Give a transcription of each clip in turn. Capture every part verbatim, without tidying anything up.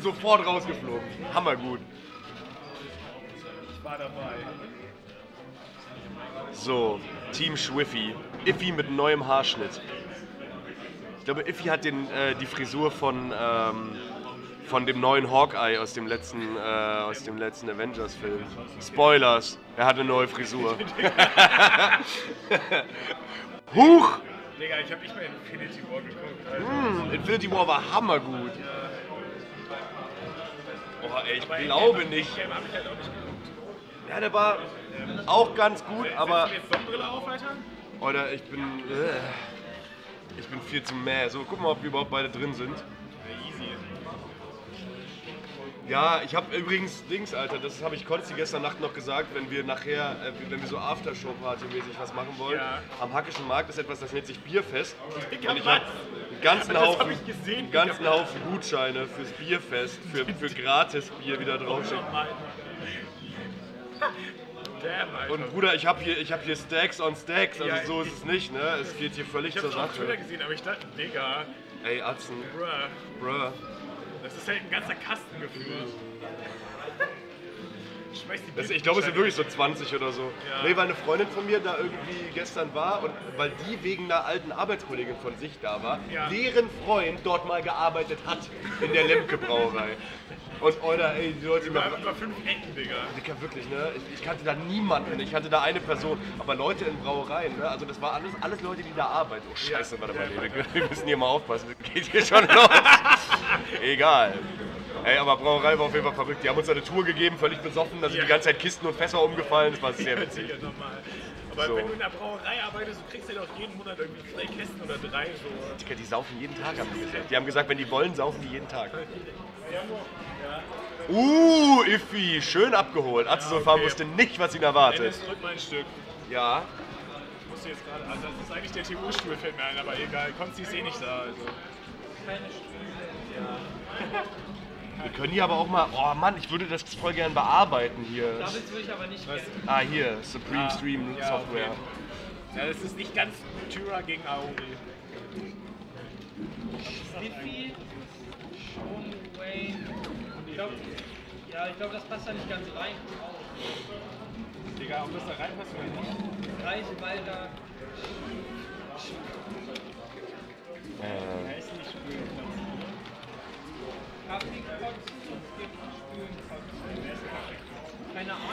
Sofort rausgeflogen. Hammergut. Ich war dabei. So, Team Schwiffy. Iffy mit neuem Haarschnitt. Ich glaube, Iffy hat den, äh, die Frisur von, ähm, von dem neuen Hawkeye aus dem letzten, äh, aus dem letzten Avengers-Film. Spoilers, er hat eine neue Frisur. Huch! Digga, ich hab nicht mehr Infinity War geguckt. Also. Mm, Infinity War war hammergut. Boah, ey, ich aber glaube ich, nicht. Den hab ich halt auch nicht geguckt. Ja, der war ähm, auch ganz gut, also, aber... Setzt du jetzt Sonnenbrille auf, Alter? Oder ich bin... Äh, ich bin viel zu mäh. So, guck mal, ob wir überhaupt beide drin sind. Ja, easy. Ja, ich habe übrigens Dings, Alter, das habe ich Konsti gestern Nacht noch gesagt, wenn wir nachher, äh, wenn wir so Aftershow-Party-mäßig was machen wollen. Ja. Am Hackischen Markt ist etwas, das nennt sich Bierfest. Ich und ich habe einen ganzen das Haufen, hab ich gesehen, einen ganzen ich Haufen Gutscheine fürs Bierfest, für, für gratis Bier wieder draufschicken. Und Bruder, ich habe hier, ich hab hier Stacks on Stacks, also ja, so ist es nicht, ne? Es geht hier völlig zur Sache. Ich habe schon wieder gesehen, aber ich dachte, Digga. Ey, Atzen. Bruh. Bruh. Das ist halt ein ganzer Kasten gefühlt. Ich, ich glaube, es sind wirklich so zwanzig oder so. Ja. Nee, weil eine Freundin von mir da irgendwie gestern war und weil die wegen einer alten Arbeitskollegin von sich da war, ja. Deren Freund dort mal gearbeitet hat in der Lemke-Brauerei. Und oder ey, die Leute über, über fünf Ecken, Digga. Digga, wirklich, ne? Ich, ich kannte da niemanden, ich hatte da eine Person. Aber Leute in Brauereien, ne? Also das waren alles, alles Leute, die da arbeiten. Oh scheiße, ja. Warte mal, ja. Wir müssen hier mal aufpassen, das geht hier schon los. Egal. Ey, aber Brauerei war auf jeden Fall verrückt. Die haben uns eine Tour gegeben, völlig besoffen, da sind ja. Die ganze Zeit Kisten und Fässer umgefallen, das war sehr witzig. Ja, aber so. Wenn du in der Brauerei arbeitest, du kriegst ja doch jeden Monat irgendwie zwei Kisten oder drei. So. Digga, die saufen jeden Tag, haben die gesagt. Die haben gesagt, wenn die wollen, saufen die jeden Tag. Uh, Iffy, schön abgeholt. Azizulfan ja, okay. Wusste nicht, was ihn erwartet. Dennis, drück mal ein Stück. Ja. Ich wusste jetzt gerade, also das ist eigentlich der T U-Stuhl, fällt mir ein, aber egal, Konsti ist eh nicht da. Also. Keine Stühle. Ja. Wir können hier aber auch mal, oh Mann, ich würde das voll gern bearbeiten hier. Das würde ich aber nicht gerne. Ah, hier, Supreme ah, Stream ja, Software. Okay. Ja, das ist nicht ganz Tyra gegen Aori. Stiffy, Sean Wayne. Ich glaub, ja, ich glaube, das passt da nicht ganz rein. Digga, ob das da reinpasst oder nicht? Reiche Walter. Äh. Keine Ahnung.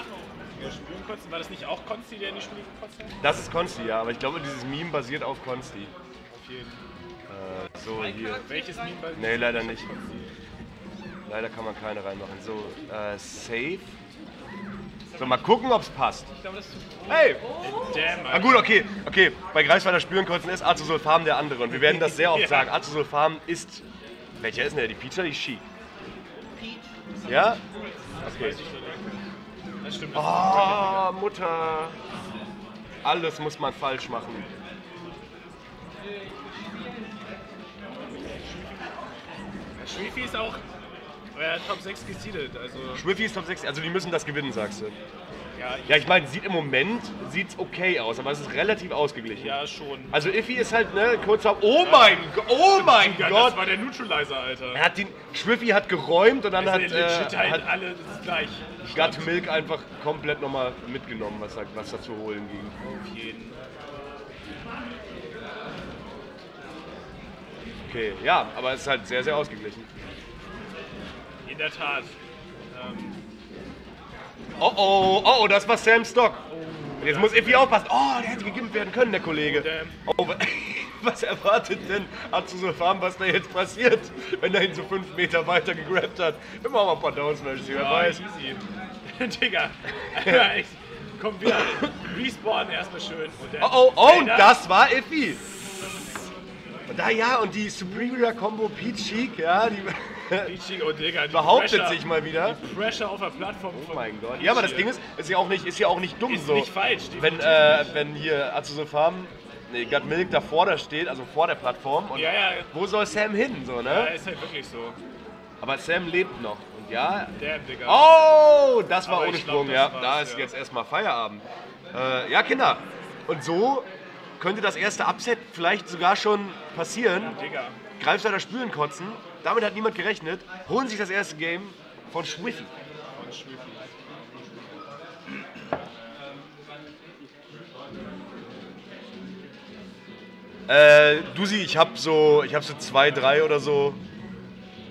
Ja, Spülenkotzen, war das nicht auch Konsti, der in die Spüle gekotzt hat? Das ist Konsti, ja, aber ich glaube, dieses Meme basiert auf Konsti. Auf jeden Fall. Äh, so, hier. Welches Meme basiert? Nee, leider nicht. Leider kann man keine reinmachen. So, äh, safe. So, mal gucken, ob es passt. Ich glaube, das ist zu groß. Hey! Oh. Damn, ah, gut, okay, okay. Bei Greifswalder Spülenkotzen ist Azizulfan der andere. Und wir werden das sehr oft ja. Sagen. Azizulfan ist. Welcher ist denn der? Die Peach oder die She? Peach. Ja? Okay. Das stimmt. Oh, Mutter. Alles muss man falsch machen. Schwiffy ist auch äh, Top sechs gesiedelt. Also. Schwiffy ist Top sechs, also die müssen das gewinnen, sagst du. Ja, ich, ja, ich meine, sieht im Moment sieht's okay aus, aber es ist relativ ausgeglichen. Ja, schon. Also Iffy ist halt, ne, kurz ab. Oh mein Gott, oh mein ja, Gott! Das war der Neutralizer, Alter. Er hat den, Schwiffy hat geräumt und dann hat, äh, hat alle das ist gleich. Gut Milk einfach komplett nochmal mitgenommen, was, was da zu holen ging. Auf jeden. Okay, ja, aber es ist halt sehr, sehr ausgeglichen. In der Tat. Ähm, Oh oh, oh oh, das war Sam Stock. Oh, jetzt muss Iffy aufpassen. Oh, der hätte gegimpt werden können, der Kollege. Oh, was erwartet denn Azizulfan, was da jetzt passiert, wenn er ihn so fünf Meter weiter gegrabt hat? Wir machen mal ein paar Downsmashes, wer weiß. Easy. Digga, ich, komm wieder. Respawn erstmal schön. Und oh oh, oh, und das war Iffy. Und da ja, und die Superior Combo Peach Chic, ja, die. Oh, Digga, behauptet Pressure, sich mal wieder. Die Pressure auf der Plattform. Oh mein Gott. Ja, aber das Ding ist, ist ja auch nicht, ist ja auch nicht dumm ist so. Ist nicht falsch. Wenn, äh, wenn hier Azizulfan, nee, Gut Milk davor da steht, also vor der Plattform. Und ja, ja. Wo soll Sam hin, so, ne? Ja, ist halt wirklich so. Aber Sam lebt noch. Und ja. Damn, Digga. Oh, das war aber ohne Sprung, glaub, ja. Da ist ja. Jetzt erstmal Feierabend. Äh, ja, Kinder. Und so könnte das erste Upset vielleicht sogar schon passieren. Ja, Digga. Greifswalder Spülenkotzen. Damit hat niemand gerechnet. Holen sich das erste Game von Schwiffy. Von Schwiffy. Äh, Dusi, ich hab so, ich hab so zwei, drei oder so.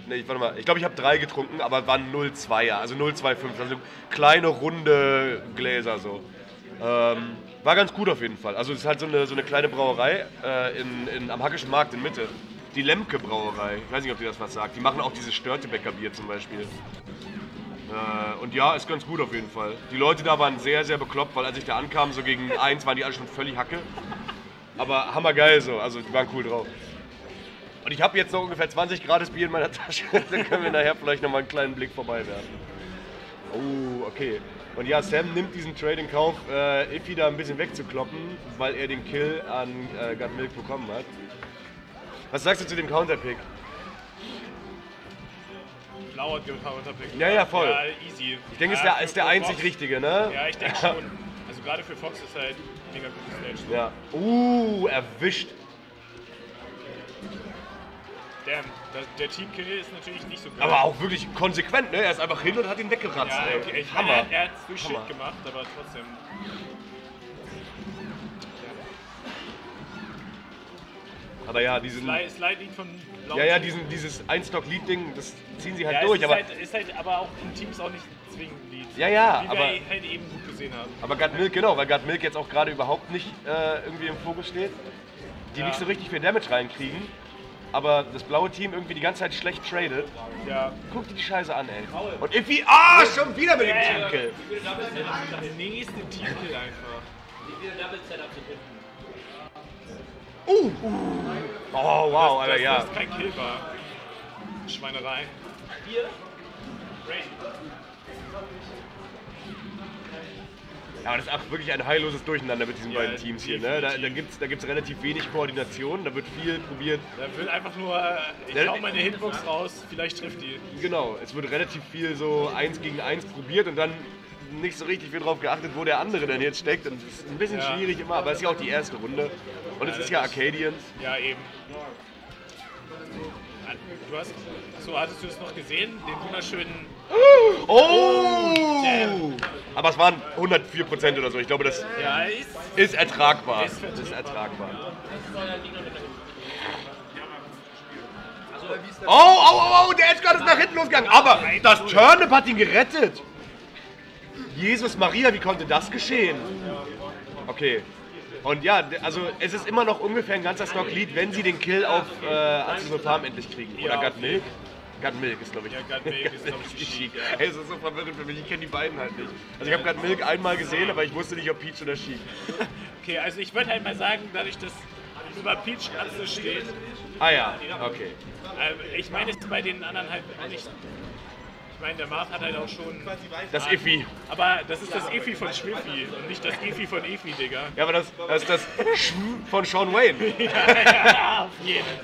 Ne, ich warte mal. Ich glaube, ich habe drei getrunken, aber waren null Komma zweier, also null Komma fünfundzwanzig. Also kleine, runde Gläser so. Ähm, war ganz gut auf jeden Fall. Also es ist halt so eine, so eine kleine Brauerei äh, in, in, am Hackischen Markt in Mitte. Die Lemke Brauerei. Ich weiß nicht, ob dir das was sagt. Die machen auch dieses Störtebäcker-Bier zum Beispiel. Äh, und ja, ist ganz gut auf jeden Fall. Die Leute da waren sehr, sehr bekloppt, weil als ich da ankam, so gegen eins, waren die alle schon völlig hacke. Aber hammergeil so, also die waren cool drauf. Und ich habe jetzt noch ungefähr zwanzig gratis Bier in meiner Tasche, dann können wir nachher vielleicht nochmal einen kleinen Blick vorbei werfen. Oh, okay. Und ja, Sam nimmt diesen Trade in Kauf, äh, Iffy da ein bisschen wegzukloppen, weil er den Kill an äh, Gut Milk bekommen hat. Was sagst du zu dem Counterpick? Blauer Counterpick. Ja, ja, voll. Ja, easy. Ich denke, es ja, ist der, ist der einzig Fox. Richtige, ne? Ja, ich denke schon. Also gerade für Fox ist halt mega gutes Stage. Ja. Uh, erwischt. Damn, das, der Team-Kill ist natürlich nicht so geil. Aber auch wirklich konsequent, ne? Er ist einfach hin und hat ihn weggeratzt. Ja, okay. Ich Hammer. Meine, er, er hat so shit gemacht, aber trotzdem. Ja. Aber ja, diesen... Slide, Slide Lead von Blau. Ja, ja, diesen, dieses Ein-Stock-Lead-Ding, das ziehen sie halt ja, durch. Ist aber halt, ist halt aber auch in Teams auch nicht zwingend Lead. Ja, ja, wie aber... wir halt eben gut gesehen haben. Aber Gut Milk, genau, weil Gut Milk jetzt auch gerade überhaupt nicht äh, irgendwie im Fokus steht. Die ja. nicht so richtig viel Damage reinkriegen. Aber das blaue Team irgendwie die ganze Zeit schlecht tradet. Ja. Guck dir die Scheiße an, ey. Und Iffy, ah, oh, schon wieder mit dem ja, Teamkill. Ja, der nächste Teamkill einfach. Die wieder Double Setup zu hinten. Uh, uh. Oh, wow, Alter, ja. Das ist kein Kill war. Schweinerei. Hier. Ja, aber das ist auch wirklich ein heilloses Durcheinander mit diesen ja, beiden Teams hier. Ne? Da, da gibt es da gibt's relativ wenig Koordination, da wird viel probiert. Da wird einfach nur, ich hau meine Hitbox raus, vielleicht trifft die. Genau, es wird relativ viel so eins gegen eins probiert und dann nicht so richtig viel drauf geachtet, wo der andere dann jetzt steckt. Und das ist ein bisschen ja. schwierig immer, aber es ist ja auch die erste Runde. Und es ja, ist ja Arcadians. Ja, eben. Du hast, so hattest du es noch gesehen, den wunderschönen... Oh! oh. Aber es waren hundertvier Prozent oder so. Ich glaube, das ja, ist, ist ertragbar. Ist, ist ertragbar. Oh, oh, oh, oh, der Edgard ist nach hinten losgegangen. Aber das Turnip hat ihn gerettet. Jesus Maria, wie konnte das geschehen? Okay. Und ja, also es ist immer noch ungefähr ein ganzer Stock-Lead, wenn sie den Kill auf äh, Azizul Farm endlich kriegen. Oder Gut Milk. Gut Milk ist, glaube ich. Ja, Gut Milk ist, glaube ich, die Sheik. Ey, das ist so verwirrend für mich. Ich kenne die beiden halt nicht. Also ich habe Gut Milk einmal gesehen, aber ich wusste nicht, ob Peach oder Sheik. Okay, also ich würde halt mal sagen, dadurch, dass über Peach Atze steht. Ah ja, okay. Äh, ich meine, es ist bei den anderen halt auch nicht... Ich meine, der Mars hat halt auch schon... Das Iffy. Aber das ist das Iffy von Schwiffy und nicht das Iffy von Iffy, Digga. Ja, aber das, das ist das Sch von Sean Wayne. Ja, ja, auf jeden Fall.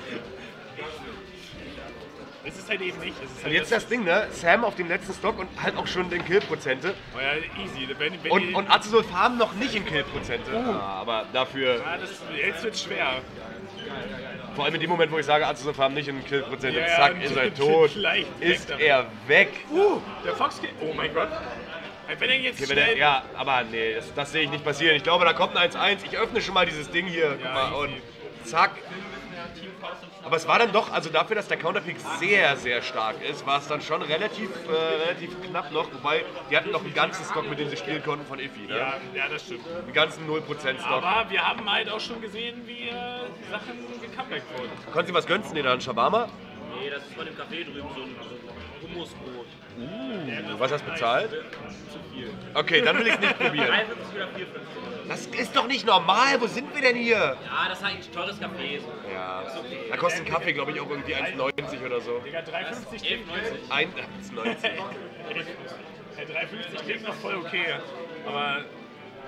Es ist halt eben nicht. Es ist halt und jetzt das, das Ding, ne? Sam auf dem letzten Stock und halt auch schon den Killprozente. Oh ja, easy. Wenn, wenn und und Azizul Farm noch nicht in Killprozente. Oh. Ah, aber dafür... Ja, das, jetzt wird schwer. Vor allem in dem Moment, wo ich sage, Azizul Farm nicht in Killprozent, ja, zack, ist er tot, ist er weg. Uh, der Fox, oh mein Gott. Wenn er jetzt okay, wenn er, ja, aber nee, das, das sehe ich nicht passieren. Ich glaube, da kommt ein eins eins. Ich öffne schon mal dieses Ding hier. Guck mal, und zack. Aber es war dann doch, also dafür, dass der Counterpick sehr, sehr stark ist, war es dann schon relativ, äh, relativ knapp noch. Wobei, die hatten noch einen ganzen Stock, mit dem sie spielen konnten von Iffy. Ne? Ja, ja, das stimmt. Einen ganzen null Prozent Stock. Aber wir haben halt auch schon gesehen, wie äh, Sachen gecomebackt wurden. Konntest du was gönnen, den an Shabama? Nee, das ist von dem Café drüben so ein Hummusbrot. Uh, was hast du bezahlt? Zu viel. Okay, dann will ich es nicht probieren. Das ist doch nicht normal, wo sind wir denn hier? Ja, das ist halt ein tolles Café. So. Ja, da kostet ein Kaffee, glaube ich, auch irgendwie eins neunzig oder so. Digga, drei fünfzig klingt eins neunzig. drei fünfzig klingt noch voll okay. Aber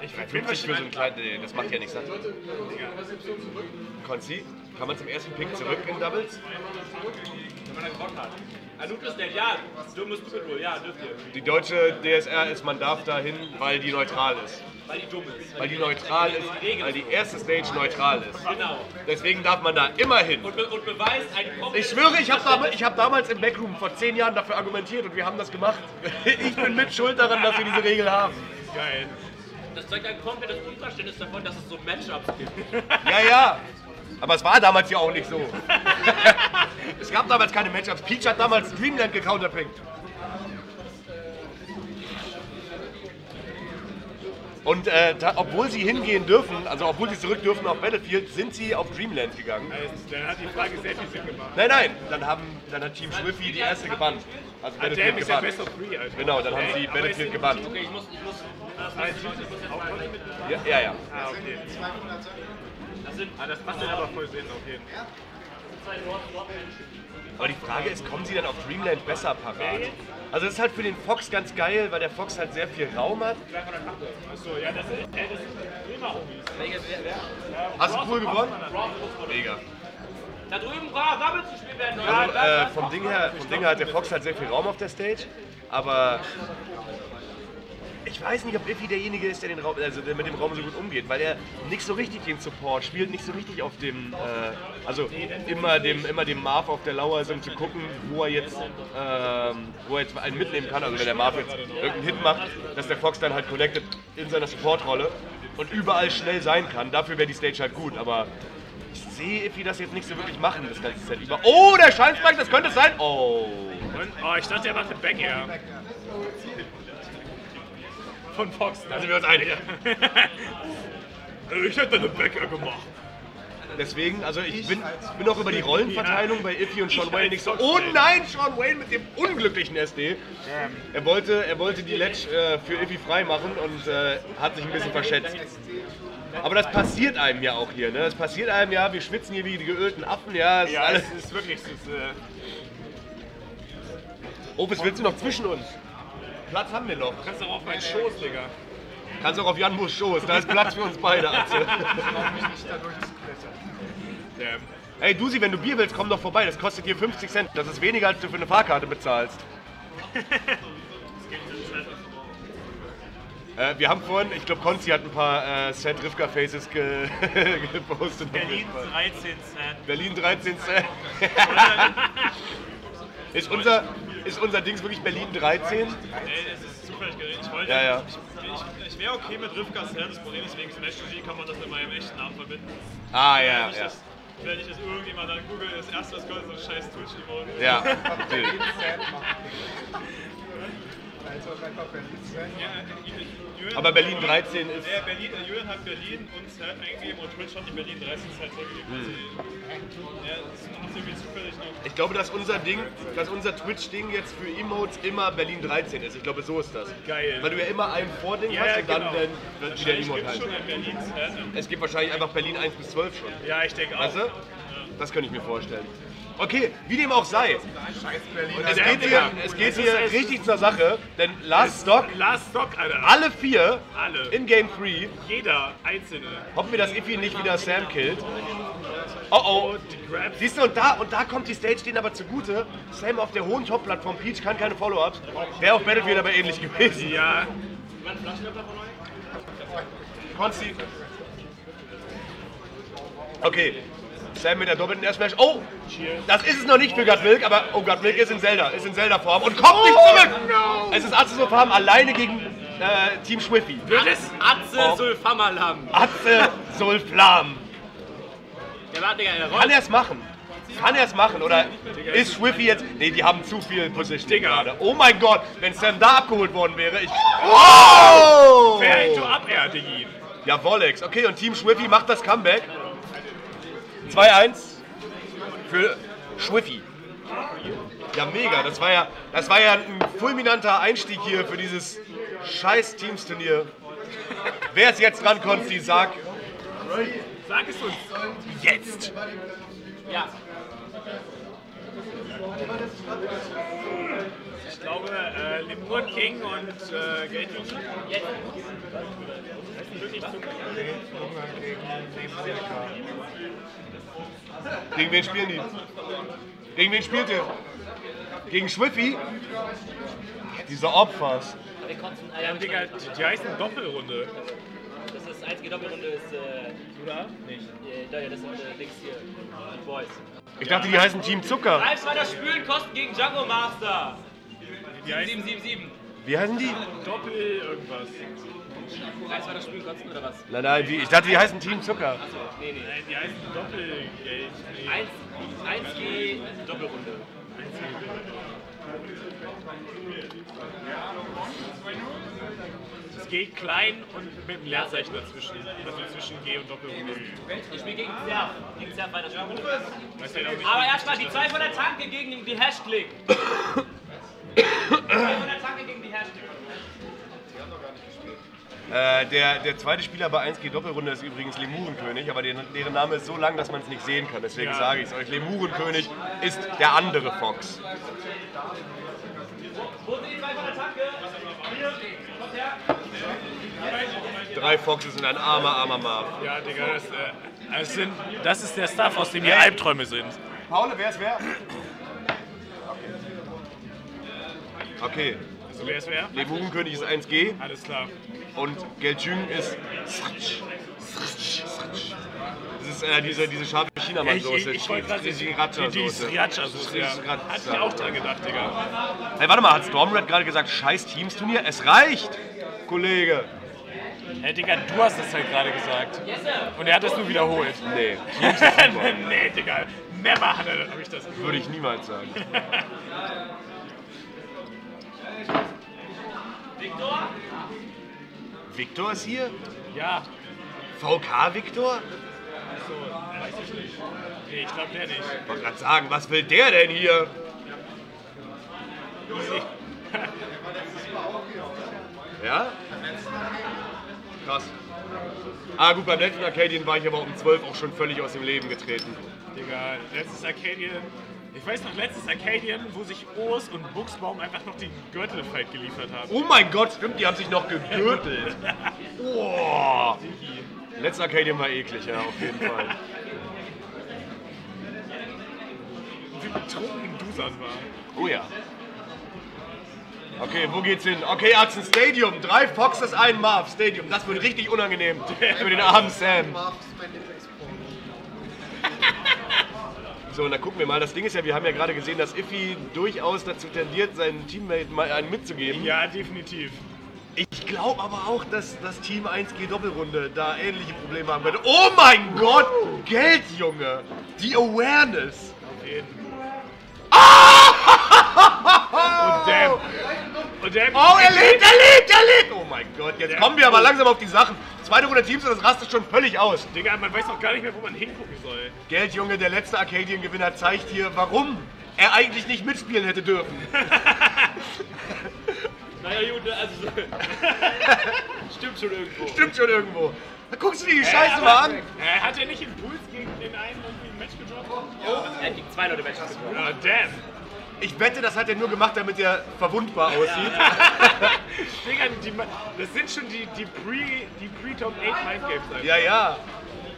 ich finde für so einen kleinen. Nee, das macht ja nichts an. Konzi, kann man zum ersten Pick zurück in Doubles? Wenn man einen Bock hat. Die deutsche D S R ist, man darf dahin, weil die neutral ist. Weil die dumm ist. Weil die neutral ist, weil die erste Stage neutral ist. Genau. Deswegen darf man da immer hin. Und, be und beweist ein Komplett. Ich schwöre, ich habe da, hab damals im Backroom vor zehn Jahren dafür argumentiert und wir haben das gemacht. Ich bin mit schuld daran, dass wir diese Regel haben. Geil. Das zeigt ein komplettes Unverständnis davon, dass es so Matchups gibt. Ja, ja. Aber es war damals ja auch nicht so. Es gab damals keine Matchups. Peach hat damals Dreamland gecounterpinkt. Und äh, da, obwohl sie hingehen dürfen, also obwohl sie zurück dürfen auf Battlefield, sind sie auf Dreamland gegangen. Dann hat die Frage sehr viel Sinn gemacht. Nein, nein, dann, haben, dann hat Team Schwiffy die erste gebannt. Also Battlefield gebannt. Ja best of three, also. Genau, dann haben sie Battlefield gebannt. Okay, ich muss, ich muss, ja, ja, ja. Ah, okay. Das, sind, ah, das macht dann aber voll Sinn, okay. Aber die Frage ist, kommen sie dann auf Dreamland besser parat? Also das ist halt für den Fox ganz geil, weil der Fox halt sehr viel Raum hat. Achso, ja, das ist immer Hast du cool gewonnen? Mega. Da drüben war Double zu spielen werden. Also, äh, vom Ding her, vom Ding her hat der Fox halt sehr viel Raum auf der Stage, aber ich weiß nicht, ob Iffy derjenige ist, der, den Raum, also der mit dem Raum so gut umgeht, weil er nicht so richtig den Support spielt, nicht so richtig auf dem, äh, also immer dem, immer dem Marv auf der Lauer sind, zu gucken, wo er jetzt, ähm, wo er jetzt einen mitnehmen kann, also wenn der Marv jetzt irgendeinen Hit macht, dass der Fox dann halt connected in seiner Supportrolle und überall schnell sein kann. Dafür wäre die Stage halt gut, aber ich sehe Iffy das jetzt nicht so wirklich machen, das ganze Set über. Oh, der Scheinspike, das könnte es sein! Oh! Und, oh, ich dachte, er macht eine Backair. Von Fox, da sind wir uns einig. Ich hätte eine Backair gemacht. Deswegen, also ich bin, bin auch über die Rollenverteilung bei Iffy und Sean Wayne nicht so. Oh nein, Sean Wayne mit dem unglücklichen S D. Er wollte, er wollte die Ledge äh, für Iffy freimachen und äh, hat sich ein bisschen verschätzt. Aber das passiert einem ja auch hier, ne? Das passiert einem ja, wir schwitzen hier wie die geölten Affen, ja. Es ja, ist, alles es ist wirklich. Opis, äh oh, willst du noch zwischen uns? Platz haben wir noch. Kannst du auch auf meinen Schoß, Digga. Kannst auch auf Jan Bus Schoß, da ist Platz für uns beide, Axel. Ich brauche mich nicht dadurch zu klettern. Ey, Dusi, wenn du Bier willst, komm doch vorbei, das kostet hier fünfzig Cent. Das ist weniger, als du für eine Fahrkarte bezahlst. äh, wir haben vorhin, ich glaube, Konzi hat ein paar äh, Cent Rivka Faces ge gepostet. Berlin dreizehn Cent. Berlin dreizehn Cent. Ist unser, ist unser Dings wirklich Berlin dreizehn? Ey, es ist zufällig geredet. Ich wollte. Ja, ja. Ich, ich, ich wäre okay mit Rivkas Herr, das Problem ist, wegen Smash-G kann man das mit meinem echten Namen verbinden. Ah, ja, ja. Wenn ich, ja. Das, wenn ich das irgendjemand dann google, das erste, was kommt, ist so ein scheiß Twitch-Emoji. Ja, natürlich. Ja, aber Berlin dreizehn ist. Ja, Berlin, Julian hat Berlin und Zert eingegeben und Twitch hat die Berlin dreizehn Zert eingegeben. Mhm. Ja, das ist irgendwie zufällig noch. Ich glaube, dass unser Ding, dass unser Twitch-Ding jetzt für Emotes immer Berlin dreizehn ist. Ich glaube, so ist das. Geil. Weil du ja immer ein Vording ja, hast und genau. Dann wird wieder Emote halt. Es gibt wahrscheinlich einfach Berlin eins bis zwölf schon. Ja, ich denke auch. Weißt du? Ja. Das könnte ich mir vorstellen. Okay, wie dem auch sei. Es geht hier, es geht hier richtig zur Sache, denn Last Stock, Last Stock Alter. Alle vier alle. In Game drei, jeder einzelne. Hoffen wir, dass Iffy nicht wieder Sam killt. Oh oh, siehst du, und da, und da kommt die Stage denen aber zugute. Sam auf der hohen Top-Plattform, Peach kann keine Follow-Ups. Wäre auf Battlefield aber ähnlich gewesen. Ja. Konsti. Okay. Sam mit der doppelten Air-Smash. Oh! Das ist es noch nicht für Godmilk, aber oh, Godmilk ist in Zelda, ist in Zelda-Form und kommt nicht zurück! Oh, no. Es ist Atze-Sulfam alleine gegen äh, Team Schwiffy. Atze-Sulfamalam. Atze-Sulflam. Kann er es machen? Kann er es machen? Oder ist Schwiffy jetzt. Ne, die haben zu viel Position gerade. Oh mein Gott, wenn Sam da abgeholt worden wäre, ich. Oh! Fair to up air, Diggi. Jawoll, okay, und Team Schwiffy macht das Comeback. zwei eins für Schwiffy. Ja, mega. Das war ja, das war ja ein fulminanter Einstieg hier für dieses scheiß Teams-Turnier. Wer ist jetzt dran, Konsti? Sag. Sag es uns. Jetzt. Ja. Ich glaube, äh, Limur King und äh, Gate Junction. Jetzt. Gegen wen spielen die? Gegen wen spielt ihr? Gegen Schwiffi? Diese Opfers. Ja, Digga, die heißen Doppelrunde. Das ist die einzige Doppelrunde ist. Äh, Oder? Nicht. Ja, das ist äh, Dings hier. Die Boys. Ich dachte, die heißen Team Zucker. Ralfs Weiter Spülen Kosten gegen Django Master. sieben sieben sieben sieben. Wie heißen die? Doppel irgendwas. Ralfs Weiter Spülen Kosten oder was? Nein, nein, die, ich dachte, die heißen Team Zucker. Achso, nee, nee. Nein, die heißen Doppelgeld. eins G Doppelrunde. Es geht klein und mit dem Leerzeichen dazwischen. Also zwischen G und Doppelrunde. Ich spiele gegen Zerf. Gegen Zerf weiter. Aber erstmal die zwei von der Tanke gegen die Hashklick. zwei von der Tanke gegen die Hashklick. Die haben doch gar nicht gespielt. Äh, der, der zweite Spieler bei eins G Doppelrunde ist übrigens Lemurenkönig, aber den, deren Name ist so lang, dass man es nicht sehen kann. Deswegen ja. sage ich es euch. Lemurenkönig ist der andere Fox. Wo sind die zwei von der Tanke? Hier, kommt her. Drei Foxes und ein armer, armer Marv. Ja, Digga, das, äh, das, sind, das ist der Stuff, aus dem hier Albträume sind. Paul, wer ist wer? Okay. Also wer ist wer? Lemurenkönig ist eins G. Alles klar. Und Gelchüng ist Satsch. Satsch. Satsch. Das ist äh, diese, diese scharfe Chinamann-Soße. Ich wollte gerade die Sriracha-Soße. Hat ich auch dran gedacht, Digga. Hey, warte mal, hat Stormred gerade gesagt, scheiß Teams-Turnier? Es reicht, Kollege. Hey, Digga, du hast das halt gerade gesagt. Und er hat das nur wiederholt. Nee. Nee, Digga. Never hat er, hab ich das. Würde ich niemals sagen. Victor? Victor ist hier? Ja. V K Victor? Achso, weiß ich nicht. Nee, ich glaube der nicht. Ich wollte gerade sagen, was will der denn hier? Ja? Krass. Ah gut, beim letzten Arcadian war ich aber um zwölf auch schon völlig aus dem Leben getreten. Digga, letztes Arcadian... Ich weiß noch, letztes Arcadian, wo sich Oos und Buchsbaum einfach noch den Gürtelfight geliefert haben. Oh mein Gott, stimmt, die haben sich noch gegürtelt. Oh. Letztes Arcadian war eklig, ja, auf jeden Fall. Wie betrunken Dusan war. Oh ja. Okay, wo geht's hin? Okay, Arzen Stadium. Drei Foxes, ein Marv. Stadium. Das wird richtig unangenehm für den armen Sam. So, und dann gucken wir mal. Das Ding ist ja, wir haben ja gerade gesehen, dass Iffy durchaus dazu tendiert, seinen Teammate mal einen mitzugeben. Ja, definitiv. Ich glaube aber auch, dass das Team eins G Doppelrunde da ähnliche Probleme haben könnte. Oh mein Gott! Uh. Geld, Junge! Die Awareness! Auf jeden. Ah! Und Damn. Und Damn. Oh, er lebt, er lebt, er lebt! Oh mein Gott, jetzt kommen wir aber langsam auf die Sachen. Zweite Runde Teams und das rastet schon völlig aus. Digga, man weiß auch gar nicht mehr, wo man hingucken soll. Geld, Junge, der letzte Arcadian-Gewinner zeigt hier, warum er eigentlich nicht mitspielen hätte dürfen. Naja, gut, also... Stimmt schon irgendwo. Stimmt schon irgendwo. Da guckst du dir die Scheiße äh, mal an. Äh, hat er nicht den Puls gegen den einen irgendwie ein Match gedroppt? Ja, er hat gegen zwei Leute Match gedroppt. Oh, damn. Ich wette, das hat er nur gemacht, damit er verwundbar aussieht. Digga, das sind schon die, die Pre-Top die Pre eight Mindgames. Also. Ja, ja.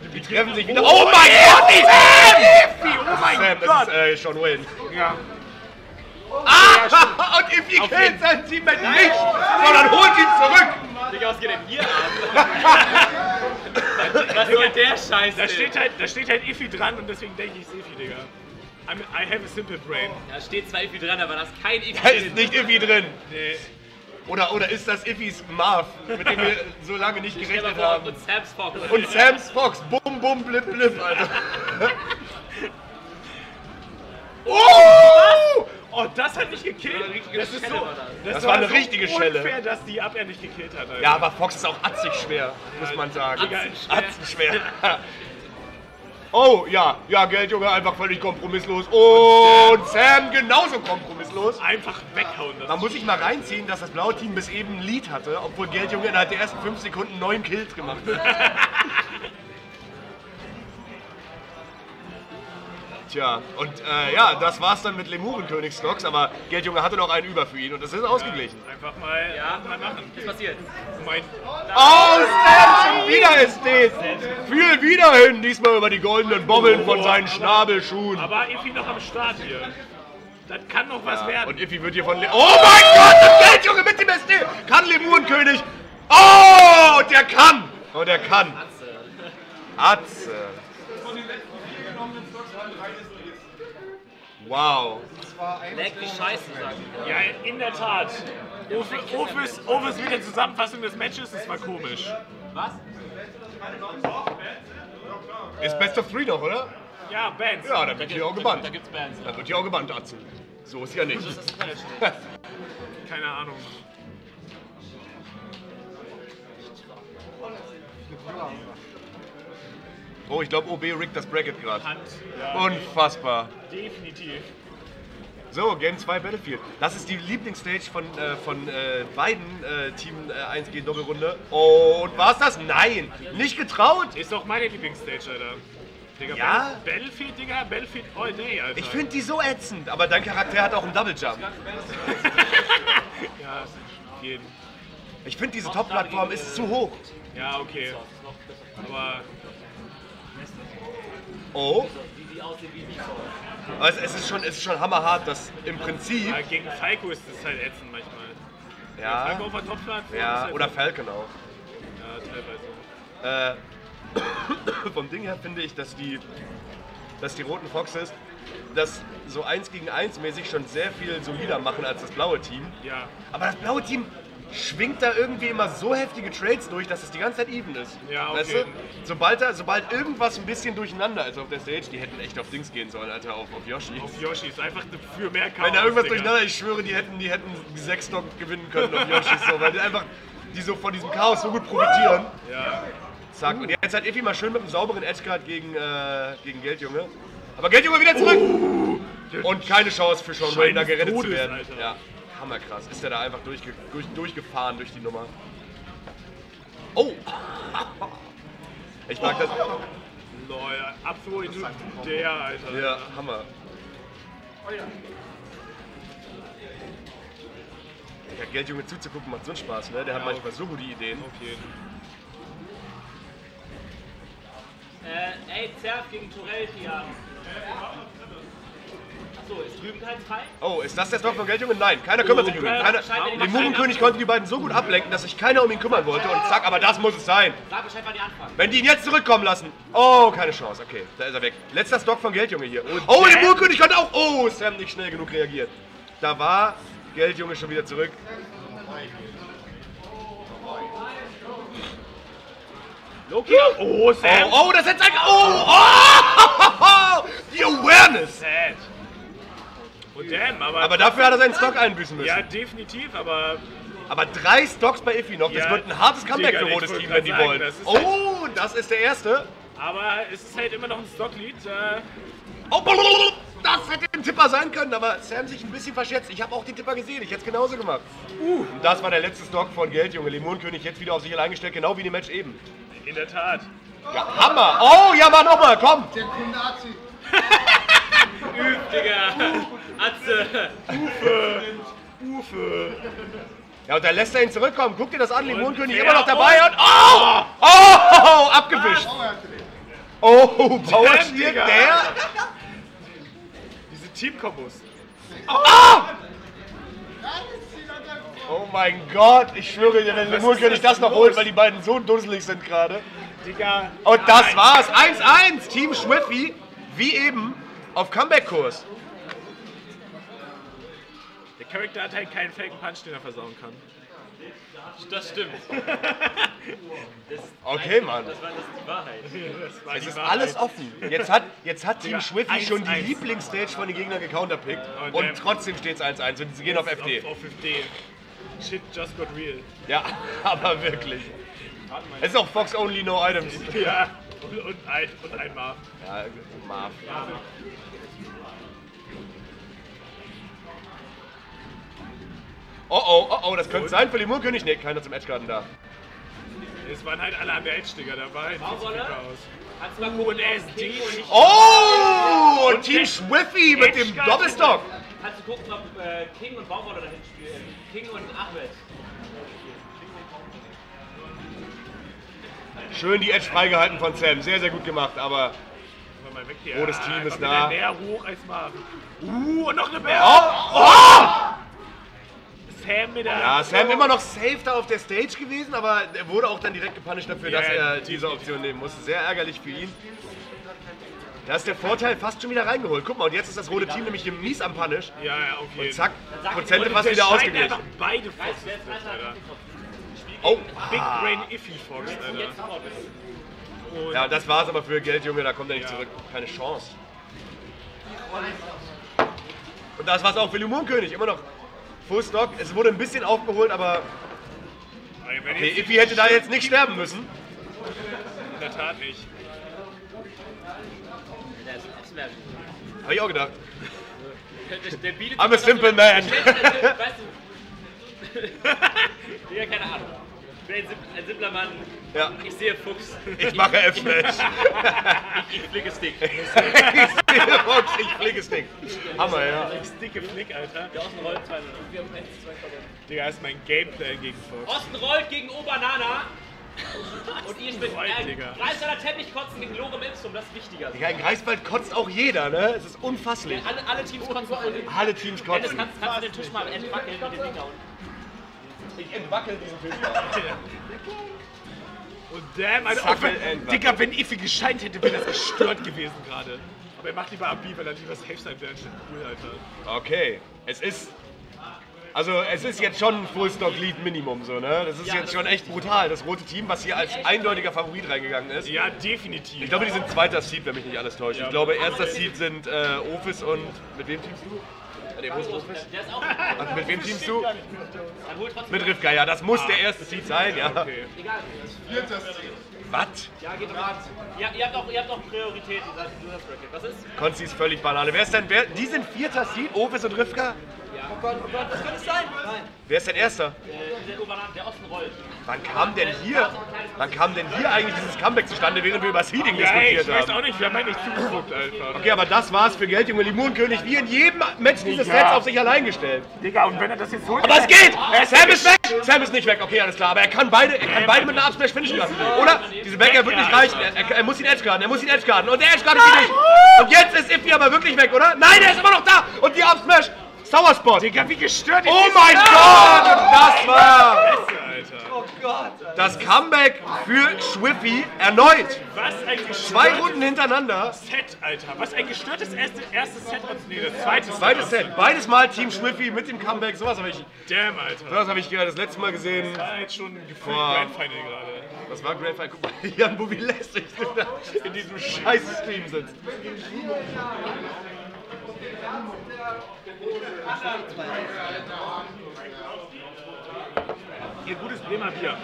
Die, die treffen sich wieder. Oh, oh mein Gott, die Sam! Oh mein Sam, Gott! Das ist äh, Sean Wayne. Ja. Oh, ah! Ja, und Iffy killt sein Teammate nicht, sondern holt ihn zurück! Digga, was geht denn hier ab? Was soll der Scheiß? Da steht, halt, da steht halt Iffy dran und deswegen denke ich, es ist Iffy, Digga. I'm, I have a simple brain. Da steht zwar Iffy dran, aber da ist kein Iffy drin. Da ist nicht Iffy drin. Nee. Oder, oder ist das Iffys Marv, mit dem wir so lange nicht ich gerechnet vor, haben? Und Sam's Fox. Und Sam's Fox. Bum, bum, blip, blip, Alter. Oh! Oh, das hat mich gekillt. Das, das, so, das, das war, war eine so richtige Schelle. Unfair, dass die Abwehr nicht gekillt hat. Alter. Ja, aber Fox ist auch atzig schwer, muss man sagen. Atzig schwer. Atzig schwer. Oh, ja, ja, Geldjunge einfach völlig kompromisslos. Oh, und Sam genauso kompromisslos. Einfach weghauen. Man muss sich mal reinziehen, dass das blaue Team bis eben ein Lead hatte, obwohl Geldjunge innerhalb der ersten fünf Sekunden neun Kills gemacht hat. Tja, und äh, ja, das war's dann mit Lemurenkönigsstocks, aber Geldjunge hatte noch einen über für ihn und das ist ausgeglichen. Ja, einfach mal, ja, mal machen. Was passiert? Mein oh, Sam, schon wieder ist das! Viel wieder hin, diesmal über die goldenen Bobbeln oh, von seinen Schnabelschuhen. Aber Iffy noch am Start hier. Das kann noch was ja. werden. Und Iffy wird hier von... Le oh mein Gott, das Geld, Junge, mit dem S D! Kann Lemurenkönig! Oh, und der kann! Und oh, der kann! Atze! Von den letzten vier genommenen Stocks waren drei S Ds. Wow. Leck die Scheiße, sagen wir. Ja, in der Tat. Ofes Ofes mit der Zusammenfassung des Matches, das war komisch. Was? Ist Best of Three doch, oder? Ja, Bands. Ja, da, da wird hier auch gebannt. Da gibt's Bands. Ja. Da wird hier auch gebannt, dazu. So ist ja nicht. Das ist keine Ahnung. Oh, ich glaube, O B rickt das Bracket gerade. Ja, unfassbar. Definitiv. So, Game zwei Battlefield. Das ist die Lieblingsstage von, äh, von äh, beiden äh, Team eins G Doppelrunde. Und ja. war's das? Nein! Nicht getraut! Ist doch meine Lieblingsstage, Alter. Digga, ja? Battlefield, Digga, Battlefield all day, Alter. Ich finde die so ätzend, aber dein Charakter hat auch einen Double Jump. Ja, jeden. Ich finde diese Top-Plattform ist zu hoch. Ja, okay. Aber... Oh. Aber es, es, ist schon, es ist schon hammerhart, dass im Prinzip... Ja, gegen Falco ist das halt ätzend manchmal. Ja. Falco auf der Top-Plattform. Ja, halt oder Falcon auch. Ja, teilweise. Äh, vom Ding her finde ich, dass die, dass die roten Foxes das so eins gegen eins mäßig schon sehr viel solider machen als das blaue Team. Ja. Aber das blaue Team... schwingt da irgendwie immer so heftige Trades durch, dass es die ganze Zeit even ist. Ja, okay. Weißt du? Sobald, da, sobald irgendwas ein bisschen durcheinander ist auf der Stage, die hätten echt auf Dings gehen sollen, Alter, auf, auf Yoshi. Auf Yoshi ist einfach für mehr Chaos. Wenn da irgendwas Digga. durcheinander ist, ich schwöre, die hätten die hätten sechs Stock gewinnen können auf Yoshi, so, weil die einfach die so von diesem Chaos so gut profitieren. Ja. Zack. Und jetzt hat Iffy mal schön mit einem sauberen Edge gerade gegen, äh, gegen Geldjunge. Aber Geldjunge wieder zurück! Uh, Und keine Chance für Sean Ray, da gerettet Todes, zu werden. Alter. Ja. Hammerkrass. Ist der da einfach durchge durch, durchgefahren durch die Nummer. Oh! Ich mag oh. das. Neuer absolut der, Alter. Ja, Hammer. Oh ja. Ja, Geldjunge zuzugucken macht so einen Spaß, ne? Der ja, hat manchmal okay. so gute Ideen. Okay. Äh, ey, Zerf gegen Torell hier. Ja. So, ist drüben kein frei? Oh, ist das der Stock von Geldjunge? Nein, keiner kümmert sich um ihn. Der Murenkönig konnte die beiden so gut ablenken, dass sich keiner um ihn kümmern wollte. Und zack, aber das muss es sein. Sag Bescheid, wann die anfangen. Wenn die ihn jetzt zurückkommen lassen. Oh, keine Chance. Okay, da ist er weg. Letzter Stock von Geldjunge hier. Oh, der Murenkönig konnte auch. Oh, Sam nicht schnell genug reagiert. Da war Geldjunge schon wieder zurück. Loki. Oh, Sam. Oh, oh das hätte eigentlich. Oh, oh, die Awareness. Oh damn, aber, aber dafür hat er seinen Stock einbüßen müssen. Ja, definitiv, aber... Aber drei Stocks bei Iffy noch, das ja, wird ein hartes Comeback für rotes Team, wenn die sagen, wollen. Das oh, halt das ist der erste. Aber es ist halt immer noch ein Stocklead. Äh oh, das hätte ein Tipper sein können, aber Sam sich ein bisschen verschätzt. Ich habe auch den Tipper gesehen, ich hätte es genauso gemacht. Uh, und das war der letzte Stock von Geldjunge. Lemurenkönig jetzt wieder auf sich allein gestellt, genau wie in dem Match eben. In der Tat. Ja, Hammer. Oh, ja, mach nochmal, komm. Der Kundazi. Üb, Digga. Atze! Ufe! Ufe! Ja, und dann lässt er ihn zurückkommen. Guck dir das an, Lemurenkönig immer noch dabei und... Oh! Oh! Abgewischt! Oh, Power Steer, der? Diese Team-Kombos. Oh! Oh mein Gott, ich schwöre dir, wenn Lemurenkönig das noch holt, weil die beiden so dusselig sind gerade. Digga. Und das war's. eins eins! Team Schwiffy, wie eben, auf Comeback-Kurs. Der Charakter hat halt keinen Falcon Punch, den er versauen kann. Das stimmt. Das okay, Mann. Das war das die Wahrheit. Das war es die ist Wahrheit. Alles offen. Jetzt hat, jetzt hat Team Schwiffy schon die Lieblingsstage von den Gegnern gecounterpickt. Oh, und trotzdem steht es eins eins und sie gehen auf F D. Auf, auf F D. Shit just got real. Ja, aber wirklich. Es ist auch Fox Only No Items. Ja, und, und, ein, und ein Marv. Ja, Marv. Ja. Oh oh, oh oh, das könnte sein für Lemurenkönig. Ne, keiner zum Edgegarden da. Es waren halt alle an der Edge, Digga, da war halt nichts gut raus. Und S D. Oh, und Team Schwiffy mit dem Doppelstock. Kannst du gucken, ob King und Baumwolle dahin spielen? King und Ahmed. Schön die Edge freigehalten von Sam, sehr, sehr gut gemacht, aber... mal weg hier. Oh, das Team ah, ist nah. Mehr hoch als mal. Uh, und noch eine Bär. Oh! Oh! Sam mit der. Ja, Sam immer noch safe da auf der Stage gewesen, aber er wurde auch dann direkt gepunished dafür, yeah, dass er diese Option nehmen musste. Sehr ärgerlich für ihn. Da ist der Vorteil fast schon wieder reingeholt. Guck mal, und jetzt ist das rote Team nämlich im Mies am Punish. Ja, ja, okay. Und zack, Prozente fast wieder ausgeglichen. Beide Foxes, Alter. Oh, Big Brain Iffy Fox, Alter. Ja, das war's aber für Geld, Junge, da kommt er nicht zurück. Keine Chance. Und das war's auch für Lumonkönig, immer noch Full Stock. Es wurde ein bisschen aufgeholt, aber okay, Iffy hätte da jetzt nicht sterben müssen. In der Tat nicht. Hab ich auch gedacht. Der, der I'm a simple man. Weißt du? Ja, keine Ahnung. Ich bin ein, simp ein simpler Mann. Ja. Ich sehe Fuchs. Ich mache F-Match. ich, ich flicke Stick. ich sehe Fuchs, ich flicke Stick. Hammer, ja. Ich sticke Flick, Alter. Der Osten rollt zwei. Digga, das ist mein Gameplay gegen Fuchs. Osten rollt gegen Obanana. Und ihr spielt ein Greifswalder Teppich kotzen gegen Lorem Ipsum, das ist wichtiger. Ja, in Greifswald kotzt auch jeder, ne? Es ist unfasslich. Ja, alle, alle Teams kotzen. Alle Teams kotzen. Dennis, kannst, kannst du den Tisch mal entwackeln mit den Ding da unten? Ich entwackel diesen Tisch mal. Und damn, also auch wenn, Digga, wenn Iffy gescheint hätte, wäre das gestört gewesen gerade. Aber er macht lieber Abi, weil er lieber safe sein wäre, anstatt cool, Alter. Okay, es ist... Also es ist jetzt schon ein Full-Stock-Lead Minimum, so, ne? Das ist ja, jetzt das schon ist echt brutal. Das rote Team, was hier als eindeutiger Favorit reingegangen ist. Ja, definitiv. Ich glaube, die sind zweiter Seed, wenn mich nicht alles täuscht. Ja, ich glaube, erster Seed sind äh, Ofis und... Mit wem teamst du? Der ist Ofis. Also, mit wem teamst du? Mit Rivka, ja. Das muss ah. der erste Seed sein, ja. Okay. Egal. Vierter Seed. Was? Ja, geht ran. Ihr, ihr habt auch, ihr habt auch Prioritäten. Was ist? Konzi ist völlig banale. Wer ist denn... Wer, die sind vierter Seed, Ofis und Rivka? Oh Gott, oh Gott, das könnte es sein! Nein. Wer ist denn erster? Der, der Osten rollt. Wann kam denn hier? Wann kam denn hier eigentlich dieses Comeback zustande, während wir über Seeding ja, diskutiert ich haben? Ich weiß auch nicht, wir haben eigentlich zugeguckt, Alter. Okay, aber das war's für Geld, Junge. Limonkönig, wie in jedem Match dieses Sets auf sich allein gestellt. Digga, und wenn er das jetzt holt. Aber es geht! Oh, Sam ist weg! Sam ist nicht weg, okay, alles klar. Aber er kann beide, er kann beide mit einer Upsmash finishen lassen. Oder? Diese Backup wird nicht reichen. Er, er, er muss ihn edgeguarden, er muss ihn edgeguarden. Und der edgeguardet ihn nicht. Und jetzt ist Iffy aber wirklich weg, oder? Nein, er ist immer noch da! Und die Upsmash! Sauerspot! Digga, wie gestört ist das? Oh mein Gott! Und das war... Oh Gott! Das Comeback für Schwippy erneut! Was ein gestörtes... Zwei Runden hintereinander! Set, Alter! Was ein gestörtes erste, erstes Set... Nee, das zweite Set. Zweites Set. Beides Mal Team Schwippy mit dem Comeback. Sowas habe ich... Damn, Alter! Sowas habe ich gerade das letzte Mal gesehen. Das war jetzt schon gefühlt Grand Final gerade. Das war Grand Final. Guck mal, Jan Bubi lästig in diesem scheiß Stream sitzt. Ihr gutes Bremer Bier.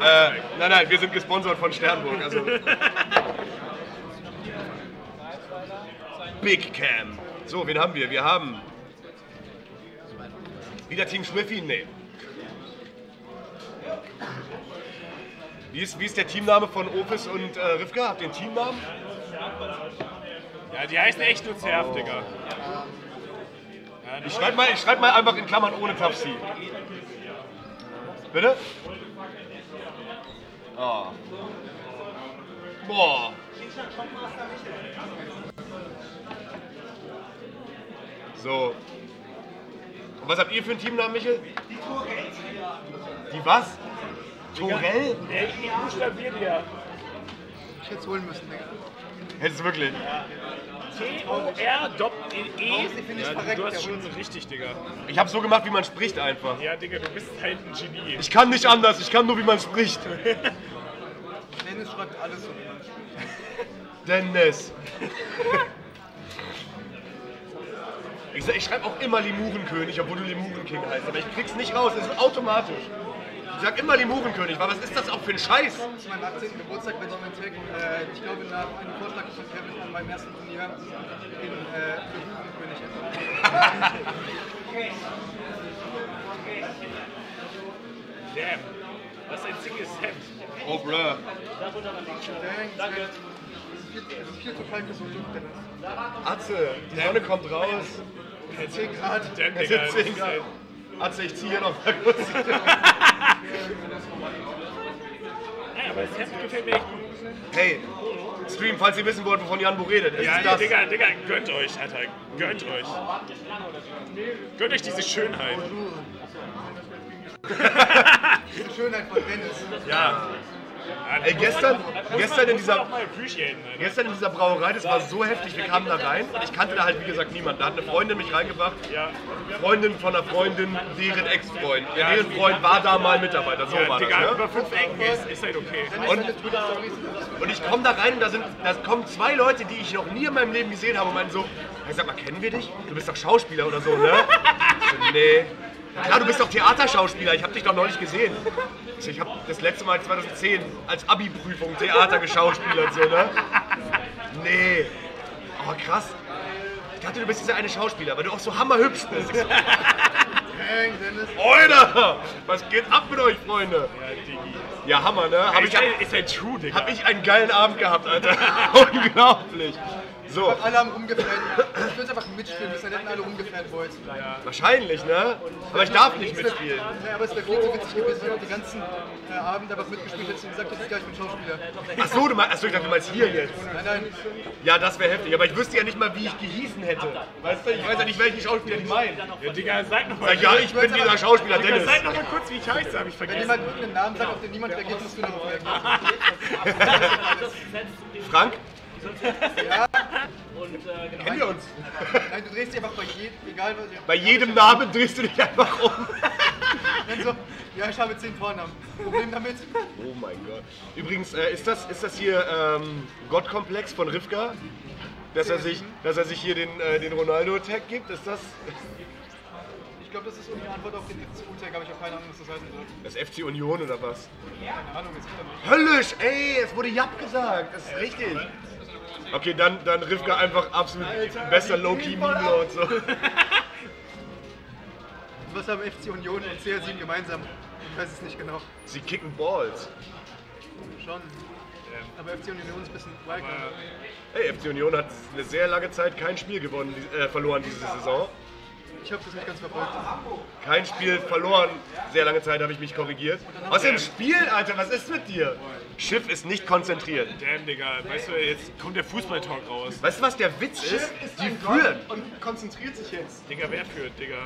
Äh, nein, nein, wir sind gesponsert von Sternburg. Also. Big Cam. So, wen haben wir? Wir haben wieder Team Schwiffy. Nee. Wie ist, wie ist der Teamname von Ofis und äh, Rivka? Habt ihr einen Teamnamen? Ja, die heißen echt nur Zerf, oh. Digga. Ich schreibe mal, ich schreib mal einfach in Klammern ohne Tafsi. Bitte? Oh. Boah. So. Und was habt ihr für einen Teamnamen, Michel? Die Torell. Die was? Torell? Nee, ich buchstabiere dir. Ich hätte es holen müssen, Digga. Hättest du wirklich? T O R E E. Ja, du hast schon richtig, Digga. Ich hab so gemacht, wie man spricht einfach. Ja, Digga, du bist halt ein Genie. Ich kann nicht anders, ich kann nur, wie man spricht. Dennis schreibt alles so, wie man spricht. Dennis. Ich, ich schreibe auch immer Limurenkönig, obwohl du Limurenking heißt. Aber ich krieg's nicht raus, es ist automatisch. Ich sag immer Limurenkönig, aber was ist das auch für ein Scheiß? Zu meinem achtzehnten Geburtstag bin ich mit Tech, äh, ich glaube, nach einem Vorschlag von Kevin von meinem ersten Turnier in äh, Limurenkönig. Okay. Damn. Was ein zickes Hemd. Oh, bruh. Danke. Es ist viel zu kalt für so ein Look, Dennis. Atze, die Sonne kommt raus. zehn Grad. Damn, es sind zehn Grad. Atze, ich ziehe hier noch mal kurz. aber das Heft gefällt mir echt gut. Hey, Stream, falls ihr wissen wollt, wovon Jan Bo redet, ist ja, das... Ja, Digga, Digga, gönnt euch, Alter, gönnt euch. Gönnt euch diese Schönheit. Diese Schönheit von Dennis. Ja. Ey, gestern, gestern, in dieser, gestern in dieser Brauerei, das war so heftig, wir kamen da rein, ich kannte da halt wie gesagt niemanden, da hat eine Freundin mich reingebracht, Freundin von einer Freundin, deren Ex-Freund, ja, deren Freund war da mal Mitarbeiter, so war das, ne? Über fünf Ecken ist, ist halt okay. Und, und ich komme da rein und da, sind, da kommen zwei Leute, die ich noch nie in meinem Leben gesehen habe und meinen so, hey, sag mal, kennen wir dich? Du bist doch Schauspieler oder so, ne? Ich so, nee. Klar, du bist doch Theaterschauspieler, ich hab dich doch neulich gesehen. Ich hab das letzte Mal zweitausendzehn als Abi-Prüfung Theater geschauspielert, so, ne? Nee. Aber oh, krass. Ich dachte, du bist dieser eine Schauspieler, weil du auch so hammerhübsch bist. Alter! Was geht ab mit euch, Freunde? Ja, Diggi. Ja, Hammer, ne? Hab ich, ist ein True, Digga. Hab ich einen geilen Abend gehabt, Alter. Unglaublich. So. Alle haben rumgefallen. Ich würde einfach mitspielen, bis dann hätten alle rumgefallen wollten. Ja. Wahrscheinlich, ne? Aber ich darf nicht mitspielen. Ja, aber es wäre viel zu witzig gewesen, wenn man den ganzen Abend einfach mitgespielt hätte und gesagt hätte, ich bin Schauspieler. Achso, du meinst, achso, ich dachte, du meinst hier jetzt. Nein, nein. Ja, das wäre heftig. Aber ich wüsste ja nicht mal, wie ich gehießen hätte. Weißt du, ich weiß ja nicht, welchen Schauspieler die meinen. Ja, Digga, sag nochmal. Ja, ich bin dieser Schauspieler, Digga, Dennis. Sag nochmal kurz, wie ich heiße, hab ich vergessen. Wenn jemand einen Namen sagt, auf den niemand reagiert, musst du darauf reagieren. Frank? Ja. Und, äh, genau. Kennen wir uns? Nein, du drehst dich einfach bei jedem, egal was. Bei jedem Namen drehst du dich einfach um. Dann so, ja, ich habe zehn Vornamen. Problem damit? Oh mein Gott. Übrigens, äh, ist, das, ist das hier ähm, Gottkomplex von Rivka? Dass er sich, dass er sich hier den, äh, den Ronaldo-Tag gibt? Ist das... Ich glaube, das ist irgendwie die Antwort auf den F C U-Tag, aber ich habe keine Ahnung, was das heißen soll. Das F C Union oder was? Ja, keine Ahnung, jetzt wieder nicht. Höllisch, ey, es wurde Japp gesagt, das ist richtig. Okay, dann, dann Rivka einfach absolut Alter, besser Low-Key-Meme und so. Was haben F C Union und C R sieben gemeinsam? Ich weiß es nicht genau. Sie kicken Balls. Schon. Aber F C Union ist ein bisschen wackelig. Hey, F C Union hat eine sehr lange Zeit kein Spiel gewonnen, äh, verloren diese Saison. Ich habe das nicht ganz verfolgt. Kein Spiel verloren. Sehr lange Zeit habe ich mich korrigiert. Aus dem Spiel, Alter, was ist mit dir? Schiff ist nicht konzentriert. Damn, Digga. Weißt du, jetzt kommt der Fußball-Talk raus. Weißt du, was der Witz ist? Schiff ist die führen. Und konzentriert sich jetzt. Digga, wer führt, Digga?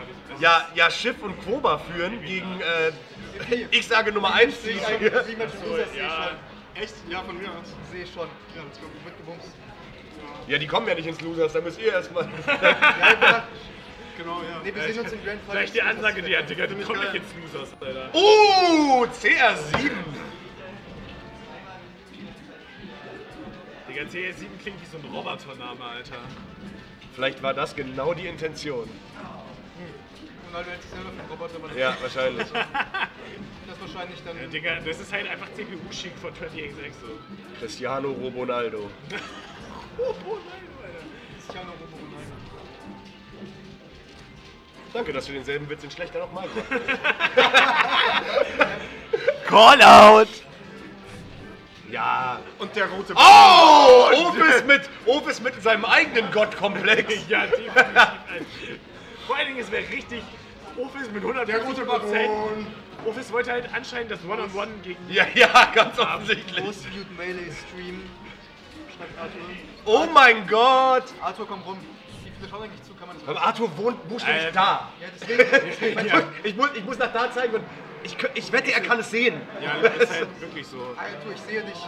Ja, ja, Schiff und Quoba führen gegen, äh, ich sage Nummer eins. Ich sehe schon. Echt? Ja, von mir aus. Ich sehe schon. Ja, das wird gebumst. Ja, die kommen ja nicht ins Losers, da müsst ihr erstmal. Genau, ja. Nee, wir sehen uns im Grand Final. Vielleicht die Ansage, die hat, Digga, du kommst nicht ins Losers, Alter. Oh, C R sieben! Digga, C R sieben klingt wie so ein Robotername, Alter. Vielleicht war das genau die Intention. Ronaldo hält sich selber für einen Roboter, aber das ja, wahrscheinlich. Das wahrscheinlich dann. Ja, Digga, das ist halt einfach C P U-Schick von achtundzwanzig sechs so. Cristiano Robonaldo. Robonaldo, Alter. Cristiano Robonaldo. Danke, dass du denselben Witz in schlechter nochmal gemacht hast. Call out! Ja. Und der rote Ball. Oh! Opis mit, Opis mit seinem eigenen Gottkomplex. Ja, definitiv. Vor allen Dingen, es wäre richtig. Opis mit hundert Prozent. Der rote Baron. Opis wollte halt anscheinend das One-on-One gegen. Ja, ja, ganz offensichtlich. Prostitute Melee Stream. Schreibt Arthur. Oh mein Gott! Arthur, komm rum. Zu, kann man das aber Arthur wohnt buchstäblich ähm. da. Ja, deswegen, ich, muss, ich, muss, ich muss nach da zeigen und ich, ich wette, er kann es sehen. Ja, das ist halt wirklich so. Arthur, ich sehe dich.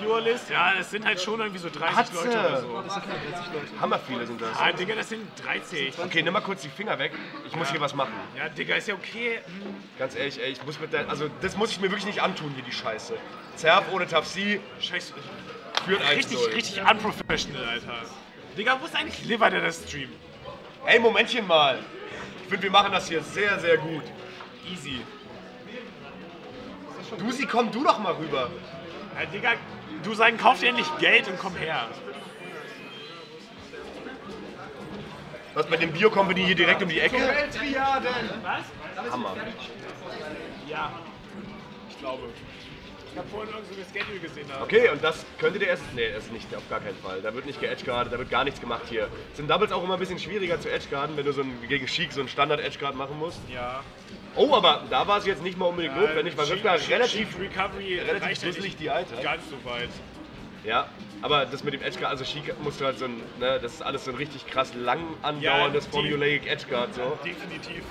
Viewerlist? Ja, das sind halt schon irgendwie so dreißig Hatze. Leute oder so. Das sind halt dreißig Leute. Hammer viele sind das. Ah, Digga, das sind dreißig. Okay, nimm mal kurz die Finger weg. Ich muss ja. hier was machen. Ja, Digga, ist ja okay. Hm. Ganz ehrlich, ey, ich muss mit der, also das muss ich mir wirklich nicht antun hier, die Scheiße. Zerf ohne Tafsi. Scheiße. Führt eigentlich richtig, durch. Richtig unprofessional, Alter. Digga, wo ist eigentlich Liver, der das streamt? Hey, Momentchen mal. Ich finde, wir machen das hier sehr, sehr gut. Easy. Dusi, komm du doch mal rüber. Ja, Digga, du sagen, kauf dir endlich Geld und komm her. Was, mit dem Bio-Company hier direkt um die Ecke? Was? Hammer. Ja, ich glaube. Ich habe vorhin irgendwie so eine Schedule gesehen. Haben. Okay, und das könnte der erst. Nee, das ist nicht, auf gar keinen Fall. Da wird nicht geedgeguardet, da wird gar nichts gemacht hier. Sind Doubles auch immer ein bisschen schwieriger zu edgeguarden, wenn du so einen, gegen Sheik so einen Standard-Edgeguard machen musst? Ja. Oh, aber da war es jetzt nicht mal unbedingt ja, notwendig, weil Cheap, das war relativ, Cheap Recovery relativ dusselig die alte. Ganz so weit. Ja, aber das mit dem Edgeguard, also Sheik musste halt so ein, ne, das ist alles so ein richtig krass lang andauerndes ja, Formulaic Edgeguard so. Definitiv.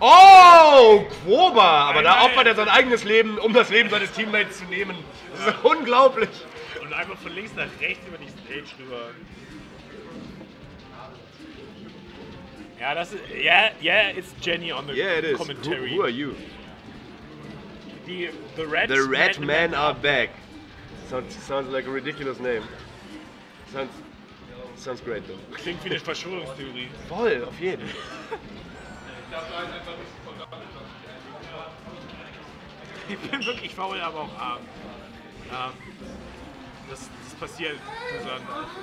Oh, Quoba! Aber da opfert er sein eigenes Leben, um das Leben seines Teammates zu nehmen. Das ist ja unglaublich. Und einfach von links nach rechts über die Stage rüber. Ja, das ist, yeah, yeah, it's Jenny on the yeah, it is. Commentary. Who, who are you? The, the Red, the red Men are back. Sounds, sounds like a ridiculous name. Sounds, sounds great though. Klingt wie eine Verschwörungstheorie. Voll, auf jeden. Ich bin wirklich faul, aber auch arm. Ja, das, das passiert, Dusan.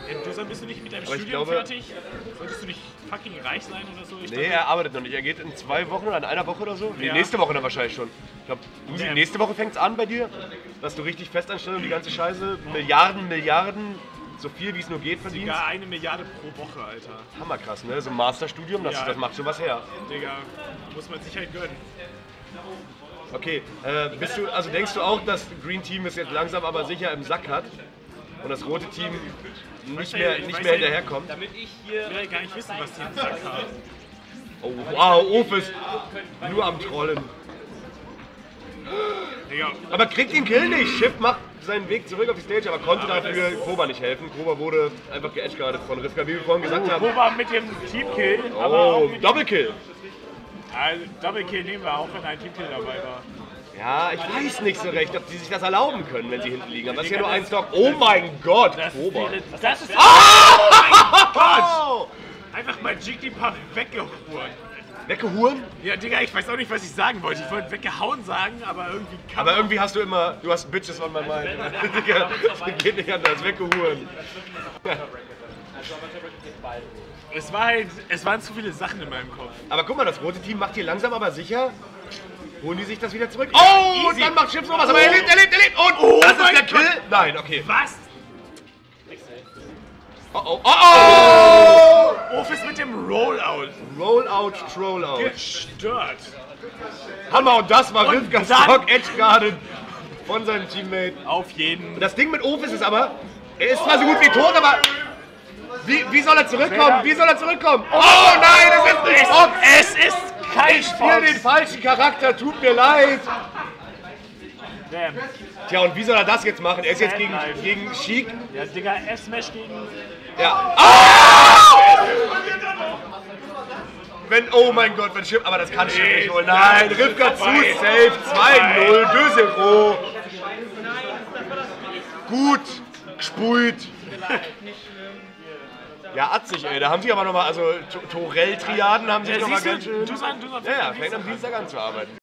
Hey, Dusan, bist du nicht mit deinem aber Studium glaube, fertig? Solltest du nicht fucking reich sein oder so? Ich nee, dachte, er arbeitet noch nicht. Er geht in zwei Wochen oder in einer Woche oder so. Nee, ja. Nächste Woche dann wahrscheinlich schon. Ich glaube, ja. Nächste Woche fängt es an bei dir, dass du richtig Festanstellung, die ganze Scheiße, Milliarden, Milliarden, so viel wie es nur geht verdienst. Digga, eine Milliarde pro Woche, Alter. Hammerkrass, ne? So ein Masterstudium, das, ja. das macht schon was her. Digga, muss man sich halt gönnen. Okay, äh, bist du, also denkst du auch, dass Green Team es jetzt langsam aber sicher im Sack hat und das rote Team nicht mehr, nicht mehr hinterherkommt? Damit ich hier will gar nicht wissen, was die im Sack haben. Oh, wow, Ofis, nur am Trollen. Digga. Aber kriegt den Kill nicht. Shift macht seinen Weg zurück auf die Stage, aber konnte aber dafür Koba nicht helfen. Koba wurde einfach geedgeguardet von Rivka, wie wir vorhin gesagt haben. Koba mit dem Teamkill. Oh, aber auch mit Double Kill. Also, Double Kill nehmen wir auch, wenn ein Teamkill dabei war. Ja, ich weiß nicht so recht, ob die sich das erlauben können, wenn sie hinten liegen. Aber das ist ja nur ein Stock. Oh mein Gott, Koba. Das ist. Oh mein Gott! Einfach mal Jigglypuff weggeholt. Weggehauen? Ja, Digga, ich weiß auch nicht, was ich sagen wollte. Ich wollte weggehauen sagen, aber irgendwie kann Aber irgendwie hast du immer, du hast Bitches on my mind. Digga, das geht nicht anders, weggehauen. Es war halt, es waren zu viele Sachen in meinem Kopf. Aber guck mal, das rote Team macht hier langsam, aber sicher, holen die sich das wieder zurück. Oh, easy. Und dann macht Chips noch was, aber er lebt, er lebt, er lebt. Und oh, das ist der Kill. Gott. Nein, okay. Was? Oh, oh, oh, oh! Ofis mit dem Rollout. Rollout, Trollout. Gestört. Hammer, und das war Rivka Stock Edgeguardet von seinem Teammate. Auf jeden. Und das Ding mit Ofis ist aber, er ist zwar so gut wie tot, aber wie, wie soll er zurückkommen? Wie soll er zurückkommen? Oh nein, es ist nicht Fox. Es ist kein Fox. Ich spiele den falschen Charakter, tut mir leid. Damn. Tja, und wie soll er das jetzt machen? Er ist jetzt gegen, gegen Sheik. Ja, Digga, F-Smash gegen... Ja. Oh! Wenn, oh mein Gott, wenn Chip... Aber das kann Chip nicht holen. Nein, Rivka zu safe. zwei null, deux zéro. Gut gespult. Ja, atzig, ey. Da haben sie aber nochmal... Also, Torell-Triaden haben sie ja, nochmal ganz schön... Dusan, Dusan, ja, ja, fängt am Dienstag an zu arbeiten.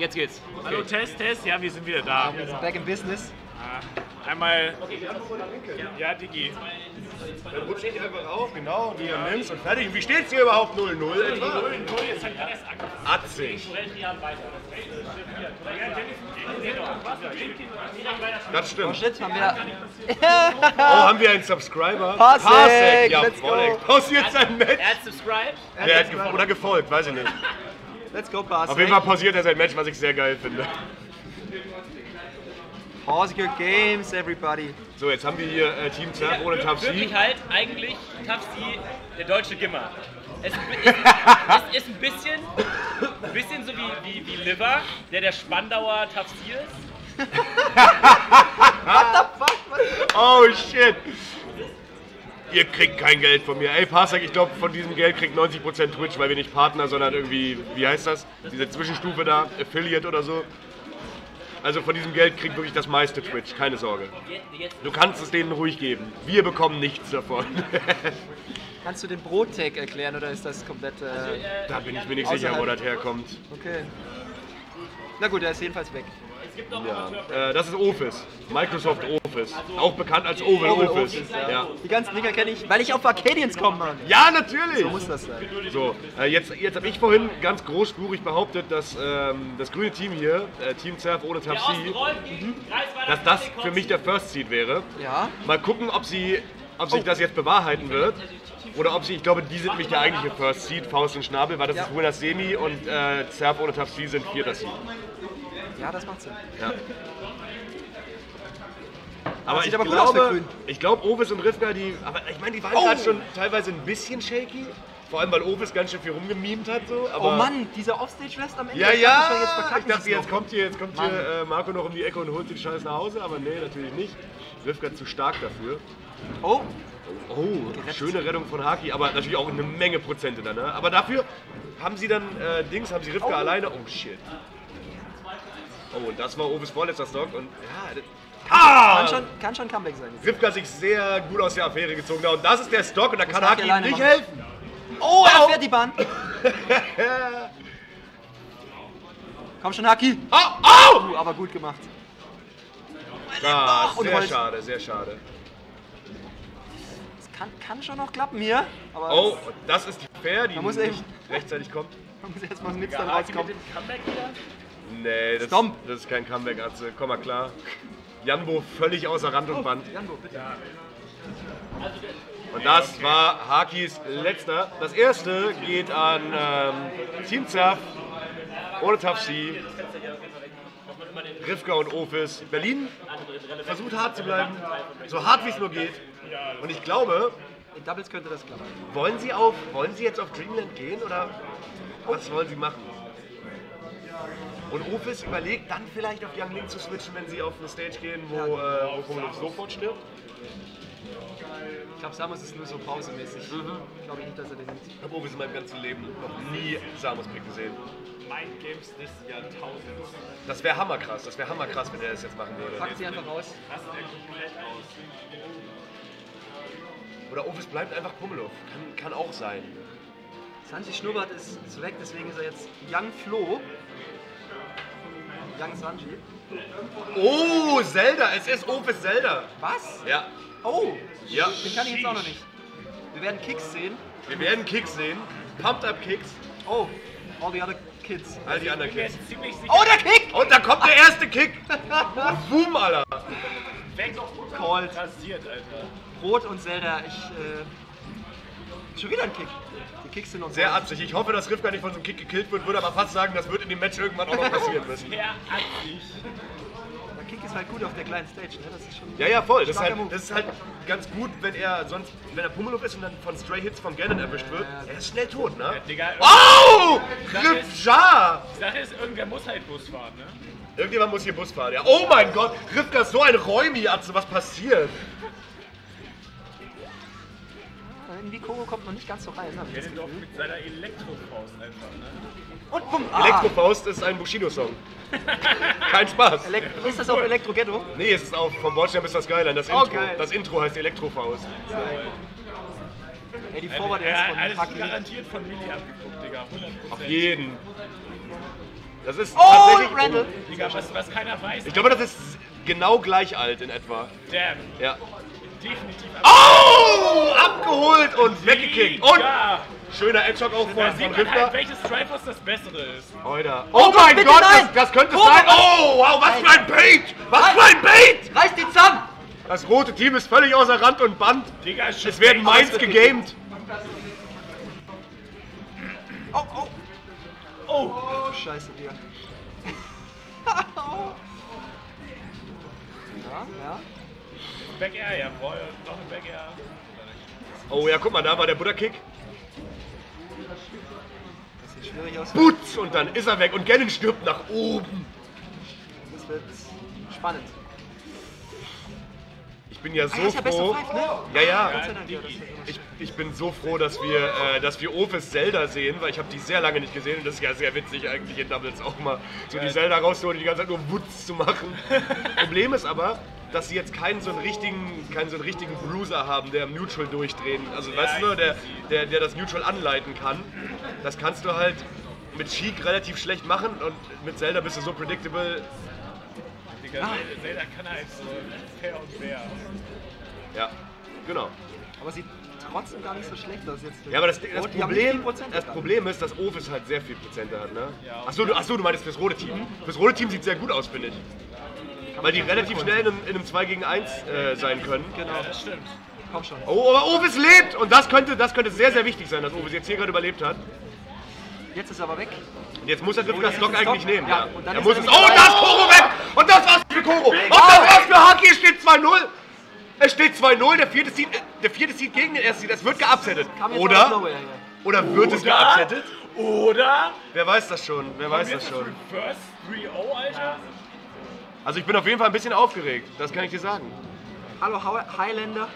Jetzt geht's. Okay. Hallo, Test, Test. Ja, wir sind wieder da. Wir sind back in business. Ah, einmal. Okay, die andere Runde linke. Ja, Digi. Dann rutscht die einfach auf, genau, die ja. nimmst und fertig. Wie steht's hier überhaupt? null null? null null, jetzt hat er erst achtzig. Das stimmt. Oh, shit, haben wir oh, haben wir einen Subscriber? Pasek! Ja, voll. Pausiert sein Match. Er hat subscribed. Er hat ge oder gefolgt, weiß ich nicht. Let's go, Pasek. Auf jeden Fall pausiert er sein Match, was ich sehr geil finde. Pause your games, everybody. So, jetzt haben wir hier äh, Team Tab ja, ohne Tab C. Wirklich halt eigentlich Tab C, der deutsche Gimmer. Es ist, es ist ein bisschen, ein bisschen so wie, wie, wie Liver, der der Spandauer Tab C ist. What the fuck? Oh shit. Ihr kriegt kein Geld von mir. Ey, Pasek, ich glaube, von diesem Geld kriegt neunzig Prozent Twitch, weil wir nicht Partner, sondern irgendwie, wie heißt das? Diese Zwischenstufe da, Affiliate oder so. Also von diesem Geld kriegt wirklich das meiste Twitch, keine Sorge. Du kannst es denen ruhig geben. Wir bekommen nichts davon. Kannst du den Brot-Tag erklären oder ist das komplett... Äh, da bin ich mir nicht außerhalb. sicher, wo das herkommt. Okay. Na gut, er ist jedenfalls weg. Ja. Äh, das ist Office. Microsoft Office. Auch bekannt als Oval Office. Office ja. Ja. Die ganzen Dinger kenne ich, weil ich auf Arcadians komme, Mann. Ja, natürlich. So muss das sein. So, äh, jetzt, jetzt habe ich vorhin ganz großspurig behauptet, dass ähm, das grüne Team hier, äh, Team Zerf ohne Tab C, mhm. dass das für mich der First Seed wäre. Ja. Mal gucken, ob, sie, ob oh. sich das jetzt bewahrheiten wird. Oder ob sie, ich glaube, die sind nämlich der eigentliche First Seed, Faust und Schnabel, weil das ja. ist wohl das Semi und äh, Zerf ohne Tab C sind vierter Seed. Ja, das macht Sinn. Ja. Aber ich aber glaube, ich glaube, Ovis und Rivka, die, aber ich meine, die waren oh. gerade schon teilweise ein bisschen shaky. Vor allem, weil Ovis ganz schön viel rumgemimt hat. So. Aber oh Mann, dieser Offstage-Rest am Ende. Ja, ja, ich, jetzt ich dachte, jetzt kommt hier, jetzt kommt hier äh, Marco noch um die Ecke und holt den Scheiß nach Hause. Aber nee, natürlich nicht. Rivka zu stark dafür. Oh, oh schöne Rettung von Haki, aber natürlich auch eine Menge Prozente dann. Ne? Aber dafür haben sie dann, äh, Dings, haben sie Rivka oh. alleine. Oh shit. Oh, und das war Ovis vorletzter Stock und ja, das ah! kann, schon, kann schon Comeback sein. Rivka hat sich sehr gut aus der Affäre gezogen. Und das ist der Stock und da das kann Haki ihm nicht machen. helfen. Oh, er fährt die Bahn. Komm schon, Haki. Oh, oh! Uh, aber gut gemacht. Ah, sehr schade, sehr schade. Das kann, kann schon noch klappen hier. Aber oh, das, das ist die Fair, die muss nicht rechtzeitig kommt. Man muss erstmal nichts dann rauskommen. Nee, das, das ist kein Comeback, Atze. Komm mal klar. Janbo völlig außer Rand und Band. Oh, Janbo, bitte. Und das war Hakis letzter. Das erste geht an ähm, Team Zerf, ohne Tab C, Rivka und Ofis. Berlin versucht hart zu bleiben, so hart wie es nur geht. Und ich glaube, in Doubles könnte das klappen. Wollen Sie, auf, wollen Sie jetzt auf Dreamland gehen oder was wollen Sie machen? Und Ofis überlegt dann vielleicht auf Young Link zu switchen, wenn sie auf eine Stage gehen, wo Komolov äh, sofort stirbt. Ich glaube, Samus ist nur so pausemäßig. Mhm. Ich glaube nicht, dass er den sieht. Ich habe Ofis in meinem ganzen Leben noch nie Samus-Pick gesehen. Mind Games nächstes Jahrtausend. Das wäre hammerkrass, das wäre hammerkrass, wenn er das jetzt machen würde. Packt sie einfach raus. Oder Ofis bleibt einfach Komolov. Kann, kann auch sein. Sanji Schnurrbart ist, ist weg, deswegen ist er jetzt Young Flo. Young Sanji. Oh, Zelda! Es ist Ofis Zelda! Was? Ja. Oh! Ja. Den kann ich jetzt auch noch nicht. Wir werden Kicks sehen. Wir werden Kicks sehen. Pumped up Kicks. Oh, all the other kids. All the other kids. Oh, der Kick! Und da kommt der erste Kick! Boom, Alter! Weg auf Cold. Passiert, Alter. Brot und Zelda. Ich, äh, schon wieder ein Kick. Die Kicks sind noch sehr atzig. Ich hoffe, dass Rivka nicht von so einem Kick gekillt wird. Würde aber fast sagen, das wird in dem Match irgendwann auch noch passieren müssen. Sehr atzig. Der Kick ist halt gut auf der kleinen Stage, ne? Das ist schon ja, ja, voll. Das ist, halt, das ist halt ganz gut, wenn er sonst, wenn er Pummelup ist und dann von Stray Hits von Ganon erwischt wird. Ja, ja. Er ist schnell tot, ne? Ja, Digga, oh! Rivka! Die Sache ist, irgendwer muss halt Bus fahren, ne? Irgendjemand muss hier Bus fahren, ja. Oh mein Gott! Rivka ist so ein Räumi, Atze, was passiert? In Vicogo kommt noch nicht ganz so rein. Ich kenne doch mit seiner Elektrofaust einfach. Ne? Und bumm! Ah. Elektrofaust ist ein Bushido-Song. Kein Spaß. Elekt ist das auf Elektro-Ghetto? Nee, es ist auf. Vom Bordstein ist das geil. Das, oh, Intro. Geil. Das Intro heißt Elektrofaust. Ja, Ja, die Vorwart ist von Alles Fakir. Garantiert von Willi abgeguckt, Digga. hundert Prozent. Auf jeden. Das ist oh, tatsächlich... Randall. Digga, was, was keiner weiß. Ich glaube, das ist genau gleich alt in etwa. Damn. Ja. Definitiv. Oh! Abgeholt und weggekickt. Und ja. Schöner Edgehock auch von Rippler. Halt, welches Triforce das bessere ist. Alter. Oh, oh mein Gott, das, das könnte oh, sein. Oh, wow, was für ein Bait! Was für ein Bait! Reiß die zusammen! Das rote Team ist völlig außer Rand und Band. Digga, es werden Mainz gegamed. Oh, oh. Oh. Oh, scheiße, Digga. Ja, ja. Back Air, ja, boah, noch ein Back Air. Oh ja, guck mal, da war der Buddha-Kick. Das sieht schwierig aus. Butz! Und dann ist er weg und Gannon stirbt nach oben. Das wird spannend. Ich bin ja so ah, ja froh. Five, ne? Ja, ja. ja ich, ich bin so froh, dass wir, äh, dass wir Ofis Zelda sehen, weil ich habe die sehr lange nicht gesehen und das ist ja sehr witzig eigentlich in Doubles auch mal. So die Zelda rauszuholen und die ganze Zeit nur Wutz zu machen. Problem ist aber, dass sie jetzt keinen so einen richtigen, keinen so einen richtigen Bruiser haben, der im Neutral durchdrehen, also ja, weißt du, der, der, der das Neutral anleiten kann. Das kannst du halt mit Sheik relativ schlecht machen und mit Zelda bist du so predictable. Digga, ah. Zelda kann halt so fair und fair. Ja, genau. Aber sie trotzdem gar nicht so schlecht aus jetzt. Ja, aber das, das, Problem, das Problem ist, dass Ofis halt sehr viel Prozente hat, ne? Achso, du, achso, du meintest fürs rote Team. Fürs rote Team sieht sehr gut aus, finde ich. Weil die relativ schnell in einem, in einem zwei gegen eins äh, sein können. Genau. Ja, das stimmt. Komm schon. Oh, aber Ofis lebt! Und das könnte, das könnte sehr, sehr wichtig sein, dass Ofis jetzt hier gerade überlebt hat. Jetzt ist er aber weg. Und jetzt muss er oh, das Stock eigentlich nehmen. Ja. Und dann er muss es oh, da ist Koro weg! Und das war's für Koro! Und das war's für Haki! Es steht zwei null! Es steht zwei null, der vierte Seed, der vierte Seed gegen den ersten Seed. Es wird geupsettet. Oder? Oder wird es geupsettet? Oder? Wer weiß das schon? Wer weiß das schon? Reverse drei null, Alter? Also ich bin auf jeden Fall ein bisschen aufgeregt, das kann ich dir sagen. Hallo Highlander.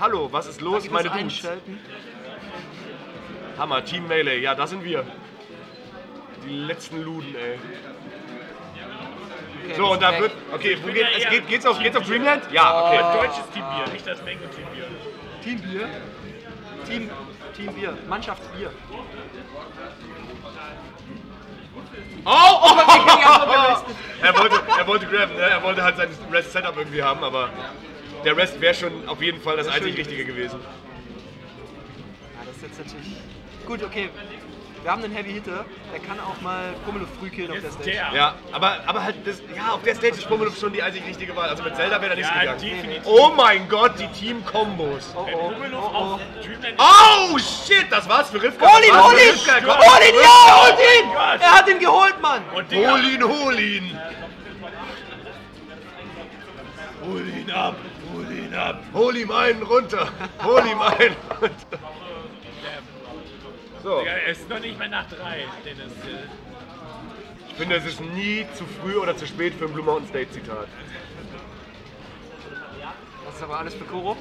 Hallo, was ist los, meine Dudes? Hammer, Team Melee, ja, da sind wir. Die letzten Luden, ey. Okay, so, und da wird, okay, wo geht, es geht, geht's auf, geht's auf Dreamland? Ja, okay. Oh. Deutsches Team Bier, nicht das Menge Team Bier. Team Bier? Team, Team Bier, Mannschaftsbier. Oh, oh, oh, oh. Er wollte, er wollte grabben, ne? Er wollte halt sein Rest-Setup irgendwie haben, aber der Rest wäre schon auf jeden Fall das einzig Richtige gewesen. Ja, das ist jetzt natürlich... Gut, okay. Wir haben einen Heavy-Hitter, der kann auch mal Pummeluff früh killen auf der Stage. Ja, aber, aber halt, das, ja, auf der Stage ist Pummeluff schon die einzig richtige Wahl. Also mit Zelda wäre da nichts ja, gegangen. Oh mein Gott, die Team-Kombos. Oh, oh, oh, oh. oh shit, das war's für Rivka. Hol ihn, hol ihn! Hol ihn, ja, hol ihn! Er hat ihn geholt, Mann! Hol ihn, hol ihn! Hol ihn ab, hol ihn ab! Hol ihm einen runter! Hol ihm einen runter! So. Digga, es ist noch nicht mehr nach drei, Dennis. Ich finde, es ist nie zu früh oder zu spät für ein Blue Mountain State Zitat. Das ist aber alles für Koro.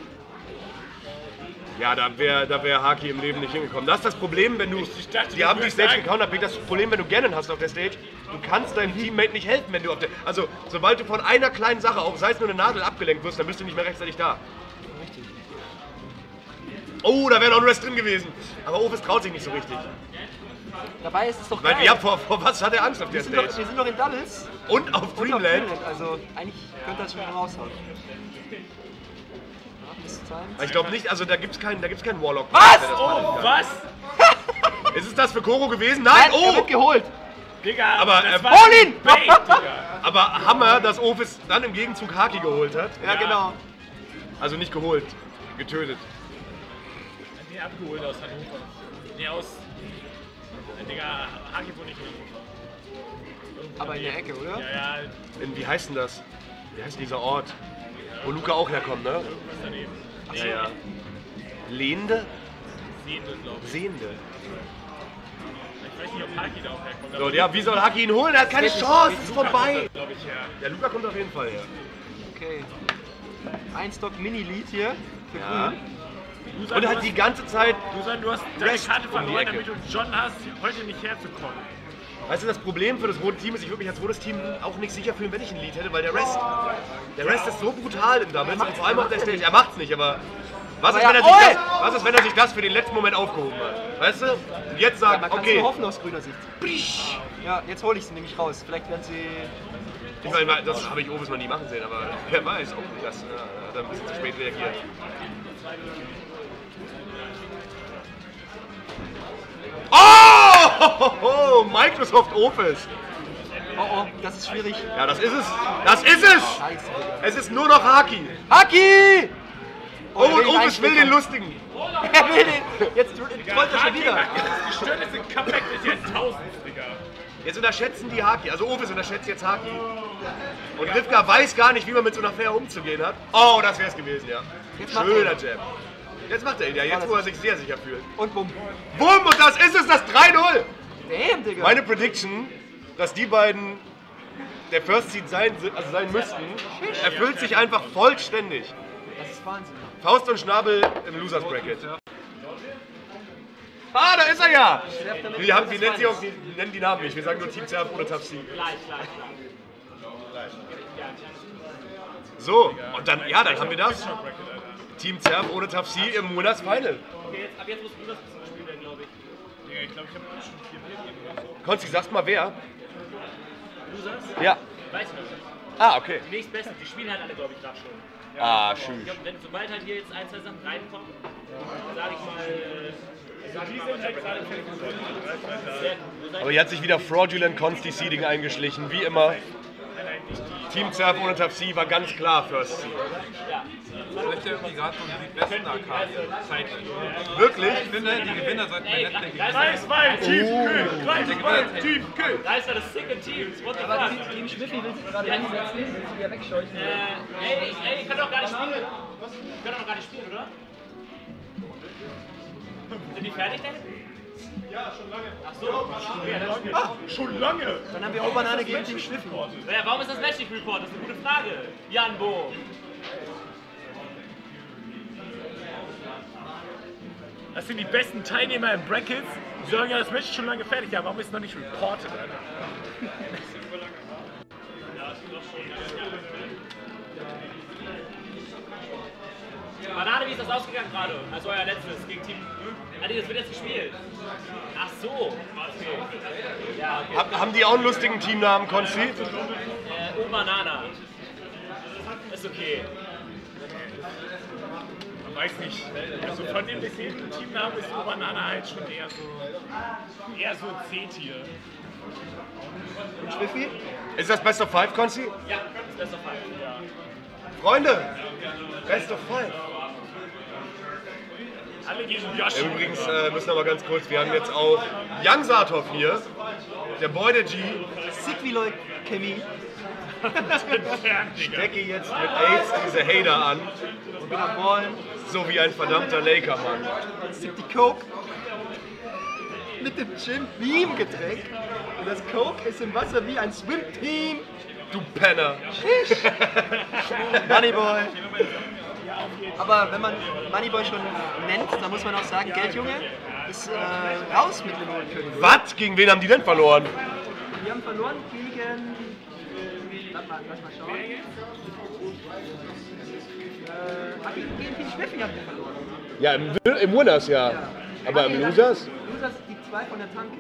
Ja, da wäre da wär Haki im Leben nicht hingekommen. Das ist das Problem, wenn du... Ich dachte, die haben dich selbst gecounterpickt. Das Problem, wenn du Gannon hast auf der Stage, du kannst deinem Teammate nicht helfen, wenn du auf der... Also, sobald du von einer kleinen Sache, auch sei es nur eine Nadel, abgelenkt wirst, dann bist du nicht mehr rechtzeitig da. Richtig. Oh, da wäre noch ein Rest drin gewesen. Aber Ofis traut sich nicht so richtig. Dabei ist es doch geil. Weil, ja, vor, vor was hat er Angst auf der Stage? Doch, wir sind noch in Dallas. Und auf Dreamland. Also, eigentlich könnte das schon raushauen. Ich glaube nicht, also da gibt es keinen, keinen Warlock. Was? Oh, was? Ist es das für Koro gewesen? Nein, Nein oh! Er wird geholt. Digga, aber, das äh, war hol ihn! Bait, Digga. Aber Hammer, dass Ofis dann im Gegenzug Haki geholt hat. Ja, ja, genau. Also nicht geholt, getötet. Nee, abgeholt aus Hannover. Nee, aus... Digga, Haki wurde nicht liegen. Aber in der Ecke, oder? Ja, ja. In, wie heißt denn das? Wie heißt dieser Ort? Wo Luca auch herkommt, ne? Daneben. Ach so. Ja, ja. Lehnde? Sehende, glaube ich. Sehende. Ich weiß nicht, ob Haki da auch herkommt. So, ja, wie soll Haki ihn holen? Er hat keine Chance, es ist vorbei. Kommt, ich, ja. ja, Luca kommt auf jeden Fall her. Okay. Ein Stock Mini-Lead hier für ja. Grün. Dusan, und halt die ganze Zeit. Dusan, du hast deine Karte verloren, damit du John hast, heute nicht herzukommen. Weißt du, das Problem für das rote Team ist, ich würde mich als rotes Team auch nicht sicher fühlen, wenn ich ein Lead hätte, weil der Rest, der Rest ist so brutal im Doubles, vor allem auf der Stage, er macht's nicht, aber Was ist, ja, wenn er sich das, was ist, wenn er sich das für den letzten Moment aufgehoben hat? Weißt du? Und jetzt sagt, ja, man okay. Man hoffen aus grüner Sicht. Pisch. Ja, jetzt hole ich sie nämlich raus. Vielleicht werden sie... Ich meine, das habe ich Ovis noch nie machen sehen, aber wer weiß, auch nicht, dass er ein bisschen zu spät reagiert. Oh! Microsoft Office! Oh oh, das ist schwierig. Ja, das ist es! Das ist es! Scheiße. Es ist nur noch Haki! Haki! Oh, und Office will den Lustigen! Er will den! Jetzt trollt er schon wieder! Die Stirn ist ein Comeback des Jahrtausends, Digga! Jetzt unterschätzen die Haki, also Ofis unterschätzt jetzt Haki. Und Rivka weiß gar nicht, wie man mit so einer Fair umzugehen hat. Oh, das wär's gewesen, ja. Jetzt schöner Jab. Jetzt macht er ihn ja, jetzt wo er sich sehr sicher fühlt. Und bumm. Bumm, und das ist es, das drei null! Damn, Digga. Meine Prediction, dass die beiden der First Seed sein, also sein müssten, erfüllt sich einfach vollständig. Das ist Wahnsinn. Faust und Schnabel im Losers Bracket. Ah, da ist er ja! Wir haben, wir nennen, sie auch, wir nennen die Namen nicht, wir sagen nur Team Zerf oder Tab C. So, und dann, ja, dann haben wir das. Team Zerf oder Tab C im Monatsfinal. Ab jetzt muss du das spielen werden, glaube ich. Ich glaube, ich habe schon vier. Konsti, sagst mal wer? Losers? Ja. Weiß ich. Ah, okay. Die nächstbesten, die spielen halt alle, glaube ich, gerade schon. Ah, schön. Ich glaube, sobald halt hier jetzt ein, zwei Sachen reinkommen, sage ich mal. Aber hier hat sich wieder Fraudulent Consti Seeding eingeschlichen, wie immer. Team Zerf ohne Tab C war ganz klar First Seed. Vielleicht ja irgendwie gerade von die besten Arcadien. Wirklich? Ich finde, die Gewinner sollten wir nicht denken. Gleich mein Team Kühl! Gleich mein Team Kühl! Da ist ja das Second Team. Aber Team Schmiffli will sich gerade einsetzen, will sich wieder wegscheuchen. Ey, ey, ich kann doch gar nicht spielen. Ich kann doch gar nicht spielen, oder? Sind die fertig denn? Ja, schon lange. Ach so, schon lange. Ach, schon lange. Dann haben wir auch Banane gegen Team Schniffen. Ja, warum ist das Magic Report? Das ist eine gute Frage. Janbo. Das sind die besten Teilnehmer im Brackets. Die sagen ja, das Match ist schon lange fertig. Ja, warum ist es noch nicht reported? Banane, wie ist das ausgegangen gerade? Also euer letztes gegen Team. Also das wird jetzt gespielt. Ach so. Okay. Ja, okay. Hab, haben die auch einen lustigen Teamnamen, Konsti? Äh, oh Banana. Ist okay. Ich weiß nicht. Also von dem bisherigen Teamnamen ist O Banana halt schon eher so eher so C-Tier. Und Schwiffi? Ist das Best of Five, Konsti? Ja, Best of Five. Ja. Freunde, Best of Five. Übrigens äh, müssen wir mal ganz kurz, wir haben jetzt auch Young Sartov hier, der Boy der G. Sick wie Leute, Chemie. Stecke jetzt mit AIDS diese Hater an. Und bin am Ballen. So wie ein verdammter Laker-Mann. Sick die Coke. Mit dem Jim Beam-Getränk. Und das Coke ist im Wasser wie ein Swim-Team. Du Penner. Schisch. Moneyboy. Aber wenn man Moneyboy schon nennt, dann muss man auch sagen, Geldjunge ist äh, raus mit dem Hohenkönig. Was? Gegen wen haben die denn verloren? Die haben verloren gegen... Warte mal, lass mal schauen. Äh, gegen Team Schmiffli haben die verloren. Ja, im Winners, ja. ja. Aber im Losers? Losers, die zwei von der Tanke.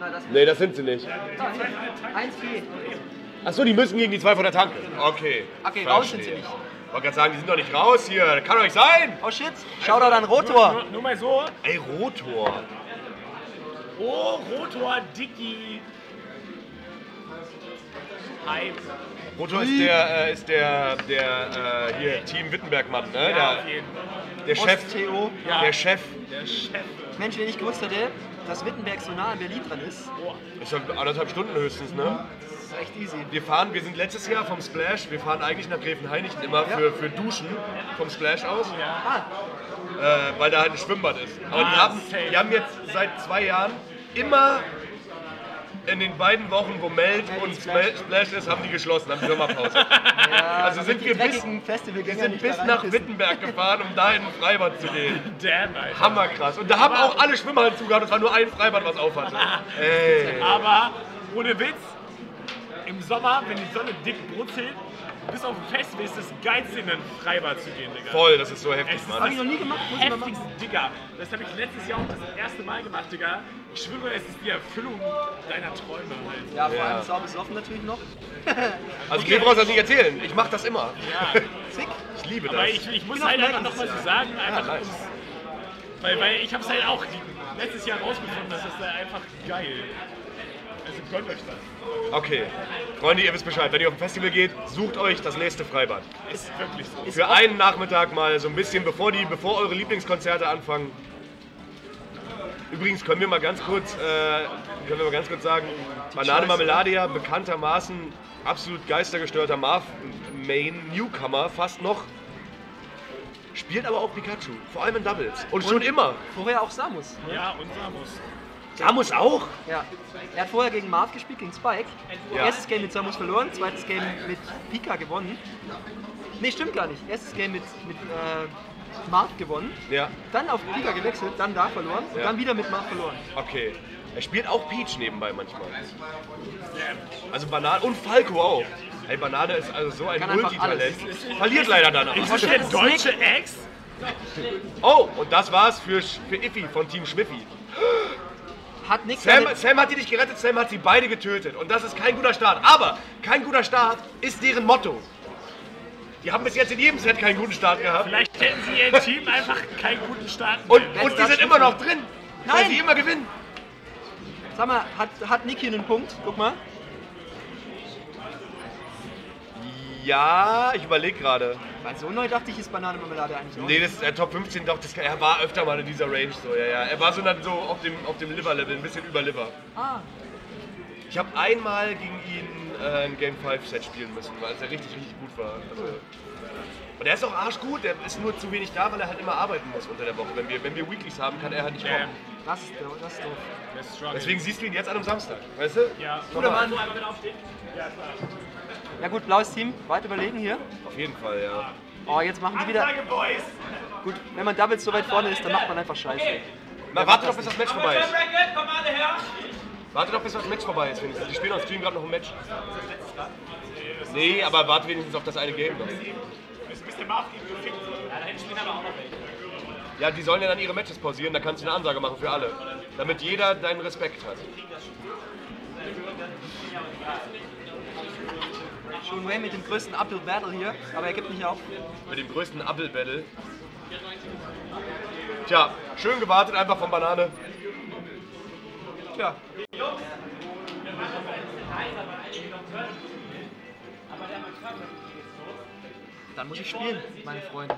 Na, das nee, das sind sie nicht. eins vier. Achso, die müssen gegen die zwei von der Tanke. Okay. Okay, verstehe. Raus sind sie nicht. Ich wollte gerade sagen, die sind doch nicht raus hier. Das kann doch nicht sein. Oh shit. Shoutout an Rotor. Nur, nur, nur mal so. Ey, Rotor. Oh, Rotor, Dicky. Hi. Rotor ist der, äh, ist der, der äh, hier, Team Wittenberg-Mann, ne? Ja, der, auf jeden Fall. Der Chef. T O. Ja. Der Chef. Der Chef. Mensch, den ich gewusst hätte, dass Wittenberg so nah an Berlin dran ist. Oh. Ist ja anderthalb Stunden höchstens, ne? Das ist echt easy. Wir fahren, wir sind letztes Jahr vom Splash, wir fahren eigentlich nach Gräfenhainichen immer ja. für, für Duschen vom Splash aus. Ja. Ah. Äh, weil da halt ein Schwimmbad ist. Aber ah, die, haben, die haben jetzt seit zwei Jahren immer in den beiden Wochen, wo Melt ja, und Splash. Splash ist, haben die geschlossen, haben die Sommerpause. Ja, also sind wir bis, wir sind bis nach Wittenberg gefahren, um da in ein Freibad zu gehen. Damn, Alter. Hammerkrass. Und da haben auch alle Schwimmhallen zugehabt, es war nur ein Freibad, was auf hatte. Ey. Aber ohne Witz, im Sommer, wenn die Sonne dick brutzelt, bis auf den Festival ist das Geilste, in den Freibad zu gehen, Digga. Voll, das ist so heftig, Mann. Das hab ich noch nie gemacht. Heftig, Digga. Das habe ich letztes Jahr auch das erste Mal gemacht, Digga. Ich schwöre, es ist die Erfüllung deiner Träume halt. Ja, vor allem sauberes Laufen natürlich noch. Also okay, mir brauchst du das nicht erzählen. Ich mach das immer. Ja. Sick. Ich liebe das. Aber ich, ich muss halt einfach nochmal so sagen, einfach ja, nice. Weil, weil ich hab's halt auch letztes Jahr rausgefunden, dass das da einfach geil. Also gönnt euch das. Okay. Freunde, ihr wisst Bescheid. Wenn ihr auf ein Festival geht, sucht euch das nächste Freibad. Ist wirklich so. Für einen Nachmittag mal so ein bisschen, bevor, die, bevor eure Lieblingskonzerte anfangen. Übrigens können wir mal ganz kurz, äh, können wir mal ganz kurz sagen, Banane Marmeladia, bekanntermaßen absolut geistergestörter Marv, Main Newcomer, fast noch. Spielt aber auch Pikachu, vor allem in Doubles. Und, und schon immer. Vorher auch Samus. Ne? Ja, und Samus. Samus auch? Ja. Er hat vorher gegen Marv gespielt, gegen Spike. Ja. Erstes Game mit Samus verloren, zweites Game mit Pika gewonnen. Nee, stimmt gar nicht. Erstes Game mit, mit äh, Marv gewonnen. Ja. Dann auf Pika gewechselt, dann da verloren. Ja. Und dann wieder mit Marv verloren. Okay. Er spielt auch Peach nebenbei manchmal. Also Banane und Falco auch. Ey, Banane ist also so ein Multitalent. Verliert leider danach. Ist das der deutsche Ex? Oh, und das war's für, für Iffy von Team Schmiffy. Hat nix Sam, Sam hat die nicht gerettet, Sam hat sie beide getötet. Und das ist kein guter Start. Aber kein guter Start ist deren Motto. Die haben bis jetzt in jedem Set keinen guten Start gehabt. Vielleicht hätten sie ihr Team einfach keinen guten Start. Und, und die sind immer noch drin, weil Nein. sie immer gewinnen. Sag mal, hat, hat Niki einen Punkt? Guck mal. Ja, ich überlege gerade. Weil so neu dachte ich, ist Banane Marmelade eigentlich auch. Nee, das ist der Top fünfzehn, doch, das, er war öfter mal in dieser Range so, ja, ja. Er war so dann so auf dem, auf dem Liver-Level, ein bisschen über Liver. Ah. Ich habe einmal gegen ihn äh, ein Game fünf Set spielen müssen, weil es ja richtig, richtig gut war. Also, und er ist auch arschgut, der ist nur zu wenig da, weil er halt immer arbeiten muss unter der Woche. Wenn wir, wenn wir Weeklies haben, kann er halt nicht kommen. Das ist doof, das ist doof. Deswegen siehst du ihn jetzt an am Samstag, weißt du? Ja. Guter Mann. Ja gut, blaues Team, weit überlegen hier. Auf jeden Fall, ja. Oh, jetzt machen die wieder... Gut, wenn man Doubles so weit vorne ist, dann macht man einfach Scheiße. Na, warte doch, bis das Match vorbei ist. Warte doch, bis das Match vorbei ist, wenigstens. Die spielen auf Stream gerade noch ein Match. Nee, aber warte wenigstens auf das eine Game noch. Ja, die sollen ja dann ihre Matches pausieren, da kannst du eine Ansage machen für alle. Damit jeder deinen Respekt hat. Schon Way mit dem größten Uphill Battle hier, aber er gibt nicht auf. Mit dem größten Uphill Battle. Tja, schön gewartet einfach von Banane. Tja. Dann muss ich spielen, meine Freunde.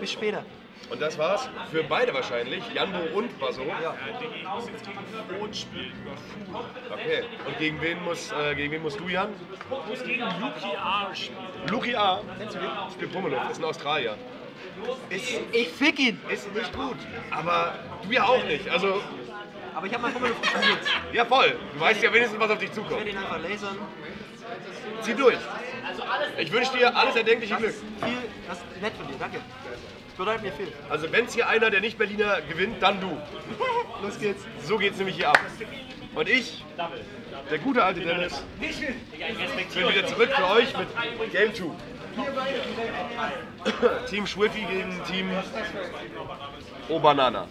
Bis später. Und das war's für beide wahrscheinlich, Jambo und Basso. Ja. Ich muss jetzt gegen Frohn spielen. Okay. Und gegen wen, muss, äh, gegen wen musst du, Jan? Ich muss gegen Luki A spielen. Luki A? Kennst du den? Spielt Pummeluff, ist ein Australier. Ist, ich fick ihn! Ist nicht gut, aber du ja auch nicht. Also, aber ich hab mal Pummeluff gespielt. Ja voll, du weißt ja wenigstens, was auf dich zukommt. Ich werde ihn einfach lasern. Zieh durch. Ich wünsche dir alles erdenkliche Glück. Viel, das ist nett von dir, danke. Das bedeutet mir viel. Also wenn es hier einer, der nicht Berliner gewinnt, dann du. Los geht's. So geht's nämlich hier ab. Und ich, der gute alte Dennis, bin wieder zurück für euch mit Game zwei. Team Schwiffy gegen Team Obanana.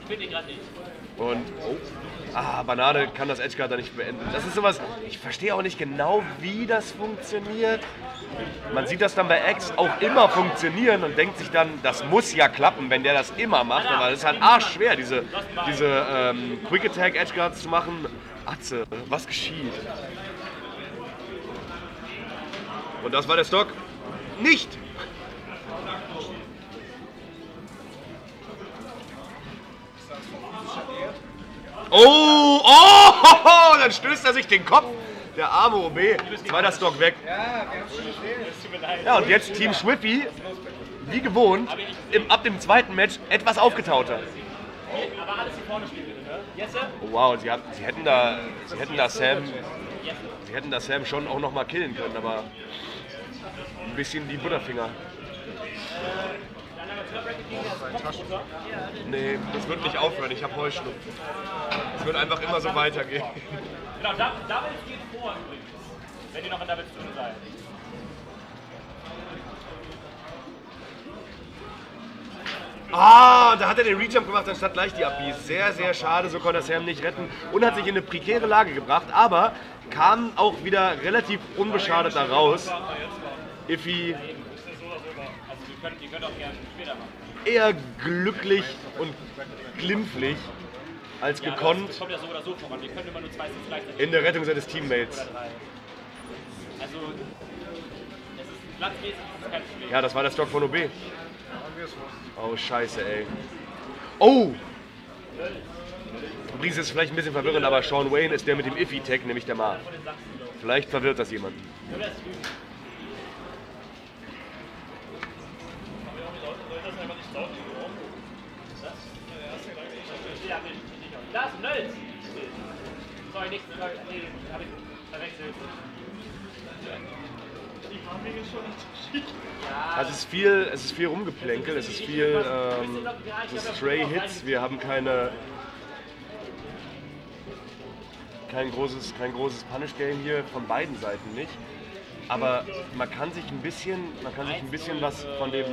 Ich bin hier gerade nicht. Und, oh, ah, Banane kann das Edgeguard da nicht beenden. Das ist sowas, ich verstehe auch nicht genau, wie das funktioniert. Man sieht das dann bei Ex auch immer funktionieren und denkt sich dann, das muss ja klappen, wenn der das immer macht. Aber es ist halt arschschwer, diese, diese ähm, Quick Attack Edgeguards zu machen. Atze, was geschieht? Und das war der Stock. Nicht! Oh, oh, dann stößt er sich den Kopf. Der arme O B, zweiter Stock weg. Ja, und jetzt Team Schwiffy, wie gewohnt, im, ab dem zweiten Match etwas aufgetauter. Oh, wow, sie, hat, sie, hätten da, sie, hätten da Sam, sie hätten da Sam schon auch noch mal killen können, aber ein bisschen die Butterfinger. Oh, seinen Taschen. Nee, das wird nicht aufhören, ich habe Heuschnupfen. Es wird einfach immer so weitergehen. Genau, Doubles geht vor übrigens, wenn ihr noch in Doubles drin seid. Ah, da hat er den Rejump gemacht, anstatt gleich die Abbeats. Sehr, sehr schade, so konnte er Sam nicht retten und hat sich in eine prekäre Lage gebracht, aber kam auch wieder relativ unbeschadet da raus. Iffy eher glücklich und glimpflich als gekonnt in der Rettung seines Teammates. Ja, das war der Stock von O B. Oh, scheiße, ey. Oh! Übrigens ist es vielleicht ein bisschen verwirrend, aber Sean Wayne ist der mit dem Iffy-Tag, nämlich der Marv. Vielleicht verwirrt das jemanden. Also es ist viel, es ist viel Rumgeplänkel, es ist viel ähm, so Stray-Hits, wir haben keine, kein großes, kein großes Punish-Game hier, von beiden Seiten nicht, aber man kann sich ein bisschen, man kann sich ein bisschen was von dem,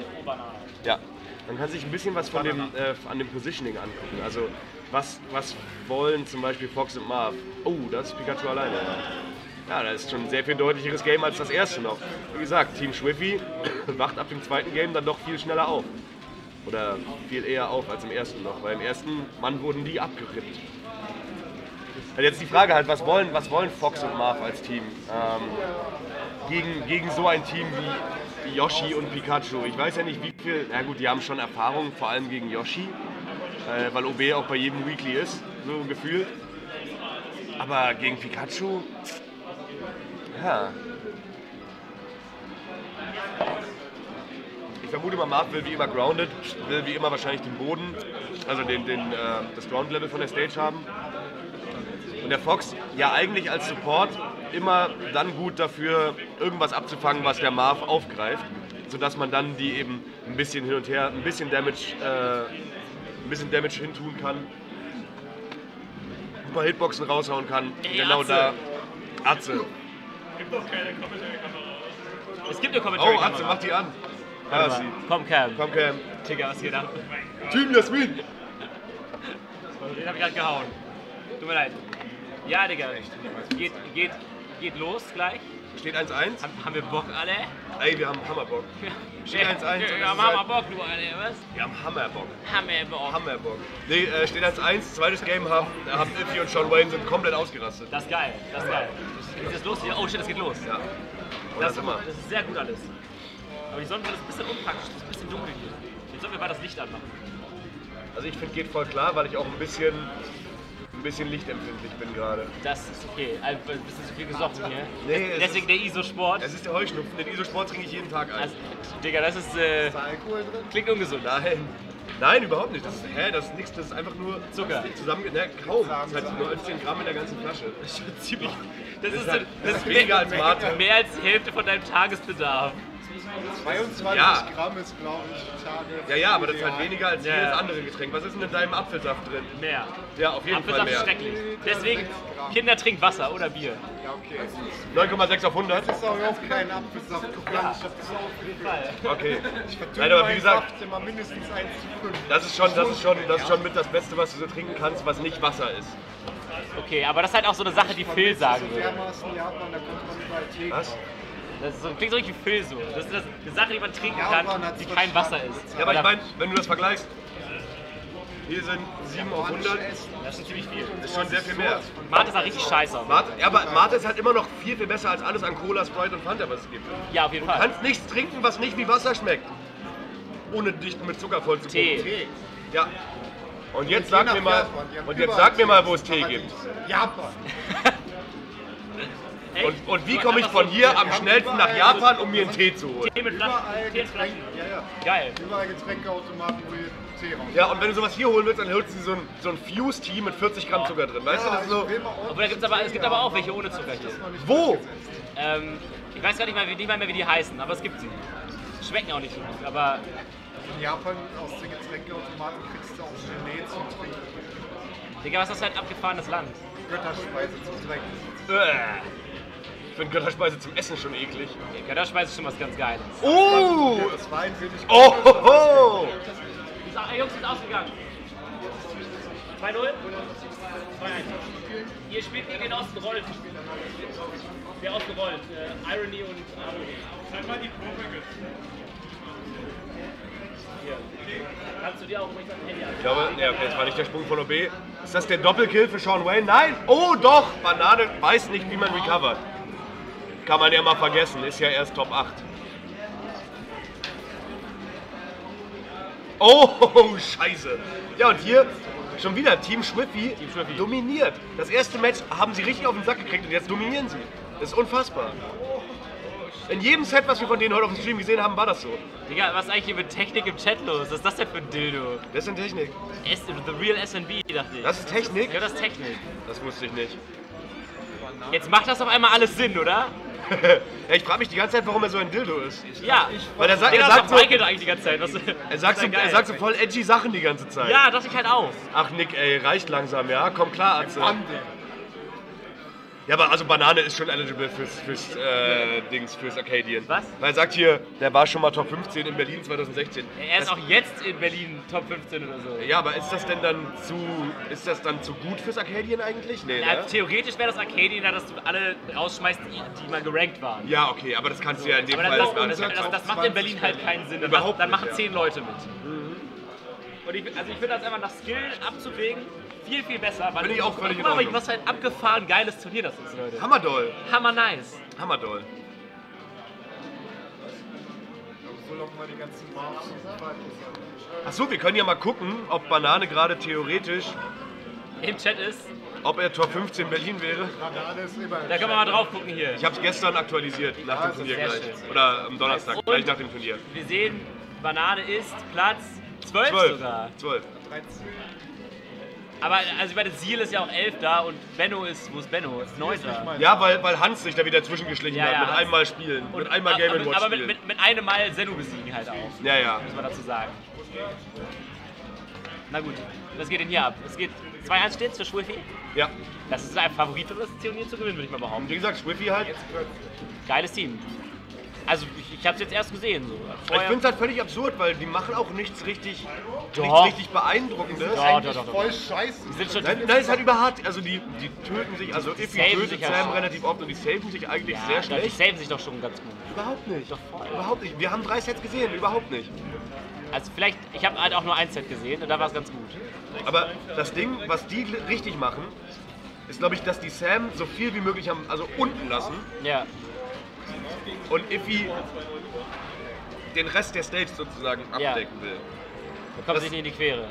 ja, man kann sich ein bisschen was von dem, äh, an dem Positioning angucken, also was, was wollen zum Beispiel Fox und Marv, oh, da ist Pikachu alleine. Ja, das ist schon ein sehr viel deutlicheres Game als das erste noch. Wie gesagt, Team Schwiffy wacht ab dem zweiten Game dann doch viel schneller auf. Oder viel eher auf als im ersten noch, weil im ersten Mann wurden die abgerippt. Also jetzt die Frage halt, was wollen, was wollen Fox und Marv als Team? Ähm, gegen, gegen so ein Team wie Yoshi und Pikachu. Ich weiß ja nicht, wie viel... Na gut, die haben schon Erfahrung, vor allem gegen Yoshi. Äh, weil O B auch bei jedem Weekly ist, so gefühlt. Aber gegen Pikachu... Ja. Ich vermute mal, Marv will wie immer grounded, will wie immer wahrscheinlich den Boden, also den, den, äh, das Ground-Level von der Stage haben. Und der Fox, ja eigentlich als Support, immer dann gut dafür, irgendwas abzufangen, was der Marv aufgreift, sodass man dann die eben ein bisschen hin und her, ein bisschen Damage, äh, ein bisschen Damage hintun kann, ein paar Hitboxen raushauen kann, Ey, genau Atze. da, Atze. Es gibt doch keine Commentary-Kamera. Es gibt eine Commentary-Kamera. Oh, Atze, mach die an. Ja, ja, komm, Cam. Komm, Cam. Digga, was geht ab? Team Jasmin! Den hab ich gerade gehauen. Tut mir leid. Ja, Digga. Geht, geht, geht los gleich. Steht eins eins. Haben, haben wir Bock, alle? Ey, wir haben Hammerbock. Steht eins eins. Wir haben Hammerbock, du, alle, was? Wir haben Hammerbock. Hammerbock. Hammerbock. Nee, äh, steht eins eins. Zweites Game haben, haben Iffy und Sean Wayne sind komplett ausgerastet. Das ist geil, das ist geil. Geht das los? Oh shit, das geht los. Ja. Und das, das, immer. das ist sehr gut alles. Aber die Sonne wird ein bisschen unpraktisch, das ist ein bisschen dunkel hier. Jetzt sollen wir mal das Licht anmachen. Also ich finde, geht voll klar, weil ich auch ein bisschen, ein bisschen lichtempfindlich bin gerade. Das ist okay. Ein bisschen zu viel gesoffen hier. Nee, deswegen der Isosport. Es ist der Heuschnupfen. Den Isosport trinke ich jeden Tag ein. Also, Digga, das ist... Äh, ist da Alkohol drin? Klingt ungesund. Nein. Nein, überhaupt nicht. Das ist, hä, das ist nichts, das ist einfach nur Zucker. Zusammen, ne, kaum. Das ist halt nur neunzehn Gramm in der ganzen Flasche. Das ist schon ziemlich. Das, das ist, halt, das das ist weniger als Mate. Mehr als die Hälfte von deinem Tagesbedarf. zweiundzwanzig ja. Gramm ist, glaube ich, Tage. Ja, ja, aber das ist halt weniger als jedes ja. andere Getränk. Was ist denn in deinem Apfelsaft drin? Mehr. Ja, auf jeden Apfelsaft Fall mehr. Apfelsaft ist schrecklich. Deswegen, Kinder, trinkt Wasser oder Bier. Ja, okay. neun Komma sechs auf hundert. Das ist auch überhaupt kein Apfelsaft. Guck mal, ich hab das auch auf jeden Fall. Okay. Ich verdünne Nein, aber wie gesagt, Saft immer mindestens eins zu fünf. Das ist schon, das ist schon, das ist schon mit das Beste, was du so trinken kannst, was nicht Wasser ist. Okay, aber das ist halt auch so eine Sache, die Phil sagen würde. Was? Das so, klingt so richtig wie Phil so. Das ist das, eine Sache, die man trinken kann, die kein Wasser ist. Ja, aber ich meine, wenn du das vergleichst, hier sind sieben auf hundert. Das ist ziemlich viel. Das ist schon sehr viel mehr. Mate ist halt richtig scheiße. Mate, ja, aber Mate ist halt immer noch viel, viel besser als alles an Cola, Sprite und Fanta, was es gibt. Ja, auf jeden Fall. Du kannst nichts trinken, was nicht wie Wasser schmeckt. Ohne dich mit Zucker voll zu Tee. Tee. Ja. Und jetzt sag mir mal, und jetzt sag mir mal, wo es Tee gibt. Japan. Und, und wie komme ich von hier am schnellsten nach Japan, um mir einen Tee zu holen? Tee mit Flaschen. Tee mit Flaschen. Ja, ja. Geil. Überall Getränkeautomaten, wo ihr Tee rauskommt. Ja, und wenn du sowas hier holen willst, dann holst du so ein, so ein Fuse-Tee mit vierzig Gramm Zucker drin. Weißt ja, du, das ist so. Aber da gibt's aber, es gibt aber auch welche ohne Zucker. Wo? Ähm, ich weiß gar nicht mal, nicht mal mehr, wie die heißen, aber es gibt sie. Schmecken auch nicht so gut, aber In Japan aus der Getränkeautomaten kriegst du auch Gelee zum Trinken. Digga, was ist das für ein abgefahrenes Land? Götterspeise zum Trinken. Ich finde Götterspeise zum Essen schon eklig. Okay, Götterspeise ist schon was ganz Geiles. Oh! Das war ein wenig. Oh! Ho, ho. Ey, Jungs, sind ausgegangen. zwei null? zwei eins. Ihr spielt gegen den Osten Rollt. Der Osten Rollt. Äh, Irony und Irony. Zeig mal die Probe. Hier. Kannst du dir auch ruhig das Handy an? Ich glaube, ja, okay, das war nicht der Sprung von O B. Ist das der Doppelkill für Sean Wayne? Nein! Oh doch! Banane weiß nicht, wie man recovert. Kann man ja mal vergessen, ist ja erst Top acht. Oh, scheiße. Ja, und hier schon wieder Team Schwippi dominiert. Das erste Match haben sie richtig auf den Sack gekriegt und jetzt dominieren sie. Das ist unfassbar. In jedem Set, was wir von denen heute auf dem Stream gesehen haben, war das so. Digga, was ist eigentlich hier mit Technik im Chat los? Was ist das denn für ein Dildo? Das ist Technik. S the real S N B, dachte ich. Das ist Technik? Ja, das ist Technik. Das wusste ich nicht. Jetzt macht das auf einmal alles Sinn, oder? Ja, ich frage mich die ganze Zeit, warum er so ein Dildo ist. Ja, weil er, sa er sagt so, eigentlich die ganze Zeit. Was, er, sagt so, er sagt so voll edgy Sachen die ganze Zeit. Ja, dachte ich halt auch. Ach Nick, ey, reicht langsam, ja? Komm klar, Atze. Ja, aber also Banane ist schon eligible fürs, fürs äh, Dings, fürs Arcadian. Was? Weil er sagt hier, der war schon mal Top fünfzehn in Berlin zweitausendsechzehn. Er ist das, auch jetzt in Berlin Top fünfzehn oder so. Ja, aber ist das denn dann zu, ist das dann zu gut fürs Arcadian eigentlich? Nee, ja, ne? Theoretisch wäre das Arcadian, dass du alle rausschmeißt, die mal gerankt waren. Ja, okay, aber das kannst du ja in dem aber Fall das, das, das, das, das macht in Berlin halt keinen Sinn. Überhaupt dann machen zehn ja. Leute mit. Mhm. Und ich, also ich finde das einfach nach Skill abzuwägen. Viel, viel besser. Weil ich auch völlig in Ordnung. Was für ein abgefahren geiles Turnier das ist, Leute. Hammerdoll. Hammer nice. Hammerdoll. Achso, wir können ja mal gucken, ob Banane gerade theoretisch im Chat ist. Ob er Top fünfzehn Berlin wäre. Da können wir mal drauf gucken hier. Ich habe es gestern aktualisiert, nach dem Turnier gleich. Oder am Donnerstag, und gleich nach dem Turnier. Wir sehen, Banane ist Platz zwölf sogar. zwölf. Aber also ich meine, Ziel ist ja auch elf da und Benno ist, wo ist Benno? Ist neun da. Ja, weil, weil Hans sich da wieder zwischengeschlichen ja, ja, hat, mit Hans. Einmal spielen, und mit einmal Game and Watch aber spielen. Mit, mit, mit einem Mal Senno besiegen halt auch, ja, ja. Muss man dazu sagen. Na gut, was geht denn hier ab? Es geht zwei eins steht's für Schwiffi? Ja. Das ist ein Favorit, um das Turnier zu gewinnen, würde ich mal behaupten. Wie gesagt, Schwiffi halt. Geiles Team. Also ich, ich hab's jetzt erst gesehen. So. Vorher ich find's halt völlig absurd, weil die machen auch nichts richtig, nichts richtig Beeindruckendes. Ja, doch, doch, doch. Voll scheiße. Die sind schon nein, nein, ist halt überhart. Also die, die töten sich, also Iffy tötet sich Sam relativ oft und die saven sich eigentlich ja, sehr schlecht. Die saven sich doch schon ganz gut. Überhaupt nicht. Doch voll. Überhaupt nicht. Wir haben drei Sets gesehen, überhaupt nicht. Also vielleicht, ich habe halt auch nur ein Set gesehen und da war es ganz gut. Aber das Ding, was die richtig machen, ist glaube ich, dass die Sam so viel wie möglich haben, also unten lassen. Ja. Und Iffy den Rest der Stage sozusagen abdecken ja. will. Dann kommen das, sie nicht in die Quere.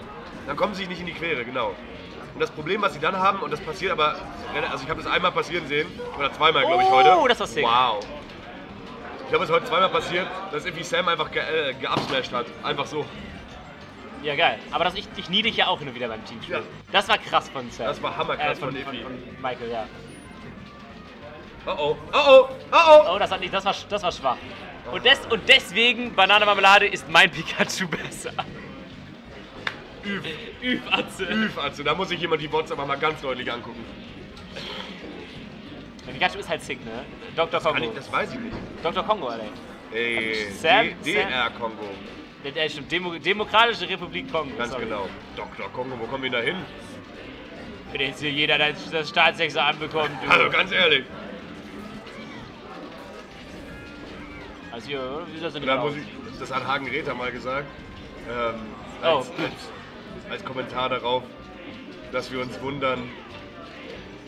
Dann kommen sie nicht in die Quere, genau. Und das Problem, was sie dann haben, und das passiert aber, also ich habe das einmal passieren sehen, oder zweimal, glaube ich, oh, heute. Oh, das war sick. Wow. Ich glaube, es ist heute zweimal passiert, dass Iffy Sam einfach ge äh, geupsmashed hat. Einfach so. Ja, geil. Aber dass ich, ich nie dich ja auch immer wieder beim Team spiele. Ja. Das war krass von Sam. Das war hammerkrass äh, von, von Iffy. Von, von Michael, ja. Oh oh, oh oh, oh oh! Oh, das, hat nicht, das, war, das war schwach. Und, des, und deswegen, Banane Marmelade ist mein Pikachu besser. Üf. Üf, Atze. Üf, Atze. Da muss sich jemand die Bots aber mal ganz deutlich angucken. Der Pikachu ist halt sick, ne? Doktor Kongo. Ich, das weiß ich nicht. Doktor Kongo, Alter. Ey, Sam, D D R Sam. Kongo. Der stimmt, Demo Demokratische Republik Kongo. Ganz sorry. Genau. Doktor Kongo, wo kommen wir da hin? Wenn jetzt hier jeder das Staatsexamen bekommt. Hallo, ganz ehrlich. Also hier, wie ist das denn genau muss ich, das hat Hagen Räther mal gesagt, ähm, als, oh. als, als Kommentar darauf, dass wir uns wundern,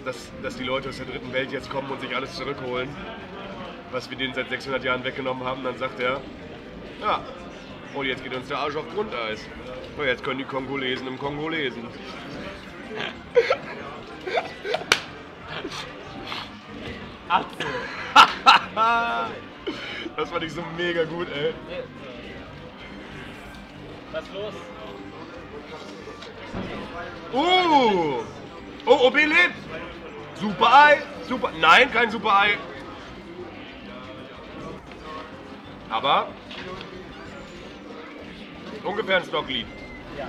dass, dass die Leute aus der dritten Welt jetzt kommen und sich alles zurückholen, was wir denen seit sechshundert Jahren weggenommen haben. Dann sagt er, ja, und oh, jetzt geht uns der Arsch auf Grundeis. Oh, jetzt können die Kongolesen im Kongo lesen. Das fand ich so mega gut, ey. Was ist los? Oh! Oh, O B lebt! Super Ei! Super. Nein, kein Super Ei! Aber Ungefähr ein Stocklied. Ja.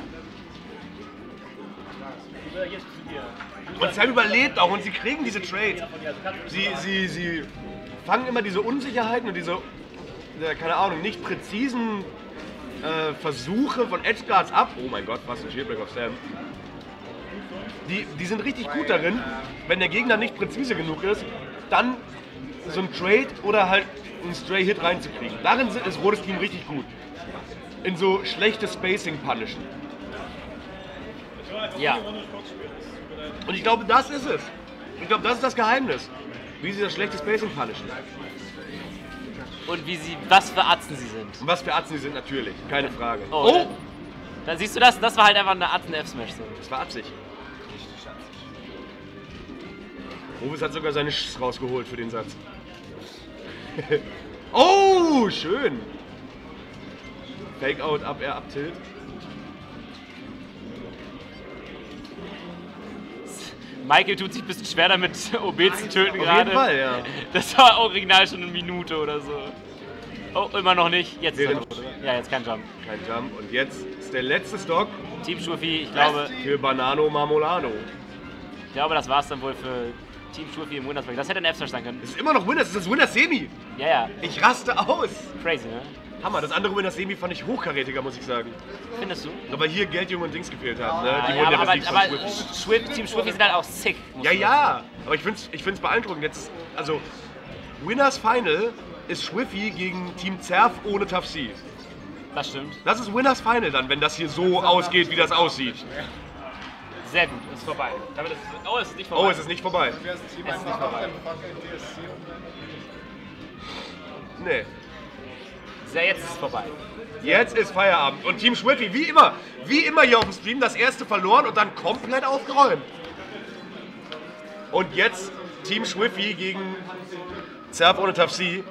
Und Sam überlebt auch und sie kriegen diese Trades. Sie, sie, sie fangen immer diese Unsicherheiten und diese, keine Ahnung, nicht präzisen äh, Versuche von Edge Guards ab. Oh mein Gott, was ein Shieldbreak auf Sam. Die, die sind richtig gut darin, wenn der Gegner nicht präzise genug ist, dann so ein Trade oder halt einen Stray-Hit reinzukriegen. Darin ist Rotes Team richtig gut. In so schlechtes Spacing-Punishen. Ja. Und ich glaube, das ist es. Ich glaube, das ist das Geheimnis. Wie sie das schlechte Spacing punishen. Und wie sie, was für Atzen sie sind. Und was für Atzen sie sind, natürlich. Keine Frage. Oh! oh. Dann siehst du das, das war halt einfach eine Atzen-F-Smash. So. Das war Absicht. Robis hat sogar seine Schiss rausgeholt für den Satz. Oh, schön! Fake-Out, Up-Air, Up-Tilt. Michael tut sich ein bisschen schwer damit, O B zu töten gerade. Auf jeden Fall, ja. Das war original schon eine Minute oder so. Oh, immer noch nicht. Jetzt ist er tot, oder? Ja, jetzt kein Jump. Kein Jump. Und jetzt ist der letzte Stock. Team Schurfi, ich glaube... Für Banano Marmolano. Ich glaube, das war's dann wohl für Team Schurfi im Winners-Break. Das hätte ein F-Star sein können. Das ist immer noch Winners, das ist das Winners-Semi. Ja, ja. Ich raste aus. Crazy, ne? Hammer, das andere Winners-Semi fand ich hochkarätiger, muss ich sagen. Findest du? Aber hier Geldjunge und Dings gefehlt haben, ne? Die ja, wurden ja aber, aber, aber Schwip, Team Schwippi sind halt auch sick. Ja, ja, aber ich find's, ich find's beeindruckend. Jetzt, also, Winners Final ist Schwippi gegen Team Zerf ohne Tafsi. Das stimmt. Das ist Winners Final dann, wenn das hier so ausgeht, wie das aussieht. Sehr gut, ist vorbei. Damit ist, oh, es ist nicht vorbei. Oh, es ist nicht vorbei. Es ist nicht vorbei. Nee. Ja, jetzt ist es vorbei. Jetzt ist Feierabend. Und Team Schwippi, wie immer, wie immer hier auf dem Stream, das erste verloren und dann komplett aufgeräumt. Und jetzt Team Schwippi gegen Zerf ohne Tafsi.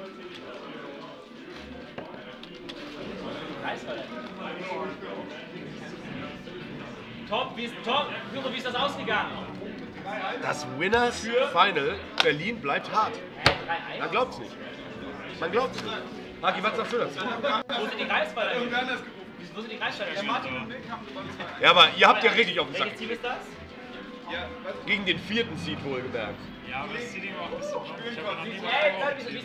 Top, wie ist, top. Pyro, wie ist das ausgegangen? Das Winners Final. Berlin bleibt hart. Man glaubt's nicht. Man glaubt's nicht. Haki, was sagst du dazu? Wo sind die Greifswalder? Wo sind die Greifswalder? Ja, aber ihr habt ja richtig auf den Sack. Welches Team ist das? Gegen den vierten Seed wohlgemerkt. Ja, aber das sieht ihm auch ein bisschen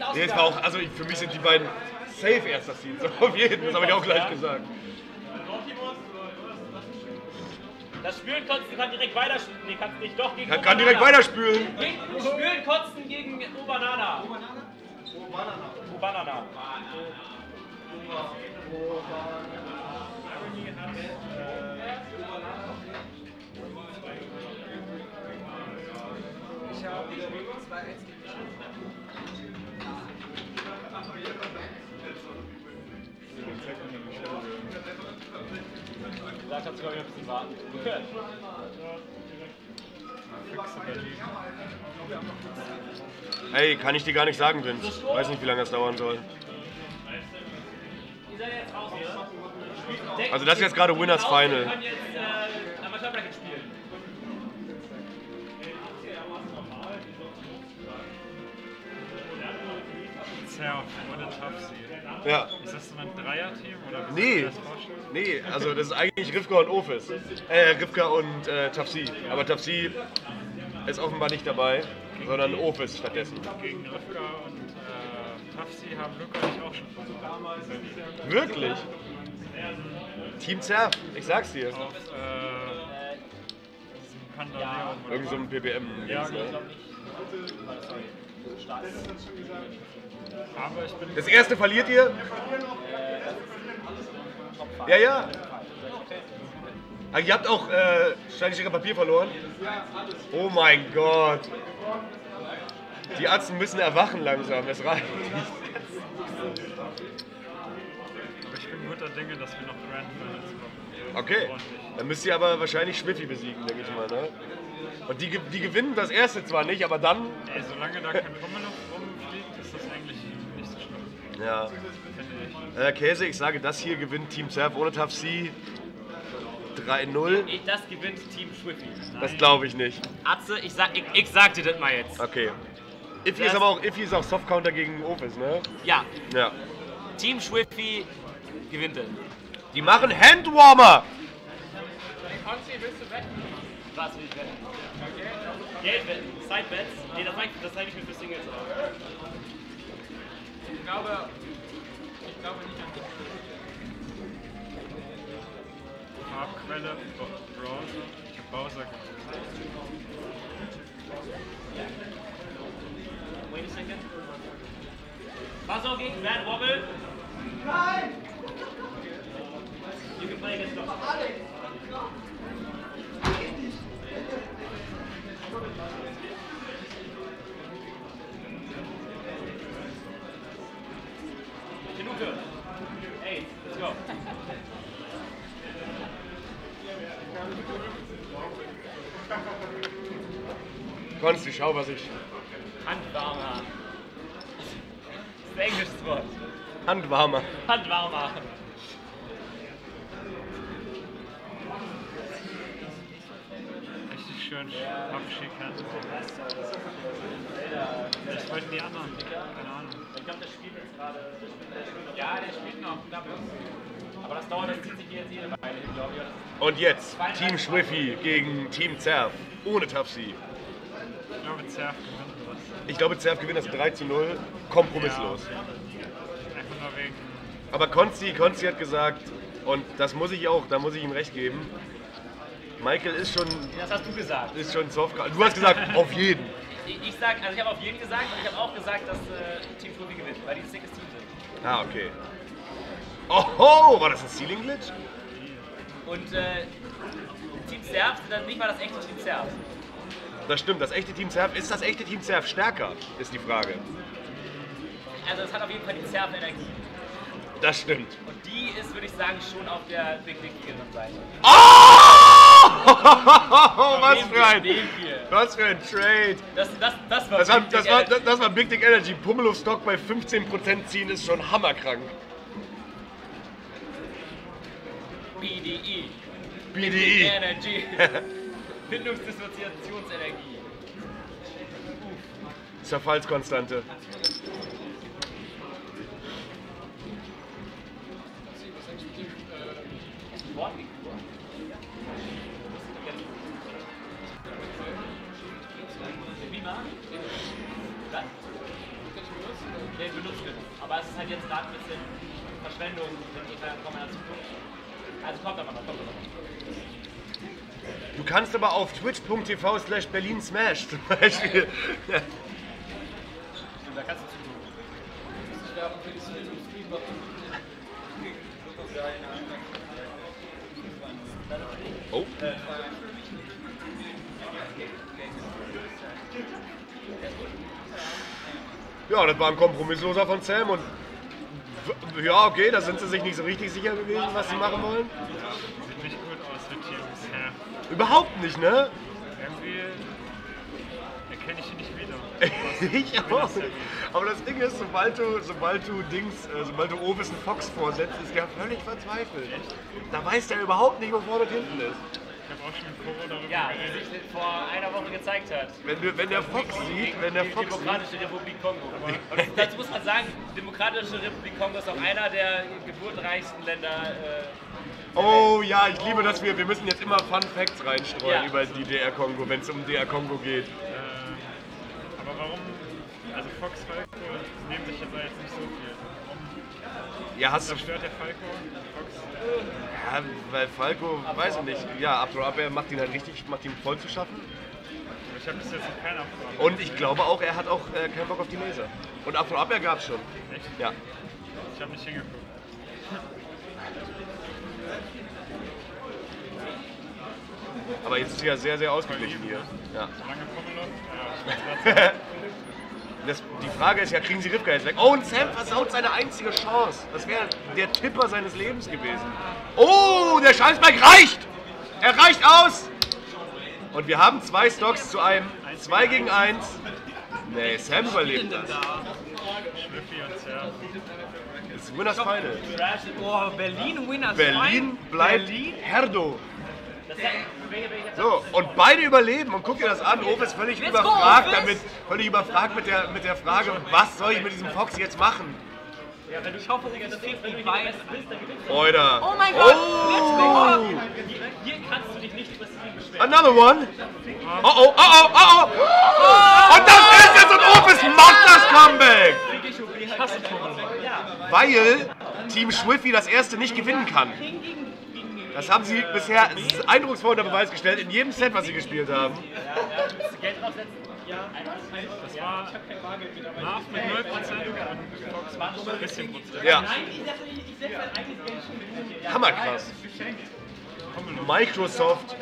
aus. Nee, es war auch, also für mich sind die beiden safe erster Seed. So, auf jeden Fall, das habe ich auch gleich gesagt. Das Spülen kotzen kann direkt weiterspülen. Nee, kannst nicht. Doch, gegen Obanana. Kann direkt weiterspülen. Spülen kotzen gegen Obanana. Obanana. Obanana. Ich habe wieder zwei eins gesagt, hat sogar wieder ein bisschen warten. Hey, kann ich dir gar nicht sagen, Vince. Weiß nicht, wie lange das dauern soll. Also das ist jetzt gerade Winners Final. Ja. Ist das so ein Dreier-Team? Nee. Nee, also das ist eigentlich Rivka und Ofis. Äh, Rivka und äh, Tafsi. Aber Tafsi ist offenbar nicht dabei, gegen sondern Ofis stattdessen. Gegen Rivka und äh, Tafsi haben Luca und ich auch schon versucht. Wirklich? Team Zerf, ich sag's dir. Auf, äh, irgend so ein P B M. Ja, genau. Das erste verliert ihr? Ja, ja. Aber ihr habt auch äh, Steinschere Papier verloren? Oh mein Gott. Die Atzen müssen erwachen langsam, es reicht. Aber ich bin guter Dinge, dass wir noch Grand Finals kommen. Okay, dann müsst ihr aber wahrscheinlich Schwippi besiegen, denke ich mal. Ne? Und die, die gewinnen das erste zwar nicht, aber dann... Ey, solange da kein Trommel rumfliegt, ist das eigentlich nicht so schlimm. Ja. Äh, Käse, ich sage, das hier gewinnt Team Zerf ohne Tafsi drei null. Das gewinnt Team Schwippi. Das glaube ich nicht. Atze, ich sag, ich, ich sag dir das mal jetzt. Okay. Iffy ist aber auch, Iffy ist auch Softcounter gegen Ofis, ne? Ja. Ja. Team Schwippi gewinnt dann. Die machen Handwarmer. Konzi, willst du wetten? Was will ich wetten? Geld wetten, Sidebets. Nee, das zeige ich mir für Singles auf. Ich glaube, ich glaube nicht an das. Farbquelle, Browser, Browser. Wait a second. Buzzard gegen Bad Wobble. Nein! You can play against Dogs. Genug. Hey, let's go. Konsti, schau, was ich. Handwarmer. Das ist ein englisches Wort. Handwarmer. Handwarmer. Richtig schön abschickern. Das wollten die anderen. Keine Ahnung. Ich glaube, der spielt jetzt gerade. Ja, der spielt noch. Aber das dauert, das zieht sich jetzt jede Weile, glaube ich. Und jetzt Team Schwiffy gegen Team Zerf. Ohne Tafsi. Ich glaube, Zerf gewinnt das. Ich glaube, Zerf gewinnt das drei zu null. Kompromisslos. Ja, einfach nur wegen. Aber Konzi, Konzi hat gesagt, und das muss ich auch, da muss ich ihm recht geben. Michael ist schon. Das hast du gesagt. Ist schon Softcore. Du hast gesagt, auf jeden. Ich, ich sag, also ich habe auf jeden gesagt, und ich habe auch gesagt, dass äh, Team Schwiffy gewinnt, weil die ein sickes Team sind. Ah, okay. Oho, war das ein Ceiling-Glitch? Und äh, Team Zerf sind dann nicht mal das echte Team Zerf. Das stimmt, das echte Team Zerf, ist das echte Team Zerf stärker, ist die Frage. Also es hat auf jeden Fall die Zerf-Energie. Das stimmt. Und die ist, würde ich sagen, schon auf der Big Dickigeren Seite. Oh! Was für ein, was für ein Trade. Das, das, das, war das, war, das, war, das, das war Big Dick Energy. Pummel auf Stock bei fünfzehn Prozent ziehen ist schon hammerkrank. B D E. B D E. Big Dick Energy. Bindungsdissoziationsenergie. Zerfallskonstante. Den benutzt genug. Aber es ist halt jetzt gerade ein bisschen Verschwendung, wenn kommen wir dazu. Also kommt aber mal, kommt aber mal. Du kannst aber auf twitch.tv slash Berlin Smash zum Beispiel. Ja, ja. Stimmt, da kannst du zu tun. Oh. Ja, das war ein kompromissloser von Sam und ja, okay, da sind sie sich nicht so richtig sicher gewesen, was sie machen wollen. Ja, sieht nicht gut aus für Team Zerf. Überhaupt nicht, ne? Irgendwie erkenne ich ihn nicht wieder. Ich auch. Aber das Ding ist, sobald du, sobald du Dings, äh, sobald du Ovis einen Fox vorsetzt, ist der völlig verzweifelt. Da weiß der überhaupt nicht, wo vorne und hinten ist. Ich habe auch schon mit Koro darüber ja, geredet. Ja, sich vor einer Woche gezeigt hat. Wenn, wir, wenn der Fox sieht, wenn der Fox Demokratische sieht. Republik Kongo. Aber dazu muss man sagen, Demokratische Republik Kongo ist auch einer der geburtenreichsten Länder. Äh, Oh ja, ich liebe, dass wir, wir müssen jetzt immer Fun Facts reinstreuen ja, über die D R Kongo, wenn es um D R Kongo geht. Äh, aber warum, also Fox, Falco nehmen sich jetzt eigentlich nicht so viel. Warum ja, hast du stört der Falco Fox? Ja, weil Falco, Ab weiß ich nicht, ja, Afro Up Air macht ihn halt richtig, macht ihn voll zu schaffen. Aber ich habe bis jetzt noch keinen Afro Up Air. Und ich glaube auch, er hat auch äh, keinen Bock auf die Laser. Und Afro Up Air gab es schon. Echt? Ja. Ich habe nicht hingeguckt. Aber jetzt ist es ja sehr, sehr ausgeglichen hier. Ja. Das, die Frage ist ja, kriegen sie Rivka jetzt weg? Oh, und Sam versaut seine einzige Chance. Das wäre der Tipper seines Lebens gewesen. Oh, der Scheißberg reicht! Er reicht aus! Und wir haben zwei Stocks zu einem. Zwei gegen eins. Nee, Sam überlebt das. Das Winners Final. Oh, Berlin Winners Final. Berlin bleibt Berlin? Herdo. So, und beide überleben und guck dir das an. Ovis ist völlig überfragt, damit, völlig überfragt mit der, mit der Frage, was soll ich mit diesem Fox jetzt machen? Ja, wenn du, ich hoffe, du kriegst Fifty, wenn du weiß bist, dann gewinnst du. Oida. Oh mein Gott! Oh. Let's go! Hier kannst du dich nicht über sie beschweren. Another one! Oh oh, oh oh, oh oh! Und das ist jetzt und Opis macht das Comeback! Ich hasse Thomas. Weil Team Schwiffy das erste nicht gewinnen kann. Das haben sie bisher eindrucksvoll unter Beweis gestellt, in jedem Set, was sie gespielt haben. Ja, das war Marv mit null Prozent und Fox bisschen Prozent. Ja. Hammerkrass. Microsoft.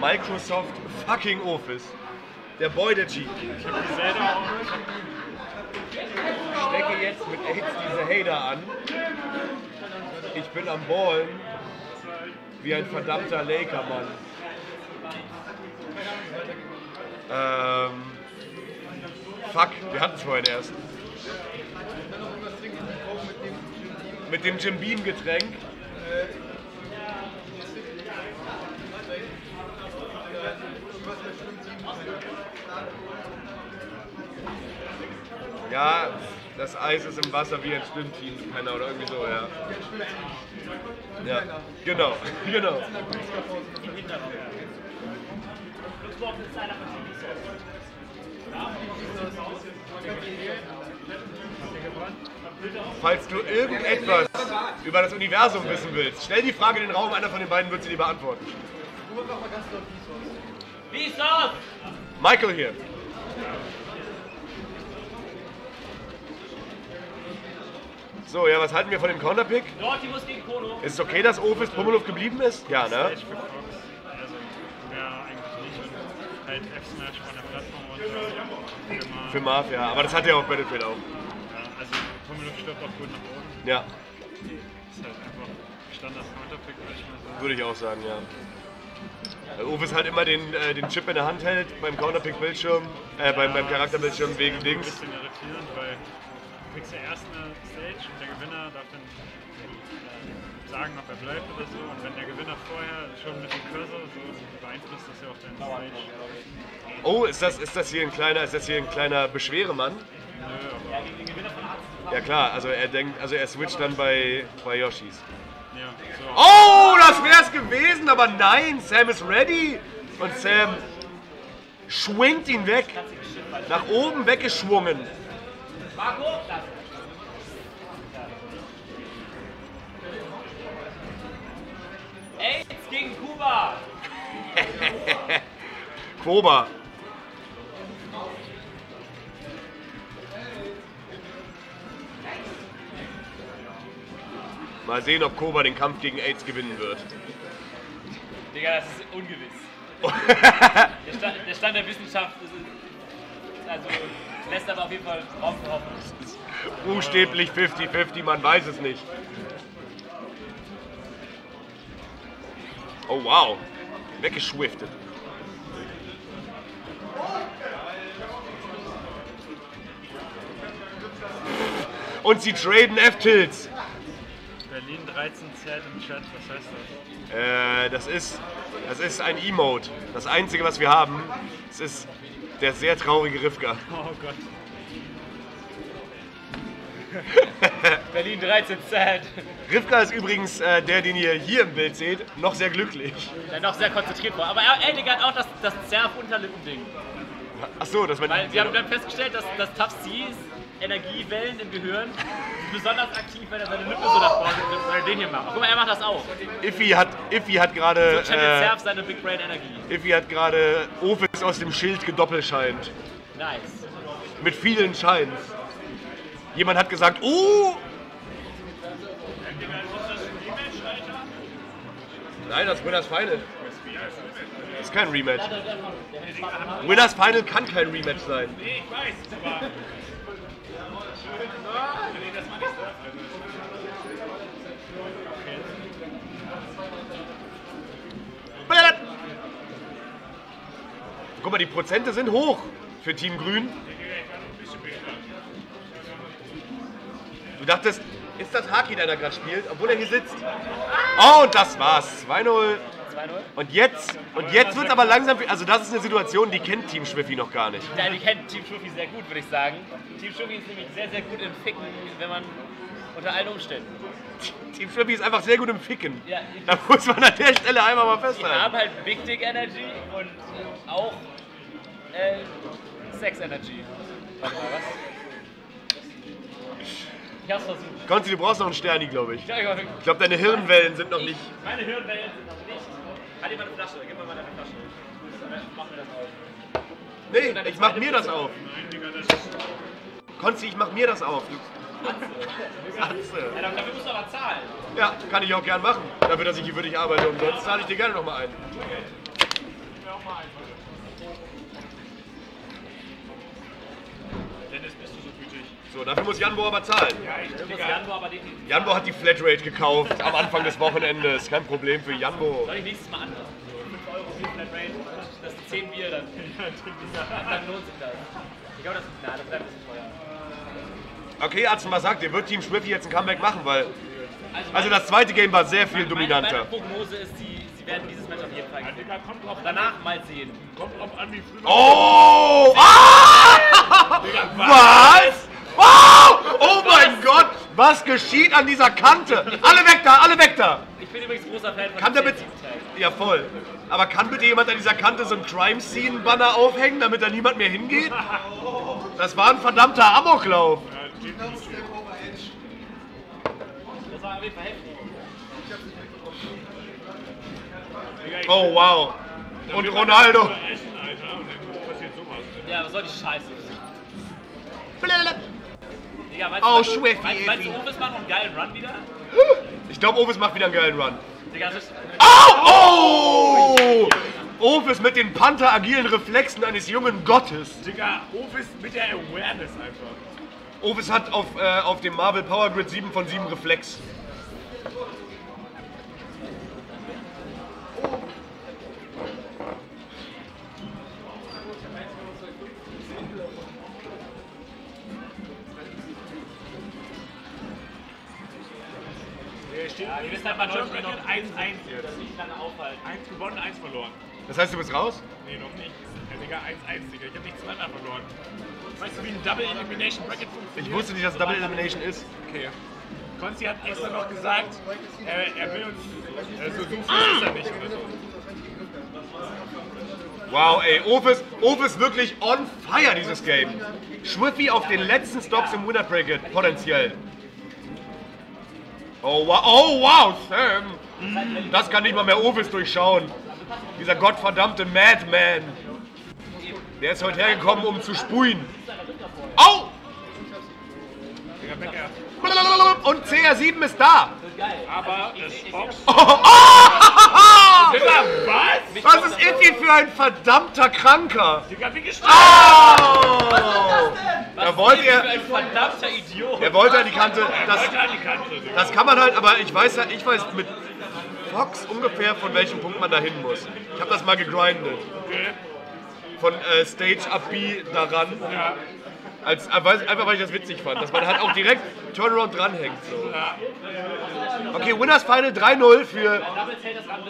Microsoft fucking Office. Der Boy der G. Ich hab die Zelda auf. Stecke jetzt mit AIDS diese Hater an. Ich bin am Ballen. Wie ein verdammter Laker-Mann. Ähm. Fuck, wir hatten es vorhin erst. Mit dem Jim Beam-Getränk. Ja, das Eis ist im Wasser wie ein Schwimmteam, keiner oder irgendwie so, ja. Ja, genau, genau. Falls du irgendetwas über das Universum wissen willst, stell die Frage in den Raum, einer von den beiden wird sie dir beantworten. Wie ist das? Michael hier. So, ja, was halten wir von dem Counterpick? Nautilus gegen Kono. Ist es okay, dass Ofis Pummelow geblieben ist? Ja, ne? Halt F-Smash von der Plattform und für Marv. Für Marv, ja, aber das hat ja auch Battlefield auch. Ja, also Pummelow stirbt auch gut nach oben. Ja. Ist halt einfach Standard-Counterpick, würde ich mal sagen. Würde ich auch sagen, ja. Ofis halt immer den, äh, den Chip in der Hand hält beim Counterpick-Bildschirm, äh, ja, beim, beim Charakterbildschirm wegen Dings. Ein bisschen irritierend, weil du kriegst ja erst eine Stage und der Gewinner darf dann sagen, ob er bleibt oder so, und wenn der Gewinner vorher schon mit dem Cursor so beeinflusst, das ja auch deine Stage. Oh, ist das, ist das hier ein kleiner, ist das hier ein kleiner Beschweremann? Nö, ja, gegen den Gewinner von Arzt. Ja klar, also er denkt, also er switcht dann bei, bei Yoshis. Ja, so. Oh, das wär's gewesen, aber nein, Sam ist ready und Sam schwingt ihn weg, nach oben weggeschwungen. Marco, AIDS gegen Kuba! Kuba! Mal sehen, ob Kuba den Kampf gegen AIDS gewinnen wird. Digga, das ist ungewiss. der, Stand, der Stand der Wissenschaft ist, also, lässt aber auf jeden Fall Raum für Hoffnung. Buchstäblich fifty fifty, man weiß es nicht. Oh wow, weggeschwiftet. Und sie traden F-Tilts. Berlin dreizehn Z im Chat, was heißt das? Äh, das ist, das ist ein Emote. Das einzige, was wir haben, das ist der sehr traurige Rivka. Oh Gott. Berlin dreizehn Z. Rivka ist übrigens äh, der, den ihr hier im Bild seht, noch sehr glücklich. Der noch sehr konzentriert war. Aber ey, Digga, hat auch das, das Zerf-Unterlippen-Ding. Achso, das war... Weil wir haben dann festgestellt, dass, dass Tafsis Energiewellen im Gehirn besonders aktiv, wenn er seine Lippe so nach vorne nimmt, oder den hier macht. Guck mal, er macht das auch. Iffy hat, Iffy hat gerade... So äh, Zerf seine Big Brain Energie. Iffy hat gerade Ofis aus dem Schild gedoppelscheint. Nice. Mit vielen Scheins. Jemand hat gesagt, oh... Nein, das ist Winners Final. Das ist kein Rematch. Winners Final kann kein Rematch sein. Nee, ich weiß, aber... Guck mal, die Prozente sind hoch für Team Grün. Du dachtest... Ist das Haki, der da gerade spielt, obwohl er hier sitzt? Oh, und das war's. zwei null. Und jetzt, und jetzt wird es aber langsam, also das ist eine Situation, die kennt Team Schwiffy noch gar nicht. Ja, die kennt Team Schwiffy sehr gut, würde ich sagen. Team Schwiffy ist nämlich sehr, sehr gut im Ficken, wenn man unter allen Umständen. Team Schwiffy ist einfach sehr gut im Ficken. Ja, da muss man an der Stelle einmal mal festhalten. Die haben halt Big Dick Energy und auch äh, Sex Energy. Warte mal, was? Ich hab's versucht. Konzi, du brauchst noch einen Sterni, glaube ich. Ich glaube, deine Hirnwellen sind noch nicht. Ich, meine Hirnwellen sind noch nicht. Halt dir mal eine Flasche, gib mal meine Flasche. Mach mir das auf. Nee, ich mach mir das auf. Konzi, ich mach mir das auf. Atze. Ja, dafür musst du aber zahlen. Ja, kann ich auch gern machen. Dafür, dass ich hier würdig arbeite. Und sonst zahle ich dir gerne nochmal ein. Dennis, bist du so gütig? So, dafür muss Janbo aber zahlen. Ja, ich muss Janbo aber definitiv. Janbo hat die Flatrate gekauft am Anfang des Wochenendes. Kein Problem für Janbo. Soll ich nächstes Mal anders? fünf Euro für Flatrate, das sind zehn Bier, dann, dann lohnt sich das. Ich glaube, das ist klar, das bleibt ein bisschen teuer. Okay, Arzt, was sagt ihr? Wird Team Schwiffy jetzt ein Comeback machen? Weil also, also das zweite Game war sehr viel meine, dominanter. Meine Prognose ist, die, sie werden dieses Match auf jeden Fall gewinnen. Danach mal sehen. Kommt drauf an, wie früh. Oh! Ah! Was? Oh, oh mein Gott! Was geschieht an dieser Kante? Alle weg da, alle weg da! Ich bin übrigens großer Fan von... Kann der bitte... Ja, voll. Aber kann bitte jemand an dieser Kante so einen Crime-Scene-Banner aufhängen, damit da niemand mehr hingeht? Das war ein verdammter Amoklauf. Oh, wow. Und Ronaldo. Ja, was soll die Scheiße? Digga, meinst oh, du, meinst, meinst du, Ovis macht noch einen geilen Run wieder? Ich glaube, Ovis macht wieder einen geilen Run. Digga, das ist... Oh! Oh! Ovis mit den panther-agilen Reflexen eines jungen Gottes. Digga, Ovis mit der Awareness einfach. Ovis hat auf, äh, auf dem Marvel Power Grid sieben von sieben Reflex. Ja, ihr wisst halt mal, Deutschland hat eins eins jetzt. Das nicht lange aufhalten. eins gewonnen, eins verloren. Das heißt, du bist raus? Nee, noch nicht. Ja, Digga, eins eins, Digga. Ich hab nicht zweimal verloren. Weißt du, wie ein Double Elimination Bracket funktioniert? Ich wusste nicht, dass Double Elimination ist. Okay. Konzi hat extra noch gesagt, er, er will uns. Also, so viel ist er nicht oder so. Wow, ey. Ovis, Ovis wirklich on fire, dieses Game. Schwiffy auf den letzten Stocks im Winner Bracket, potenziell. Oh wow, oh wow, Sam! Das kann nicht mal mehr Ovis durchschauen. Dieser gottverdammte Madman. Der ist heute hergekommen, um zu spuien. Au! Oh! Und C R sieben ist da! Aber es war... Was? Was ist Iffy für ein verdammter Kranker? Digga, wie gestört! Was ist das denn? Er wollte, er, er wollte an die Kante, das, das kann man halt, aber ich weiß, ich weiß mit Fox ungefähr, von welchem Punkt man da hin muss. Ich habe das mal gegrindet. Von äh, Stage Up B daran. Als, einfach weil ich das witzig fand, dass man halt auch direkt Turnaround dranhängt. So. Okay, Winners Final drei null für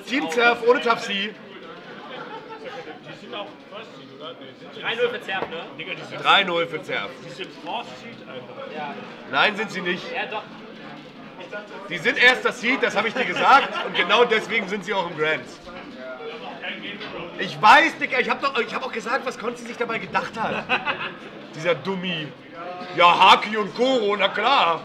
Team Zerf ohne Tapsi. Die sind auch First-Seed, oder? drei null für Zerf, ne? drei null für Zerf. Die sind First-Seed, Alter. Ja. Nein, sind sie nicht. Ja, doch. Die sind erst das Seed, das habe ich dir gesagt. Und genau deswegen sind sie auch im Grand. Ich weiß, Digga, ich habe hab auch gesagt, was Konzi sich dabei gedacht hat. Dieser Dummi. Ja, Haki und Koro, na klar.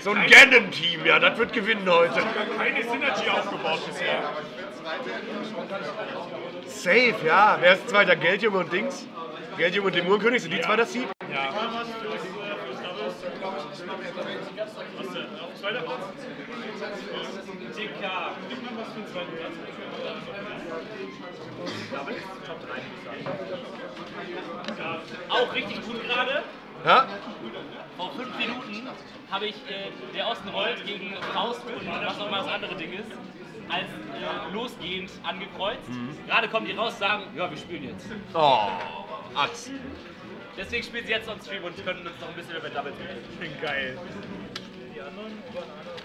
So ein Gannon-Team, ja, das wird gewinnen heute. Keine Synergy aufgebaut bisher. Safe, ja. Wer ist zweiter? Geldjunge und Dings? Geldjunge und Dämonenkönig, sind die ja. Zweiter Seed? Ja. Auch richtig gut gerade. Ja? Vor fünf Minuten habe ich äh, der Osten rollt gegen Faust und was auch immer das andere Ding ist, als äh, losgehend angekreuzt. Mhm. Gerade kommen die raus und sagen, ja, wir spielen jetzt. Oh, Axt. Deswegen spielen sie jetzt on Stream und können uns noch ein bisschen über Double spielen. Geil. anderen?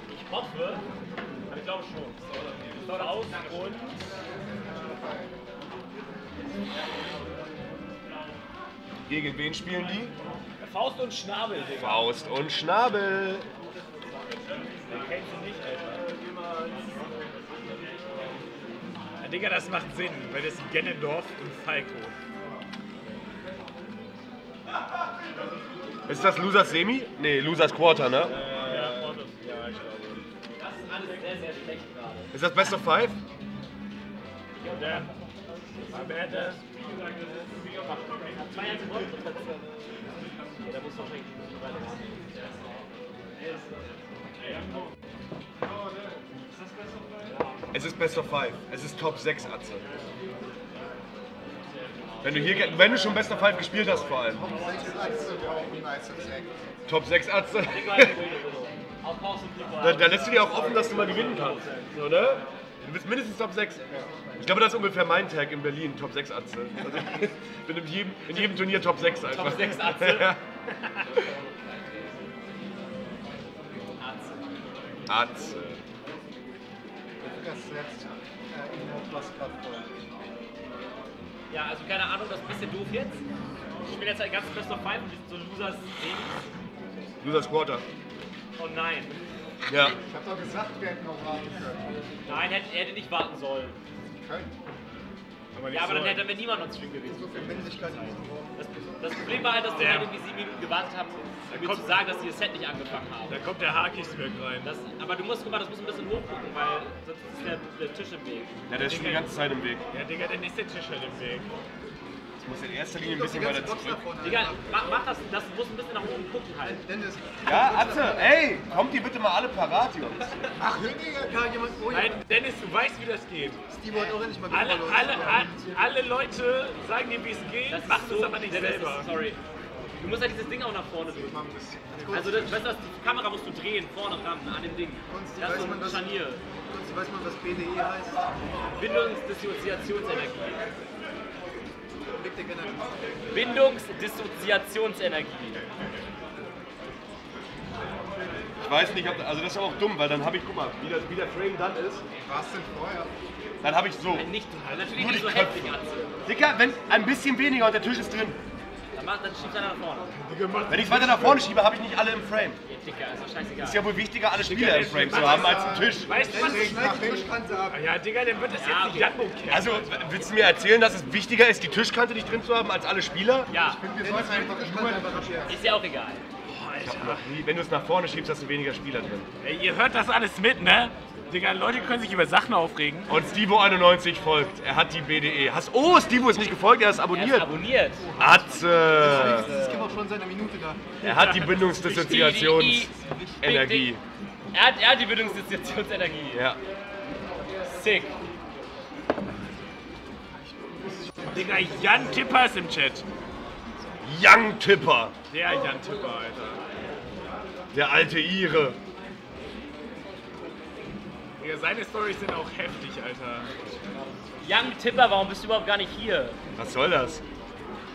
Ich hoffe, aber ich glaube schon. Es dauert aus und... Gegen wen spielen die? Faust und Schnabel, Digga. Faust und Schnabel. Den kennst du nicht, Alter. Ja, Digga, das macht Sinn, weil das sind Gennendorf und Falco. Ist das Losers Semi? Ne, Losers Quarter, ne? Äh, ja, Quarter. Ja, ich glaube. Das ist alles sehr, sehr schlecht gerade. Ist das Best of Five? Ja. Es ist Best of Five. Es ist Top sechs, Atze. Wenn du, hier, wenn du schon Best of Five gespielt hast, vor allem. Top sechs, Atze. da, da lässt du dir auch offen, dass du mal gewinnen kannst. So, ne? Du bist mindestens Top sechs. Ich glaube, das ist ungefähr mein Tag in Berlin, Top sechs Atze. Also ich bin in jedem, in jedem Turnier Top sechs einfach. Top sechs Atze? Ja. Atze. Atze. Das jetzt in Hauptwasserkraftvoll. Ja, also keine Ahnung, das ist ein bisschen doof jetzt. Ich spiele jetzt halt ganz Best of Five und wir sind so Losers Semis. Losers Quarter. Oh nein. Ja. Ich hab doch gesagt, wir hätten noch warten können. Nein, er hätte, hätte nicht warten sollen. Können. Aber ja, aber dann hätte niemand uns stream gewesen. So viel Männlichkeit. Das, das Problem war halt, dass wir halt irgendwie sieben Minuten gewartet haben, um mir zu sagen, dass sie das Set nicht angefangen haben. Da kommt der Hakis-Weg rein. Das, aber du musst, guck mal, das muss ein bisschen hochgucken, weil sonst ist der, der Tisch im Weg. Ja, der, der ist schon die ganze Zeit im Weg. Ja, Digga, dann ist der Tisch halt im Weg. Ich muss in erster Linie ein bisschen weiter zurück. Digga, mach, mach das, das muss ein bisschen nach oben gucken halt. Ja, Atze, ey, kommt die bitte mal alle parat, Jungs. Ach, Digga, kann jemand oh, nein, Dennis, du weißt, wie das geht. Steve hat auch endlich mal alle, alle, alle, alle Leute sagen dir, wie es geht, das machst du so, es aber nicht Dennis, selber. Ist, sorry. Du musst halt dieses Ding auch nach vorne drehen. Also, das, weißt du, die Kamera musst du drehen, vorne ran, an dem Ding. Konsti, das ist so ein man, Scharnier. Konsti, weiß man, was B D E heißt? Bindungsdissoziationsenergie. Bindungsdissoziationsenergie. Ich weiß nicht, ob, also das ist auch dumm, weil dann habe ich, guck mal, wie, das, wie der Frame dann ist. Was denn vorher? Dann habe ich so. Nein, nicht, natürlich nur nicht so heftig anziehen. Dicker, wenn ein bisschen weniger und der Tisch ist drin. Dann, macht, dann schiebt einer nach vorne. Digga, wenn ich es weiter nach vorne schiebe, habe ich nicht alle im Frame. Ja, Dicker, ist doch scheißegal. Ist ja wohl wichtiger, alle Spieler Dicker, im Frame zu haben als am Tisch. Weißt du, was ich meine? Ja, Digga, dann wird das ja, jetzt nicht okay. Also, willst du mir erzählen, dass es wichtiger ist, die Tischkante nicht drin zu haben, als alle Spieler? Ja. Ich bin mir sonst einfach ist ja auch egal. Boah, Alter. Ich hab noch nie, wenn du es nach vorne schiebst, hast du weniger Spieler drin. Ey, ihr hört das alles mit, ne? Digga, Leute können sich über Sachen aufregen. Und Stevo einundneunzig folgt. Er hat die B D E. Hast, oh, Stevo ist nicht gefolgt, er ist abonniert. Er ist abonniert. Atze. Das gibt auch schon seit einer Minute da. Er hat die Bindungsdissoziationsenergie. Er hat, er hat die Bindungsdissoziationsenergie. Ja. Sick. Digga, Jan Tipper ist im Chat. Jan Tipper. Der Jan Tipper, Alter. Der alte Ire. Seine Storys sind auch heftig, Alter. Young Tipper, warum bist du überhaupt gar nicht hier? Was soll das?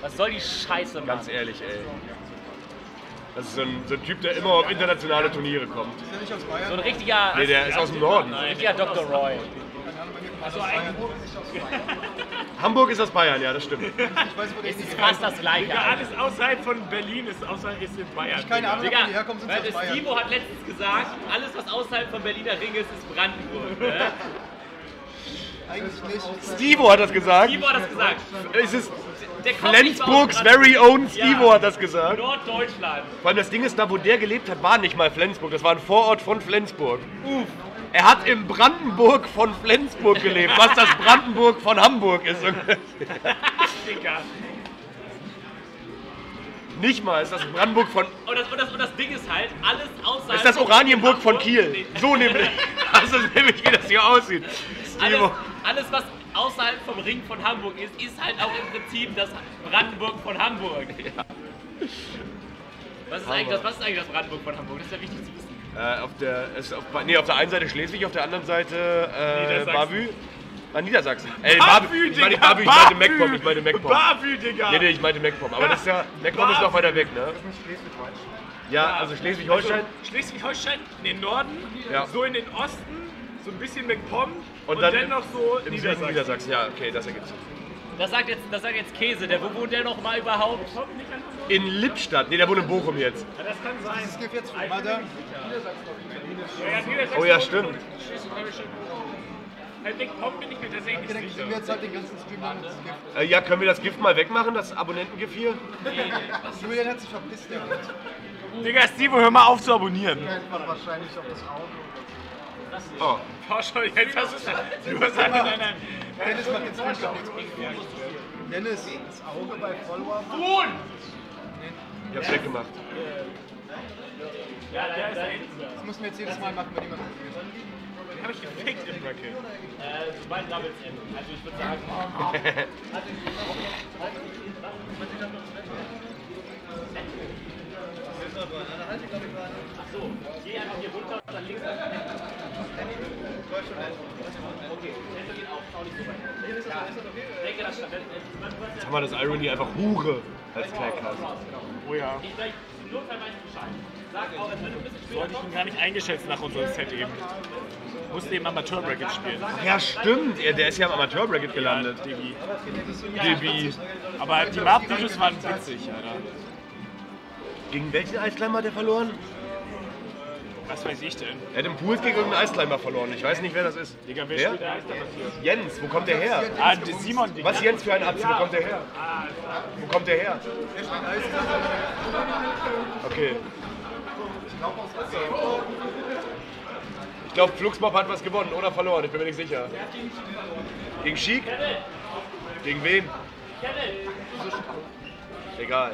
Was soll die Scheiße, Mann? Ganz ehrlich, ey. Das ist so ein, so ein Typ, der immer auf internationale Turniere kommt. Ist der nicht aus Bayern? So ein richtiger... Nee, der ist aus dem Norden. Nein, ein richtiger Doktor Roy. Also Hamburg ist aus Bayern. Hamburg ist aus Bayern, ja, das stimmt. Ich weiß, wo es ist fast das Gleiche. Digga, alles außerhalb von Berlin ist, außerhalb ist in Bayern. Ich keine Ahnung, Digga, wo die herkommen, sind weil aus Bayern. Stevo hat letztens gesagt, alles, was außerhalb von Berliner Ring ist, ist Brandenburg. Ne? Eigentlich nicht. Stevo hat das gesagt. Stevo hat das gesagt. Es ist Flensburgs very own Stevo ja, hat das gesagt. Norddeutschland. Vor allem das Ding ist, da wo der gelebt hat, war nicht mal Flensburg. Das war ein Vorort von Flensburg. Uff. Er hat im Brandenburg von Flensburg gelebt, was das Brandenburg von Hamburg ist. Nicht mal, ist das Brandenburg von... Und das, und das, und das Ding ist halt, alles außerhalb... Ist das Oranienburg von, von Kiel. So nämlich. Also nämlich, wie das hier aussieht. Alles, alles, was außerhalb vom Ring von Hamburg ist, ist halt auch im Prinzip das Brandenburg von Hamburg. Ja. Was, ist eigentlich das, was ist eigentlich das Brandenburg von Hamburg? Das ist ja wichtig zu wissen. Äh, auf, der, es, auf, nee, auf der einen Seite Schleswig, auf der anderen Seite äh, Bavü. Nein, Niedersachsen. Ey, Bavü, Digga! Ich meine Bavü, ich meine Meckpom, ich meine Meckpom. Bavü, Digga! Nee, nee, ich meinte Meckpom. Aber das ist ja, Meckpom ist noch weiter weg, ne? Das ist nicht Schleswig-Holstein. Ja, also Schleswig-Holstein. Also Schleswig-Holstein in den Norden, ja. So in den Osten, so ein bisschen MacPom und, und dann, dann noch so im Süden Niedersachsen. Ja, okay, das ergibt sich. Das sagt jetzt, das sagt jetzt Käse, der, wo wohnt der noch mal überhaupt? In Lippstadt, ne, der wohnt in Bochum jetzt. Ja, das kann sein. Es gibt jetzt von Mada. Oh ja, stimmt. Bei MacPom bin ich mir tatsächlich sicher. Können wir jetzt halt den ganzen Stream machen? Äh, ja, können wir das Gift mal wegmachen, das Abonnentengift hier? Julian hat sich verpisst, der Hund. Digga, Steve, hör mal auf zu abonnieren. Wahrscheinlich auf das Auto. Oh. Jetzt hast du es. Nein, nein, nein. Dennis macht jetzt nicht auf. Dennis, das Auge bei Follower. Ruhen! Ich hab's weggemacht. Ja, der ist da hinten. Das müssen wir jetzt jedes Mal machen, wenn jemand das. Hab ich gefickt im Bracket. Äh, sobald Doubles in. Also ich würde sagen. Achso, geh einfach hier runter und dann links. Okay, Fenster geht auf, schau nicht so weit. Denke das stattdessen. Jetzt haben wir das Irony einfach Hure als Kleinklasse. Oh ja. Nur Notfall weiß ich Bescheid. Sag auch, wenn du ein bisschen später kommst. Sollte ich ihn gar nicht eingeschätzt nach unserem Set eben. Musste eben Amateur-Bracket spielen. Ja, stimmt. Er, der ist ja am Amateur-Bracket gelandet. Ja, Digi. Digi. Aber die Map-Videos waren witzig, Alter. Gegen welchen Eisclimber hat er verloren? Was weiß ich denn? Er hat im Pool gegen irgendeinen Eisclimber verloren. Ich weiß nicht, wer das ist. Digga, wer spielt der Eisclimber für? Jens, wo kommt der her? Ah, Simon. Was ist Jens für ein Abzi? Wo kommt der her? Wo kommt der her? Okay. Ich glaube aus Wasser. Ich glaube, Fluxmob hat was gewonnen oder verloren, ich bin mir nicht sicher. Gegen Schick? Gegen wen? Egal.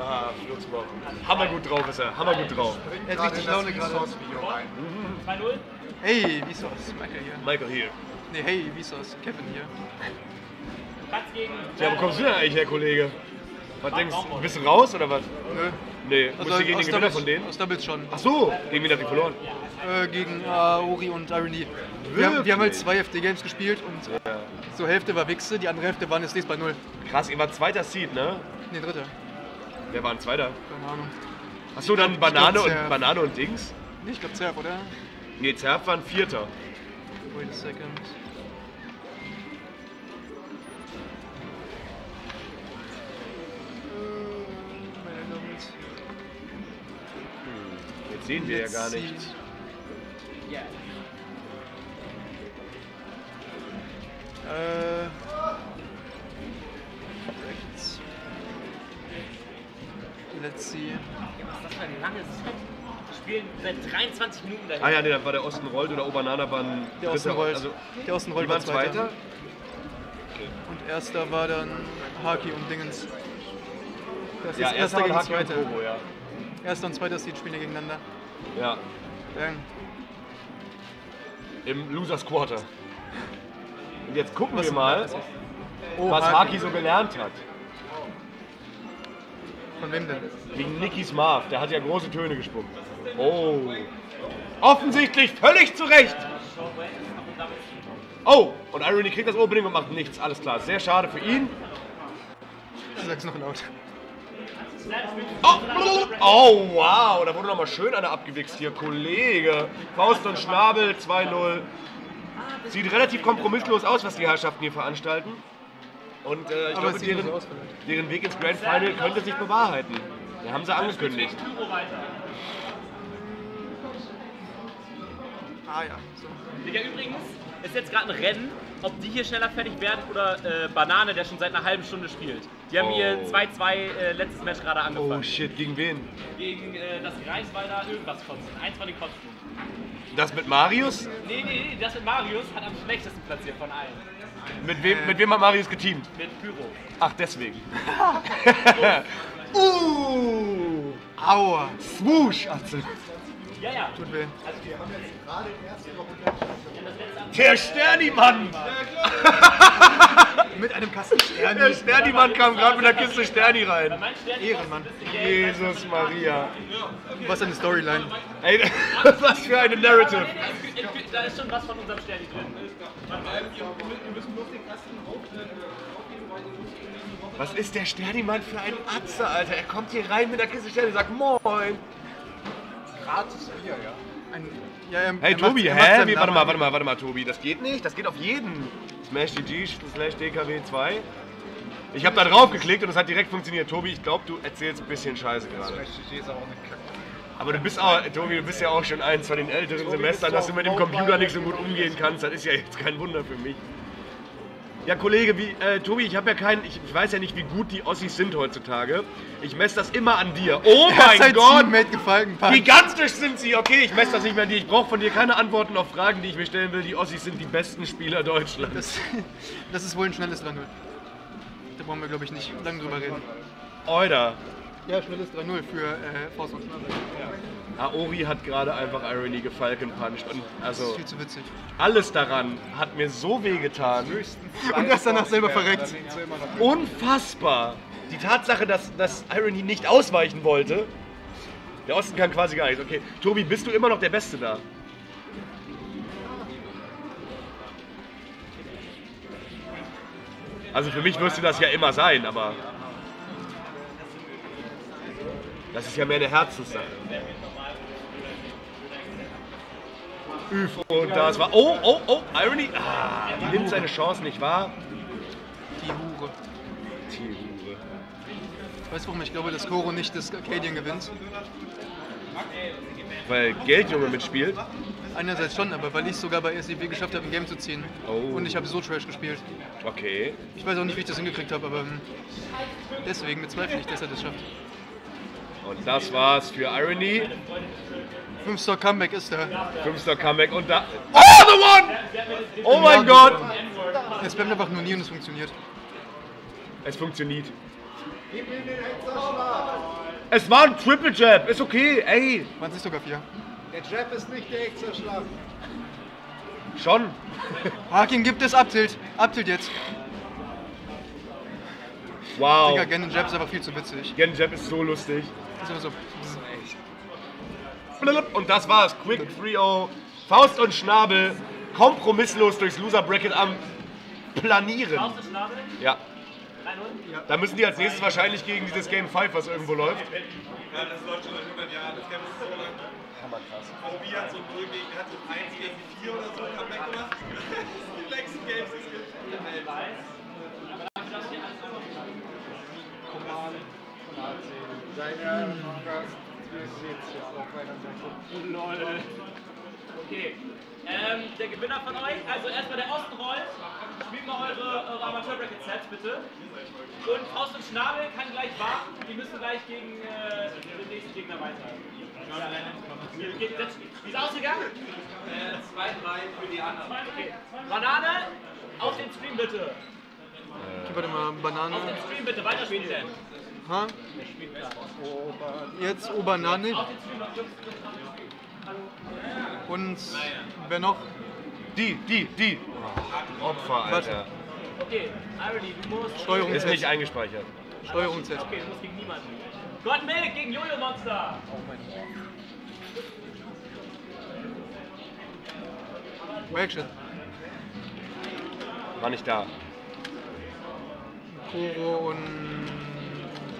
Ah, Fluxmob. Hammergut drauf ist er, hammergut drauf. Er hat richtig Laune gerade. zwei null? Hey, Vsauce, Michael hier. Michael hier. Nee, hey, Vsauce, Kevin hier. Ja, wo kommst du denn eigentlich her, Kollege? Was denkst du? Bist du raus oder was? Nö. Nee, also musst du gegen den Gewinner von denen? Aus Doubles schon. Ach so, gegen wen habt ihr verloren? Äh, gegen äh, Ori und Irony. Wir haben, wir haben halt zwei F D Games gespielt und äh, ja. Zur Hälfte war Wichse, die andere Hälfte waren jetzt nächst bei null. Krass, ihr war zweiter Seed, ne? Ne, dritter. Wer war ein zweiter? Keine Ahnung. Achso, dann Banane und, Banane und Dings? Nee, ich glaub Zerf, oder? Ne, Zerf war ein vierter. Wait a second. Sehen wir jetzt ja gar nicht. Yeah. Äh. Rechts. Let's see. Was ist das für ein langes Set? Wir spielen seit dreiundzwanzig Minuten dahin. Ah ja, nee, dann war der Osten rollt oder Obernader war ein der Osten rollt. Also, der Osten rollt war Zweiter. Zweiter. Okay. Und Erster war dann Haki und Dingens. Das ja, ist Erster gegen Zweiter. Erster und zweiter Seed spielen gegeneinander. Ja. Dang. Im Losers Quarter. Und jetzt gucken was wir mal, was, oh, was Haki. Haki so gelernt hat. Von wem denn? Wegen Nicky Smarf, der hat ja große Töne gespuckt. Oh. Offensichtlich völlig zu Recht! Oh, und Irony kriegt das Opening und macht nichts. Alles klar, sehr schade für ihn. Ich sag's noch laut. Oh, oh, wow, da wurde nochmal schön einer abgewichst hier, Kollege. Faust und Schnabel, zwei null. Sieht relativ kompromisslos aus, was die Herrschaften hier veranstalten. Und äh, ich glaube, deren, deren Weg ins Grand Final könnte sich bewahrheiten. Den haben sie angekündigt. Ah ja. Digga, übrigens ist jetzt gerade ein Rennen, ob die hier schneller fertig werden oder äh, Banane, der schon seit einer halben Stunde spielt. Die haben oh. hier zwei zwei äh, letztes Match gerade angefangen. Oh shit, gegen wen? Gegen äh, das Greifswalder irgendwas Kotzen. Eins von den Kotzen. Das mit Marius? Nee, nee, nee, das mit Marius hat am schlechtesten platziert von allen. Mit wem, äh, mit wem hat Marius geteamt? Mit Pyro. Ach, deswegen. uh, aua. Swoosh, Atze. Ja, ja. Tut weh. Also, wir haben jetzt gerade den ersten Wochenende. Der Sterni-Mann! mit einem Kasten Sterni. Der Sterni-Mann kam gerade mit einer Kiste Sterni rein. Ehrenmann. Jesus Maria. Was eine Storyline. Ey, was für eine Narrative. Da ist schon was von unserem Sterni drin. Wir müssen bloß den Kasten aufgeben. Was ist der Sterni-Mann für ein Atze, Alter? Er kommt hier rein mit der Kiste Sterni und sagt Moin! Gratis Bier, ja. Ein, ja er, hey er Tobi, macht, hä? Wie, warte mal, warte mal, warte mal, Tobi. Das geht nicht, das geht auf jeden. Smash G G slash D K W zwei. Ich hab da drauf geklickt und es hat direkt funktioniert. Tobi, ich glaube, du erzählst ein bisschen Scheiße gerade. Smash G G ist aber auch eine Kacke. Aber du bist auch, Tobi, du bist ja auch schon eins von den älteren Tobi Semestern, dass du mit dem Computer nicht so gut umgehen kannst. Das ist ja jetzt kein Wunder für mich. Ja, Kollege, wie, äh, Tobi, ich habe ja keinen, ich, ich weiß ja nicht, wie gut die Ossis sind heutzutage. Ich messe das immer an dir. Oh mein Gott! Gigantisch sind sie! Okay, ich messe das nicht mehr an dir. Ich brauche von dir keine Antworten auf Fragen, die ich mir stellen will. Die Ossis sind die besten Spieler Deutschlands. Das, das ist wohl ein schnelles drei null. Da brauchen wir, glaube ich, nicht lange drüber reden. Oida. Ja, schnelles drei null für äh, Faust und Schnabel. Ja. Aori hat gerade einfach Irony gefalkenpunched. Also das ist viel zu witzig. Alles daran hat mir so weh getan. Und das danach selber verreckt. Unfassbar. Die Tatsache, dass, dass Irony nicht ausweichen wollte. Der Osten kann quasi gar nichts. Okay, Tobi, bist du immer noch der Beste da? Also für mich wirst du das ja immer sein, aber... Das ist ja mehr eine Herzenssache. Üff, und das war... Oh, oh, oh, Irony! Ah, die nimmt seine Chance nicht wahr. Die Hure. Die Hure. Weißt du, warum ich glaube, dass Koro nicht das Arcadian gewinnt? Weil Geldjunge mitspielt? Einerseits schon, aber weil ich es sogar bei S E B geschafft habe, ein Game zu ziehen. Oh. Und ich habe so Trash gespielt. Okay. Ich weiß auch nicht, wie ich das hingekriegt habe, aber... Deswegen bezweifle ich, dass er das schafft. Und das war's für Irony. fünf Star Comeback ist er. fünf Star Comeback und da. Oh, the one! Oh mein Gott! Es bleibt einfach nur nie und es funktioniert. Es funktioniert. Es war ein Triple Jab, ist okay, ey. Man sieht sogar vier. Der Jab ist nicht der Hexerschlag. Schon. Hakim gibt es Abtilt. Abtilt jetzt. Wow. Digga, Gen Jab ist aber viel zu witzig. Gen Jab ist so lustig. Das ist so, das ist echt. Und das war's. Quick drei null. Faust und Schnabel. Kompromisslos durchs Loser Bracket am Planieren. Faust und Schnabel? Ja. Da müssen die als nächstes wahrscheinlich gegen dieses Game fünf, was irgendwo läuft. Ja, das läuft schon seit hundert Jahren. Das Game ist so lang. Hammerkrass. Robi hat so ein eins gegen vier oder so. Hat weggemacht. Die längsten Games, die es gibt. Okay, ähm, der Gewinner von euch, also erstmal der Osten rollt, spielt mal eure, eure Amateur-Bracket-Sets bitte. Und Faust und Schnabel kann gleich warten, die müssen gleich gegen äh, den nächsten Gegner weiter. Wie ist es ausgegangen? zwei drei für die anderen. Okay. Banane, auf den Stream bitte. Okay, warte mal, Banane. Auf den Stream bitte, weiter spielen denn. Ha? Jetzt Obanane. Und wer noch? Die, die, die. Oh, Opfer, Alter. Okay, Irony, du musst... Steuerung ist nicht eingespeichert. Steuerung Z. Okay, du musst gegen niemanden. Gott Milk gegen Jojo Monster. Oh mein Gott. Reaction. War nicht da. Koro und...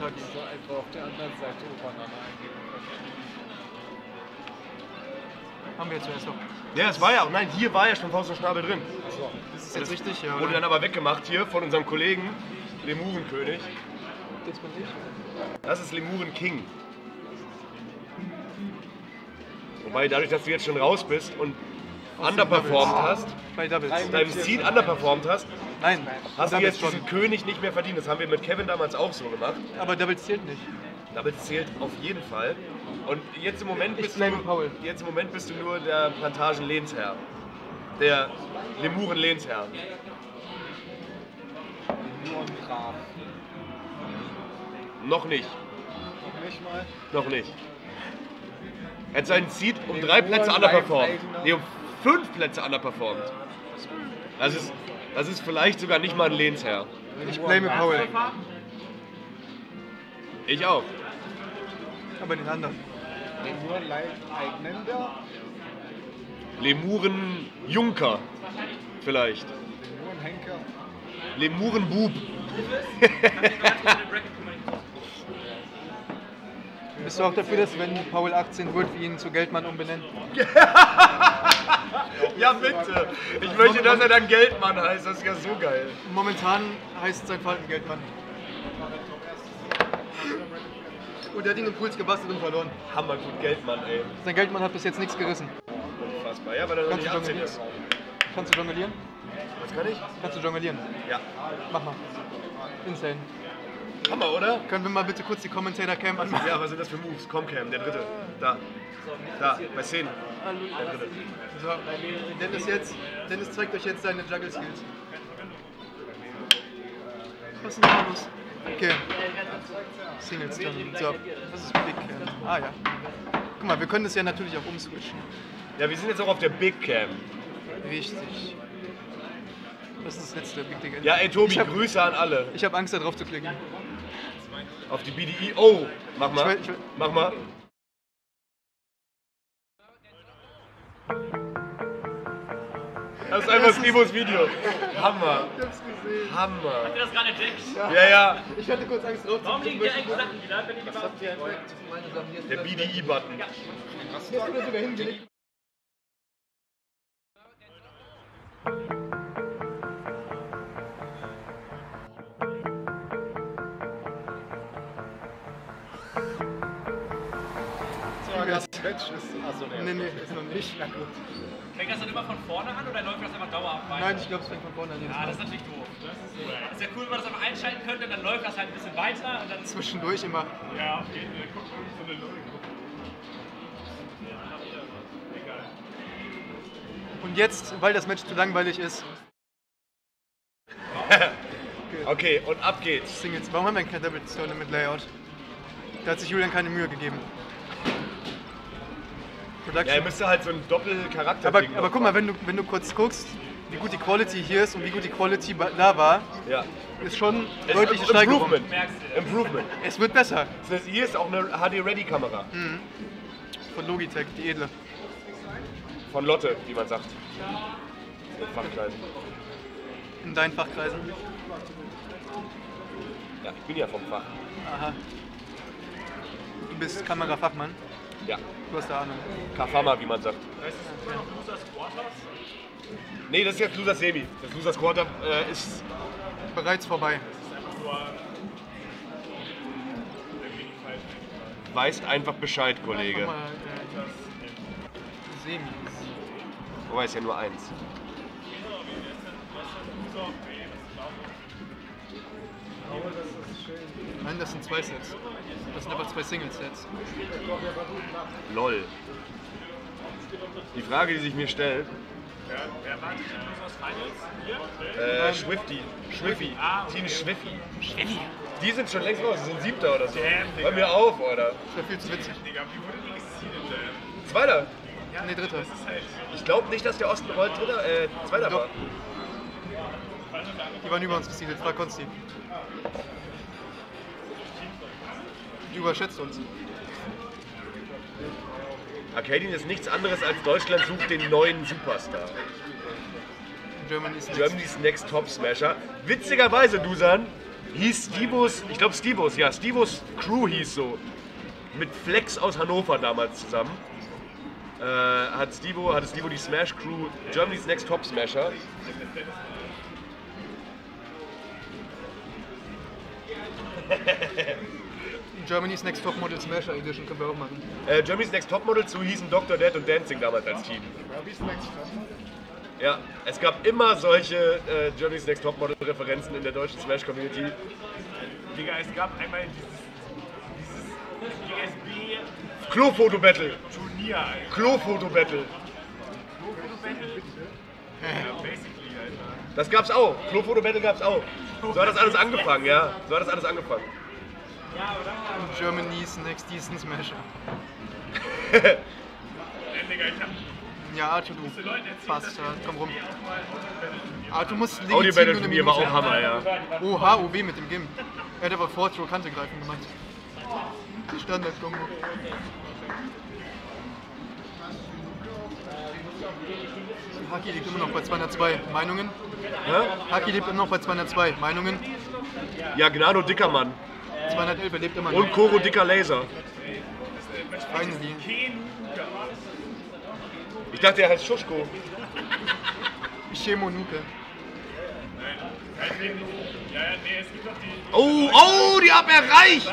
Hat so einfach auf der anderen Seite Obernamen eingeben. Haben wir jetzt zuerst noch. Ja, es war ja auch. Nein, hier war ja schon Faust und Schnabel drin. Achso, das ist jetzt das richtig, ja. Wurde oder? Dann aber weggemacht hier von unserem Kollegen, Lemurenkönig. Das ist Lemuren King. Wobei, dadurch, dass du jetzt schon raus bist und aus underperformed hast, bei Doubles, deinem Seed underperformed hast, nein, hast du jetzt diesen König nicht mehr verdient. Das haben wir mit Kevin damals auch so gemacht. Aber Doubles zählt nicht. Doubles zählt auf jeden Fall. Und jetzt im Moment, bist du, Paul. Jetzt im Moment bist du nur der Plantagen-Lehnsherr. Der Lemuren-Lehnsherr. Noch nicht. Noch nicht mal? Noch nicht. Er hat seinen Seed um drei Plätze underperformed. Nee, um fünf Plätze underperformed. Das ist, das ist vielleicht sogar nicht mal ein Lehnsherr. Ich blame Paul. Ich auch. Aber den anderen. Lemuren Junker. Vielleicht. Lemuren Henker. Lemurenbub. Bist du auch dafür, dass wenn Paul achtzehn wird, wir ihn zu Geldmann umbenennen? Ja, bitte. Ich möchte, dass er dann Geldmann heißt. Das ist ja so geil. Momentan heißt sein Verhalten Geldmann. Und er hat ihn im Puls gebastelt und verloren. Hammer gut, Geldmann, ey. Sein Geldmann hat bis jetzt nichts gerissen. Unfassbar. Ja, weil er noch nicht achtzehn ist. Kannst du jonglieren? Was kann ich? Kannst du jonglieren? Ja. Mach mal. Insane. Hammer, oder? Können wir mal bitte kurz die Commentator-Cam anmachen? Ja, was sind das für Moves? Com-Cam, der dritte. Da. Da, bei zehn. Der dritte. So, Dennis jetzt. Dennis zeigt euch jetzt seine Juggle-Skills. Was ist denn da los? Okay. Singles dann. So, das ist Big Cam. Ah ja. Guck mal, wir können das ja natürlich auch umswitchen. Ja, wir sind jetzt auch auf der Big Cam. Richtig. Das ist das letzte Big Dick. Ja, ey Tobi, hab, Grüße an alle. Ich habe Angst, da drauf zu klicken. Auf die B D I. Oh, mach mal. Ich will, ich will. Mach mal. Das ist einfach Skibos Video. Hammer. Ich hab's gesehen. Hammer. Habt ihr das gerade entdeckt? Ja, ja, ja. Ich hatte kurz Angst drauf. Warum liegen die eigentlich Sachen wieder? Was habt ihr entdeckt? Der B D I-Button. Ja. Hast du da sogar hingelegt? Twitch ist also nee, nee, nee, ist noch nicht. Na gut. Fängt das dann immer von vorne an oder läuft das einfach dauerhaft weiter? Nein, ich glaube, es fängt von vorne an. Ah, das ist natürlich doof. Das ist, cool. Das ist ja cool, wenn man das einfach einschalten könnte und dann läuft das halt ein bisschen weiter. Und dann zwischendurch immer. Ja, auf jeden Fall. Guck mal, so eine Logik. Egal. Und jetzt, weil das Match zu langweilig ist. Okay, und ab geht's. Singles. Warum haben wir kein Double Tournament Layout? Da hat sich Julian keine Mühe gegeben. Production. Ja, er müsste halt so ein Doppelcharakter. Aber, aber guck mal, wenn du, wenn du kurz guckst, wie gut die Quality hier ist und wie gut die Quality da war, ja, ist schon eine deutliche Steigerung. Improvement. Es wird besser. Das hier ist auch eine H D-Ready-Kamera. Mhm. Von Logitech, die edle. Von Lotte, wie man sagt. In Fachkreisen. In deinen Fachkreisen? Ja, ich bin ja vom Fach. Aha. Du bist Kamerafachmann? Ja. Du hast da Ahnung. Kafama, wie man sagt. Weißt du, Losers Quarters? Nee, das ist jetzt Losers Semi. Das Losers Quarter äh, ist bereits vorbei. Das ist einfach nur der Weißt einfach Bescheid, Kollege. Einfach mal, äh, Semis. Wobei ist ja nur eins. Nein, das sind zwei Sets. Das sind aber zwei Single-Sets. Lol. Die Frage, die sich mir stellt. Wer war die Finals? Äh, Schwifty. Schwifty. Team Schwifty. Schwifty. Die sind schon längst raus, die sind siebter oder so. Hör mir auf, oder? Das wäre viel zu witzig. Zweiter? Nee, dritter. Ich glaube nicht, dass der Ostenroll dritter, äh, zweiter war. Die waren über uns gesiedelt, frag Konsti. Die überschätzt uns. Arcadien ist nichts anderes als Deutschland sucht den neuen Superstar. Germany's, Germany's Next, Next Top Smasher. Witzigerweise, Dusan, hieß Stivos, ich glaube Stivos, ja, Stivos Crew hieß so. Mit Flex aus Hannover damals zusammen. Äh, hat Stivo, hatte Stivo die Smash Crew, Germany's Next Top Smasher. Germany's Next Top Model Smasher Edition können wir auch machen. Äh, Germany's Next Top Model, so hießen Doctor Dead und Dancing damals als Team. Germany's Next Top Model? Ja, es gab immer solche äh, Germany's Next Top Model Referenzen in der deutschen Smash Community. Digga, es gab einmal dieses, dieses G S B Klofoto Battle. Turnier, Alter. Klofoto Battle. Klofoto Battle? Ja, basically, Alter. Das gab's auch. Klofoto Battle gab's auch. So hat das alles angefangen, ja. So hat das alles angefangen. Ja, oder? Germany's Next Decent Smasher. Ja, Arthur, du passt, komm rum. Arthur muss links. Audio Battle von mir war auch Hammer, ja. Oha, O W mit dem Gim. Er hat aber vor Throw Kante greifen gemacht. Die Standard-Kombo. Haki liegt immer noch bei zweihundertzwei Meinungen. Hä? Haki lebt immer noch bei zweihundertzwei Meinungen. Ja, Gnado dicker Mann. zweihundertelf, er lebt immer noch. Und Koro dicker Laser. Ich dachte, er heißt Schuschko. Ishemo Nuke. Oh, oh, die haben erreicht!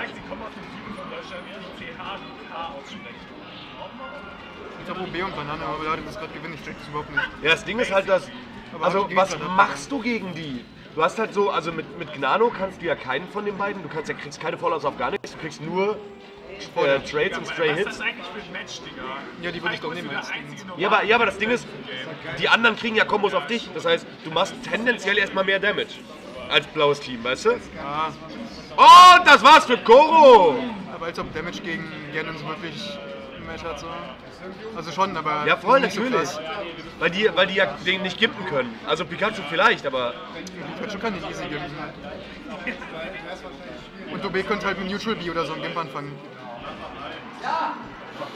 Ich glaube, B und Banane, aber leider das gerade gewinnen, ich check das überhaupt nicht. Ja, das Ding ist halt, dass. Also, was machst du gegen die? Du hast halt so, also mit, mit Gnano kannst du ja keinen von den beiden, du kannst ja, kriegst keine Fallouts auf gar nichts, du kriegst nur äh, Trades und Stray Hits. Was ist das eigentlich für ein Match, Digga? Ja, die würde ich doch nehmen. Ja aber, ja, aber das Ding ist, die anderen kriegen ja Kombos auf dich, das heißt, du machst tendenziell erstmal mehr Damage als blaues Team, weißt du? Ja. Und das war's für Koro! Aber als ob Damage gegen Gannon so wirklich ein Match hat, so. Also schon, aber. Ja, voll, natürlich. So weil, die, weil die ja den nicht gimpen können. Also Pikachu vielleicht, aber. Pikachu kann nicht easy gimpen. Und Dobe könnte halt mit Neutral B oder so ein Gimp anfangen.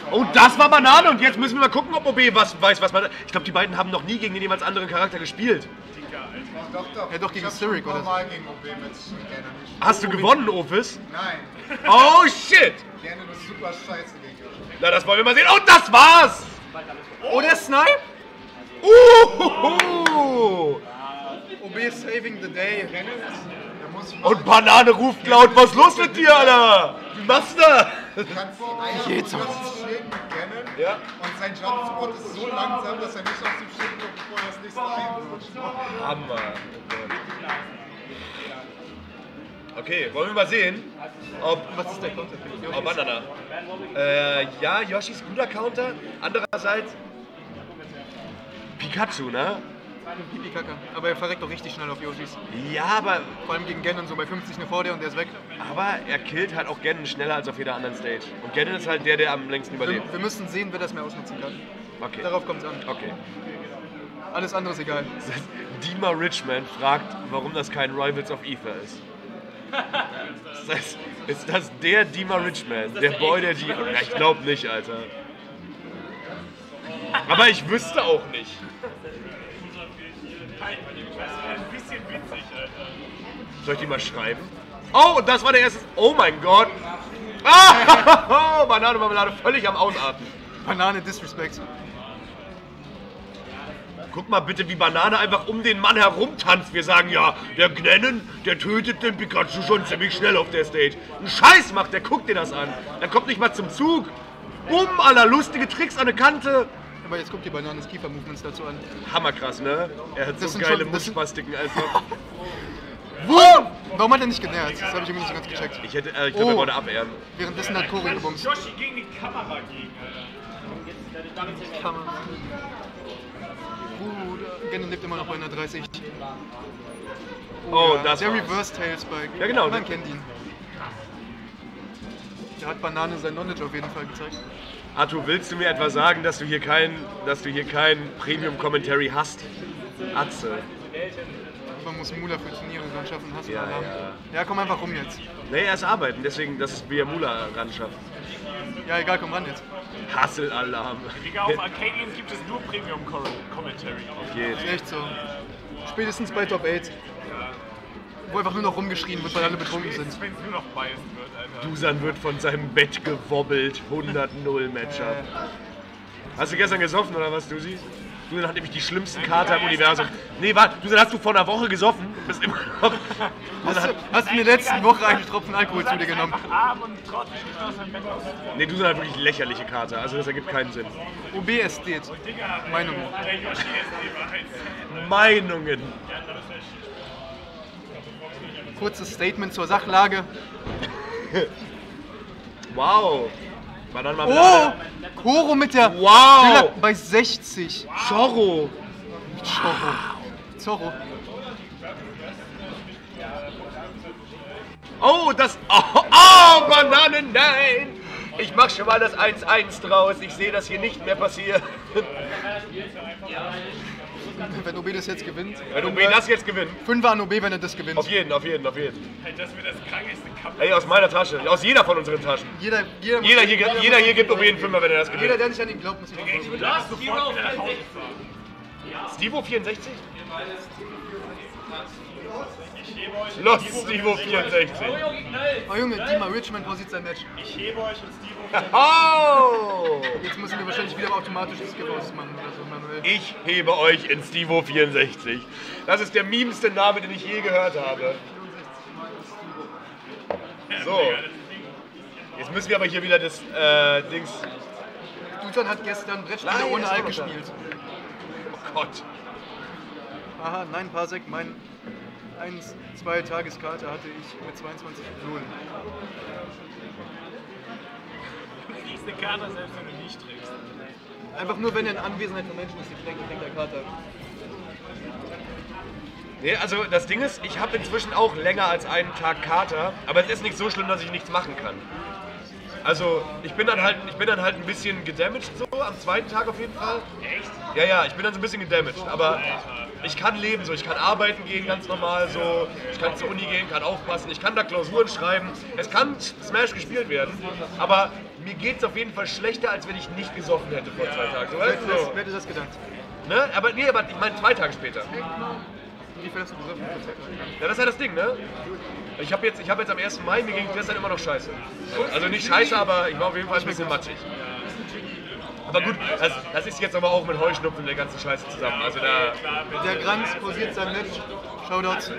Und oh, das war Banane und jetzt müssen wir mal gucken, ob O B was weiß, was man. Ich glaube, die beiden haben noch nie gegen den jemals anderen Charakter gespielt. Doch, doch. Ja, doch gegen Cyric oder so. Hast du gewonnen, Office? Nein. Oh shit! Gerne eine super Scheiße gegen O B. Na, das wollen wir mal sehen. Und das war's! Oder Snipe? Uhuhu! O B is saving the day. Und Banane ruft laut, was ist los mit dir, Alter? Wie machst du da? Du kannst ein Schild mit Gannon und sein Jump-Spot ist so langsam, dass er nicht aus dem Schild kommt, bevor das nächste einrutscht. Hammer. Okay, wollen wir mal sehen, ob. Was ist der Counter? Oh, Banana. Äh, ja, Yoshi ist guter Counter. Andererseits. Pikachu, ne? Pipi-Kacke. Aber er verreckt doch richtig schnell auf Yoshis. Ja, aber. Vor allem gegen Gannon, so bei fünfzig eine Vorder und der ist weg. Aber er killt halt auch Gannon schneller als auf jeder anderen Stage. Und Gannon ist halt der, der am längsten überlebt. Wir, wir müssen sehen, wer das mehr ausnutzen kann. Okay. Darauf kommt es an. Okay. Alles andere ist egal. Dima Richman fragt, warum das kein Rivals of Ether ist. Ist, das, ist das der Dima Richman? Der Boy, der Dima. Ja, ich glaub nicht, Alter. Aber ich wüsste auch nicht. Soll ich die mal schreiben? Oh, das war der erste. Oh mein Gott! Ah, Banane, Marmelade, völlig am Ausatmen. Banane Disrespect. Guck mal bitte, wie Banane einfach um den Mann herumtanzt. Wir sagen ja, der Gnennen, der tötet den Pikachu schon ziemlich schnell auf der Stage. Ein Scheiß macht, der guckt dir das an. Dann kommt nicht mal zum Zug. Bumm, aller lustige Tricks an der Kante. Aber jetzt guckt die Bananes Kiefer-Movements dazu an. Hammerkrass, ne? Er hat das so geile Muskelpastiken einfach. Wumm! Warum hat er nicht genervt? Das habe ich irgendwie nicht so ganz gecheckt. Ich hätte, äh, ich glaube, oh. Er wollte abehren. Währenddessen hat Kori gebumst. Yoshi gegen die Kamera gegen, Alter. Die Kamera. Uh, Gannon lebt immer noch bei hundertdreißig. Oh, oh ja. Das der Reverse Tail Spike. Ja, genau. Man kennt ihn. Da hat Banane sein Knowledge auf jeden Fall gezeigt. Arthur, willst du mir etwa sagen, dass du hier kein, dass du hier kein Premium-Commentary hast? Atze. Man muss Mula für Turniere ran schaffen, hast du ja, ja. ja, komm einfach rum jetzt. Nee, er ist arbeiten, deswegen, dass wir Mula ran schaffen. Ja, egal, komm ran jetzt. Hasselalarm. Digga, auf Arcadians gibt es nur Premium-Commentary. Geht. Ist echt so. Spätestens bei Top acht. Wo einfach nur noch rumgeschrien wird, weil alle betrunken sind. Wenn es nur noch beißen wird, Alter. Dusan wird von seinem Bett gewobbelt. hundert null Matchup. Hast du gestern gesoffen oder was, Dusi? Dusan hat nämlich die schlimmsten Kater im Universum. Nee, warte, Dusan, hast du vor einer Woche gesoffen? Bist immer noch. Hast du, hast du in der letzten Woche einen Tropfen Alkohol zu dir genommen? Nee, Dusan hat wirklich lächerliche Kater, also das ergibt keinen Sinn. O B S D. Meinungen. Meinungen. Kurzes Statement zur Sachlage. Wow. Oh, Koro mit der wow. bei sechzig. Zorro. Zorro. Zorro. Oh, das... Oh, oh Banane, nein. Ich mach schon mal das eins eins draus. Ich sehe das hier nicht mehr passieren. Wenn O B das jetzt gewinnt. Wenn O B das jetzt gewinnt. Fünfer an O B, wenn er das gewinnt. Auf jeden, auf jeden, auf jeden. Hey, das wird das krankeste Kampf. Ey, aus meiner Tasche. Aus jeder von unseren Taschen. Jeder, jeder, jeder, hier, jeder, jeder hier gibt O B einen Fünfer, wenn er das gewinnt. Jeder, der nicht an ihn glaubt, muss ihn auch. Stivo vierundsechzig? Los, Stivo vierundsechzig. Oh Junge, Dima Richmond vorsieht sein Match. Ich hebe euch und Stivo. Oh! Jetzt müssen wir wahrscheinlich wieder automatisch das Skip ausmachen oder so. Ich hebe euch in Stivo vierundsechzig. Das ist der memeste Name, den ich je gehört habe. So. Jetzt müssen wir aber hier wieder das äh, Dings. Duton hat gestern Brettspiele ohne Alk gespielt. Oh Gott. Aha, nein, Pasek, mein ein-, zwei Tageskarte hatte ich mit zweiundzwanzig Null. Du kriegst eine Karte, selbst wenn du nicht trägst. Einfach nur, wenn er in Anwesenheit von Menschen ist, die Flecken kriegt der Kater. Nee, also das Ding ist, ich habe inzwischen auch länger als einen Tag Kater, aber es ist nicht so schlimm, dass ich nichts machen kann. Also ich bin dann halt, ich bin dann halt ein bisschen gedamaged so, am zweiten Tag auf jeden Fall. Echt? Ja, ja, ich bin dann so ein bisschen gedamaged, aber ich kann leben so, ich kann arbeiten gehen ganz normal so, ich kann zur Uni gehen, kann aufpassen, ich kann da Klausuren schreiben, es kann Smash gespielt werden, aber mir geht es auf jeden Fall schlechter, als wenn ich nicht gesoffen hätte vor zwei Tagen. So, weißt du, so. Wer hätte das gedacht? Ne? Aber, nee, aber ich meine zwei Tage später. Wie viel hast du gesoffen? Ja, das ist ja das Ding, ne? Ich habe jetzt, hab jetzt am ersten Mai, mir ging es gestern immer noch scheiße. Also nicht scheiße, aber ich war auf jeden Fall ein bisschen matschig. Aber gut, das, das ist jetzt aber auch mit Heuschnupfen der ganzen Scheiße zusammen. Also da der Granz posiert sein Match. Shoutouts.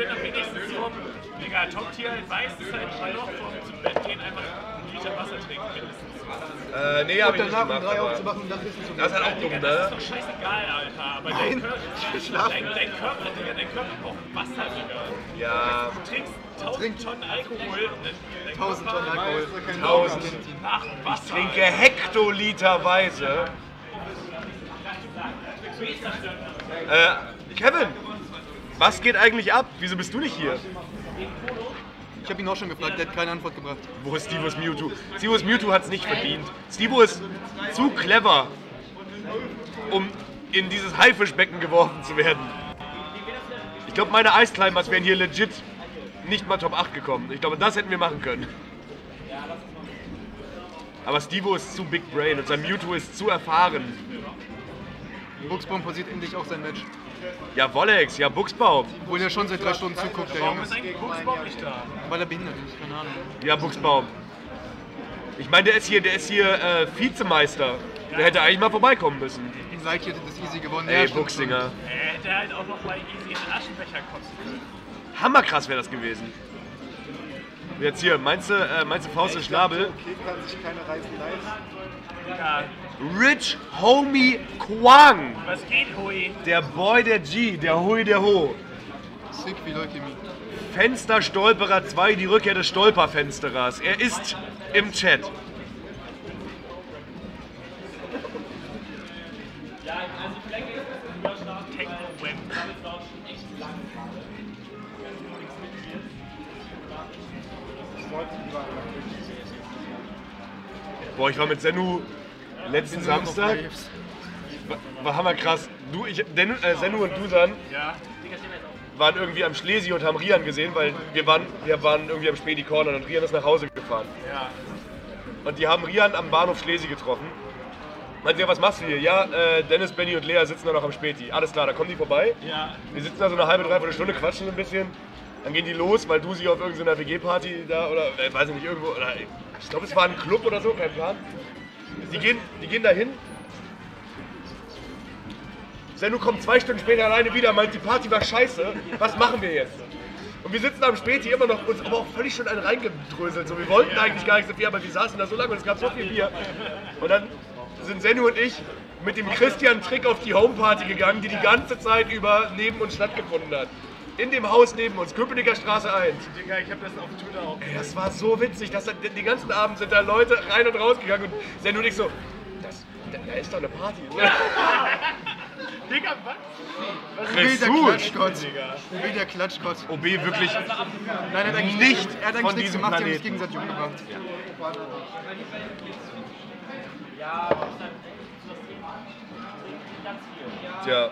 Digga, Top-Tier weiß es halt noch, zum Bett gehen einfach einen Liter Wasser trinken. Äh, nee, hab ich nicht gemacht, aufzumachen, das ist so das ist halt auch dumm, ne? Das ist doch scheißegal, Alter, aber dein Körper, dein, dein Körper, Digga, dein Körper braucht Wasser, Digga. Ja. Du trinkst tausend Tonnen Alkohol. tausend Tonnen Alkohol. tausend. Ich trinke hektoliterweise. Äh, Kevin, was geht eigentlich ab? Wieso bist du nicht hier? Ich habe ihn auch schon gefragt, der hat keine Antwort gebracht. Wo ist Stivo's Mewtwo? Stivo's Mewtwo hat es nicht verdient. Stivo ist zu clever, um in dieses Haifischbecken geworfen zu werden. Ich glaube, meine Ice Climbers wären hier legit nicht mal Top acht gekommen. Ich glaube, das hätten wir machen können. Aber Stivo ist zu Big Brain und sein Mewtwo ist zu erfahren. Buchsbaum posiert endlich auch sein Match. Ja, Wollex, ja, Buchsbaum. Wo der schon seit drei Stunden zuguckt, der Junge. Warum ist eigentlich Buchsbaum nicht da? Weil er behindert ist, keine Ahnung. Ja, Buchsbaum. Ich meine, der ist hier, der ist hier äh, Vizemeister. Der hätte eigentlich mal vorbeikommen müssen. In Leik hätte das easy gewonnen. Ey, Buchsinger. Er hätte halt auch noch mal easy in den Aschenbecher kotzen können. Hammerkrass wäre das gewesen. Jetzt hier, meinst du, äh, meinst du Faust und Schnabel? Okay, kann sich keiner reißen leisten. Ja. Rich Homie Kwang. Was geht, Hui? Der Boy der G, der Hui der Ho. Sick wie Leukämie. Fensterstolperer zwei, die Rückkehr des Stolperfensterers. Er ist im Chat. Boah, ich war mit Sennu letzten Samstag. War hammerkrass. Du, ich, Den, äh, Sennu und Dusan waren irgendwie am Schlesi und haben Rian gesehen, weil wir waren, wir waren irgendwie am Späti Corner und Rian ist nach Hause gefahren. Und die haben Rian am Bahnhof Schlesi getroffen. Meinte, ja, was machst du hier? Ja, äh, Dennis, Benny und Lea sitzen da noch am Späti. Alles klar, da kommen die vorbei. Wir sitzen da so eine halbe, dreiviertel Stunde, quatschen so ein bisschen. Dann gehen die los, weil du sie auf irgendeiner W G-Party da oder äh, weiß ich nicht, irgendwo. Oder, ich glaube, es war ein Club oder so, kein Plan. Die gehen, die gehen da hin. Sennu kommt zwei Stunden später alleine wieder, meint, die Party war scheiße. Was machen wir jetzt? Und wir sitzen am Späti immer noch, uns aber auch völlig schon einen reingedröselt. So, wir wollten eigentlich gar nicht so viel, aber wir saßen da so lange und es gab so viel Bier. Und dann sind Sennu und ich mit dem Christian Trick auf die Homeparty gegangen, die die ganze Zeit über neben uns stattgefunden hat. In dem Haus neben uns, Köpenicker Straße eins. Digga, ich hab das auf Twitter auch. Ey, das war so witzig, dass da, den ganzen Abend sind da Leute rein und rausgegangen und sind nur nicht so, das, da, da ist doch eine Party. Digga, was? Ressourcen, Digga. Wie der Klatschgott. O B wirklich. Nein, er hat eigentlich nicht. Er hat eigentlich nichts gemacht, die haben sich gegenseitig umgebracht. Ja. Tja.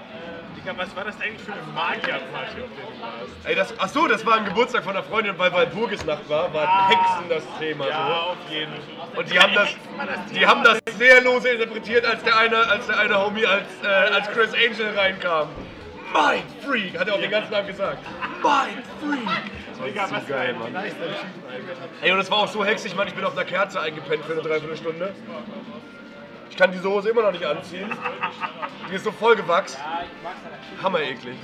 Digga, was war das eigentlich für eine Magierparty, auf der du warst? Ey, das, achso, das war ein Geburtstag von einer Freundin, weil Walpurgisnacht war, war ah, Hexen das Thema. Ja, so. Auf jeden Fall. Und die haben das, das die haben das sehr lose interpretiert, als der eine, als der eine Homie, als, äh, als Chris Angel reinkam. Mind Freak, hat er auch ja. den ganzen Abend gesagt. Mind Freak. Digga, was so geil, Mann. Ey, und das war auch so hexig, Mann, ich bin auf einer Kerze eingepennt für eine Dreiviertelstunde. Ich kann diese Hose immer noch nicht anziehen. Die ist so voll gewachst. Hammer eklig.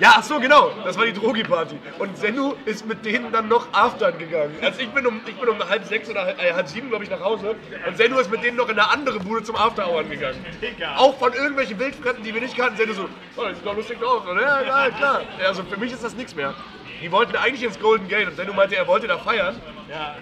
Ja, ach so, genau. Das war die Drogi-Party. Und Sennu ist mit denen dann noch aftern gegangen. Also ich bin um, ich bin um halb sechs oder halb, äh, halb sieben, glaube ich, nach Hause. Und Sennu ist mit denen noch in eine andere Bude zum Afterhour gegangen. Auch von irgendwelchen Wildfremden, die wir nicht kannten. Sennu so, oh, das sieht doch lustig aus. Und ja, klar, klar. Also für mich ist das nichts mehr. Die wollten eigentlich ins Golden Gate und Sennu meinte, er wollte da feiern. Ja.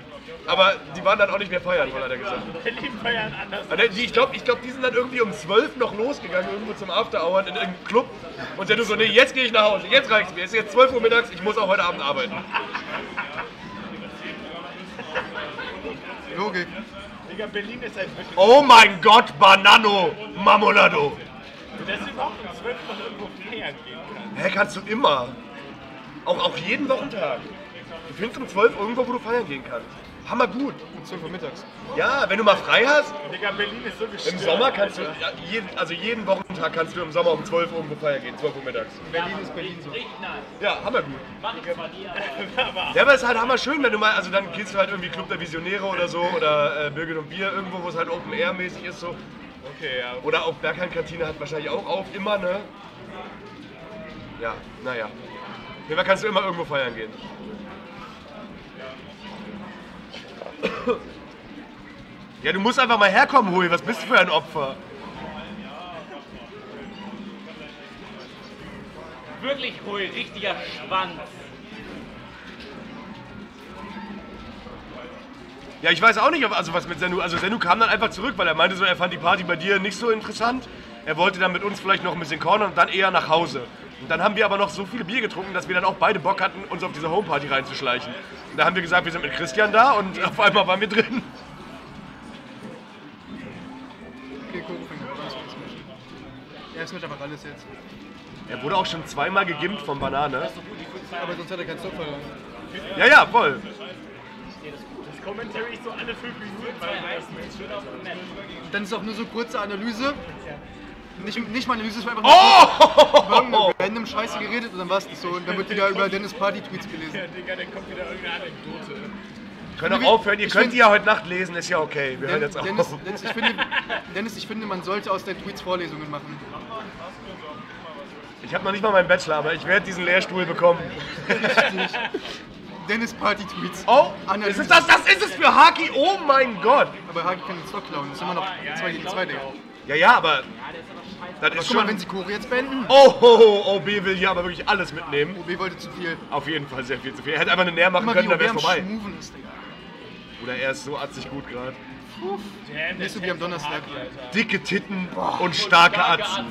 Aber die waren dann auch nicht mehr feiern, weil er gesagt hat. Die feiern anders. Ich glaube, ich glaub, die sind dann irgendwie um zwölf noch losgegangen, irgendwo zum Afterhour in irgendeinem Club. Und Sennu so, nee, jetzt gehe ich nach Hause, jetzt reicht's mir. Es ist jetzt zwölf Uhr mittags, ich muss auch heute Abend arbeiten. Logik. Digga, Berlin ist halt wirklich. Oh mein Gott, Banano, Mamolado. Dass du überhaupt um zwölf noch irgendwo feiern gehen kannst. Hä, kannst du immer. Auch, auch jeden Wochentag. Du findest um zwölf irgendwo, wo du feiern gehen kannst. Hammer gut. Um zwölf Uhr mittags. Ja, wenn du mal frei hast. Digga, Berlin ist so gestört. Im Sommer kannst du, ja, jeden, also jeden Wochentag kannst du im Sommer um zwölf Uhr irgendwo feiern gehen, zwölf Uhr mittags. Berlin ist Berlin so. Ja, hammer gut. Mach ich zwar nie, aber. Ja, aber es ist halt hammer schön, wenn du mal, also dann gehst du halt irgendwie Club der Visionäre oder so, oder äh, Birgit und Bier, irgendwo, wo es halt Open-Air-mäßig ist, so. Okay, ja. Oder auch Berghain-Kantine hat wahrscheinlich auch auf, immer, ne? Ja, naja. Da kannst du immer irgendwo feiern gehen. Ja, du musst einfach mal herkommen, Hui. Was bist du für ein Opfer? Wirklich, Hui, richtiger Schwanz. Ja, ich weiß auch nicht, also was mit Sennu. Also Sennu kam dann einfach zurück, weil er meinte so, er fand die Party bei dir nicht so interessant. Er wollte dann mit uns vielleicht noch ein bisschen cornern und dann eher nach Hause. Und dann haben wir aber noch so viele Bier getrunken, dass wir dann auch beide Bock hatten, uns auf diese Homeparty reinzuschleichen. Und da haben wir gesagt, wir sind mit Christian da und auf einmal waren wir drin. Okay, cool. Er ist mit einfach alles jetzt. Er wurde auch schon zweimal gegimpt von Banane. Aber sonst hat er keinen Stoff verloren. Ja, ja, voll. Das Commentary ist so alle fünf Minuten, weil ich dann ist auch nur so kurze Analyse. Nicht, nicht mal Analyse, es war einfach oh! nur oh! random Scheiße geredet und dann war es nicht so. Und dann wird wieder über Dennis Party-Tweets gelesen. Ja, Digga, dann kommt wieder irgendeine Anekdote. Können auch aufhören, ihr ich könnt die ja heute Nacht lesen, ist ja okay. Wir Den, hören jetzt auf. Dennis, Dennis, ich finde, Dennis, ich finde, man sollte aus deinen Tweets Vorlesungen machen. Ich habe noch nicht mal meinen Bachelor, aber ich werde diesen Lehrstuhl bekommen. Richtig. Dennis Party-Tweets. Oh, ist es das, das ist es für Haki, oh mein Gott. Aber Haki kann den Stock klauen, das ist immer noch zwei gegen zwei, Digga. Ja, ja, aber... Das ist schon mal, wenn sie Choreo jetzt beenden. Oh, oh, oh, O B will hier aber wirklich alles mitnehmen. O B wollte zu viel. Auf jeden Fall sehr viel zu viel. Er hätte einfach eine Näher machen können, dann wäre es vorbei. Ist, oder er ist so atzig gut gerade. Nicht so wie am Donnerstag. Dicke Titten boah, und starke Atzen.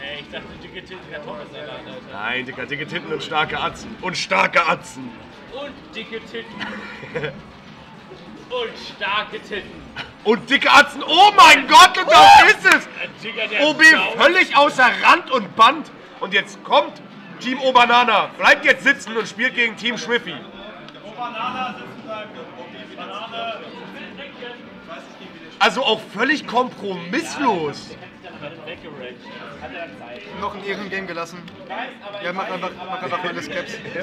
Ey, ich dachte, dicke Titten, Kartoffelsalat. Nein, Digga, dicke Titten und starke Atzen. Und starke Atzen. Und dicke Titten. Und starke Titten. Und dicke Atzen. Oh mein Gott, und das oh! ist es! O B völlig außer Rand und Band. Und jetzt kommt Team Obanana. Bleibt jetzt sitzen und spielt gegen Team Schwiffy. Obanana sitzen bleiben. Also auch völlig kompromisslos. Noch ein Ehrengame gelassen. Ja, mach einfach, mach einfach meine Caps. Ja.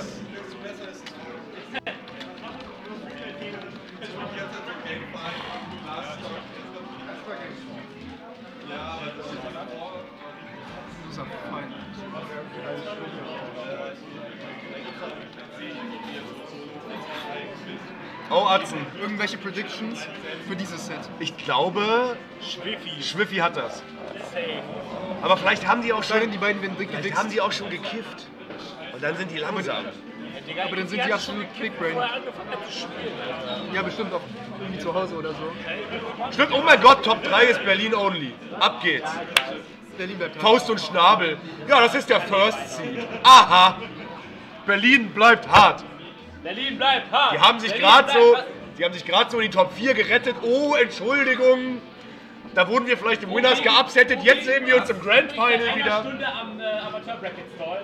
Oh, Atzen. Irgendwelche Predictions für dieses Set? Ich glaube, Schwiffy, Schwiffy hat das. Aber vielleicht haben die auch schon, die beiden vielleicht haben die auch schon gekifft. Und dann sind die langsam. Aber dann sind die auch schon mit Clickbrain. Ja, bestimmt auch irgendwie zu Hause oder so. Stimmt, oh mein Gott, Top drei ist Berlin only. Ab geht's. Faust und Schnabel. Ja, das ist der First Seed. Aha. Berlin bleibt hart. Berlin bleibt hart. Die haben sich gerade so, so in die Top vier gerettet. Oh, Entschuldigung. Da wurden wir vielleicht im Winners geupsettet. Jetzt sehen wir uns im Grand Final wieder. Stunde am Amateur-Bracket-Stall.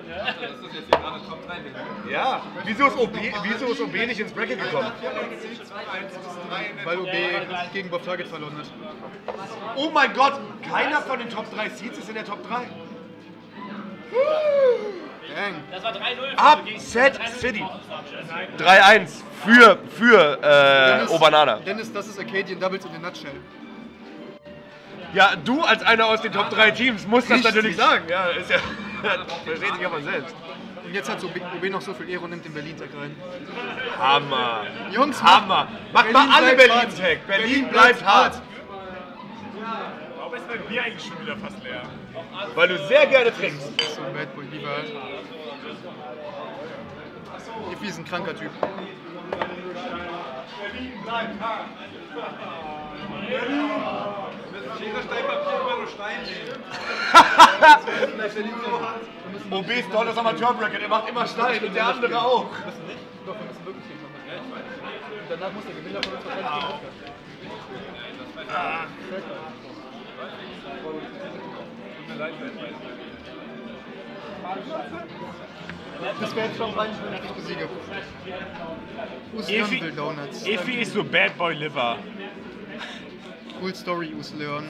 Ja, wieso ist O B nicht ins Bracket gekommen? Weil O B gegen Bob Target verloren hat. Oh mein Gott, keiner von den Top drei Seeds ist in der Top drei. Das war drei null. Upset City. drei eins für, für äh, Obanana. Dennis, das ist Acadian Doubles in a nutshell. Ja, du als einer aus den Top drei Teams musst das natürlich sagen. Ja, ist ja. Versteht sich aber selbst. Und jetzt hat O B noch so viel Ehre und nimmt den Berlin-Tag rein. Hammer. Jungs, Hammer. Macht mal alle Berlin-Tag. Berlin bleibt hart. Warum ist mein Bier eigentlich schon wieder fast leer? Weil du sehr gerne trinkst. Das ist so ein Bad Boy, lieber halt. Ihr fiesen kranker Typ. Berlin bleibt hart. Berlin. O B ist doch das Amateur-Bracket, er macht immer Stein und der andere auch. Doch, wir müssen wirklich hinkommen. Danach muss der Gewinner von uns verteidigen. Tut mir leid, das wäre jetzt schon rein, wenn ich besiege. Uslearn will Donuts. Effi ist so Bad Boy Liver. Cool Story, Uslearn.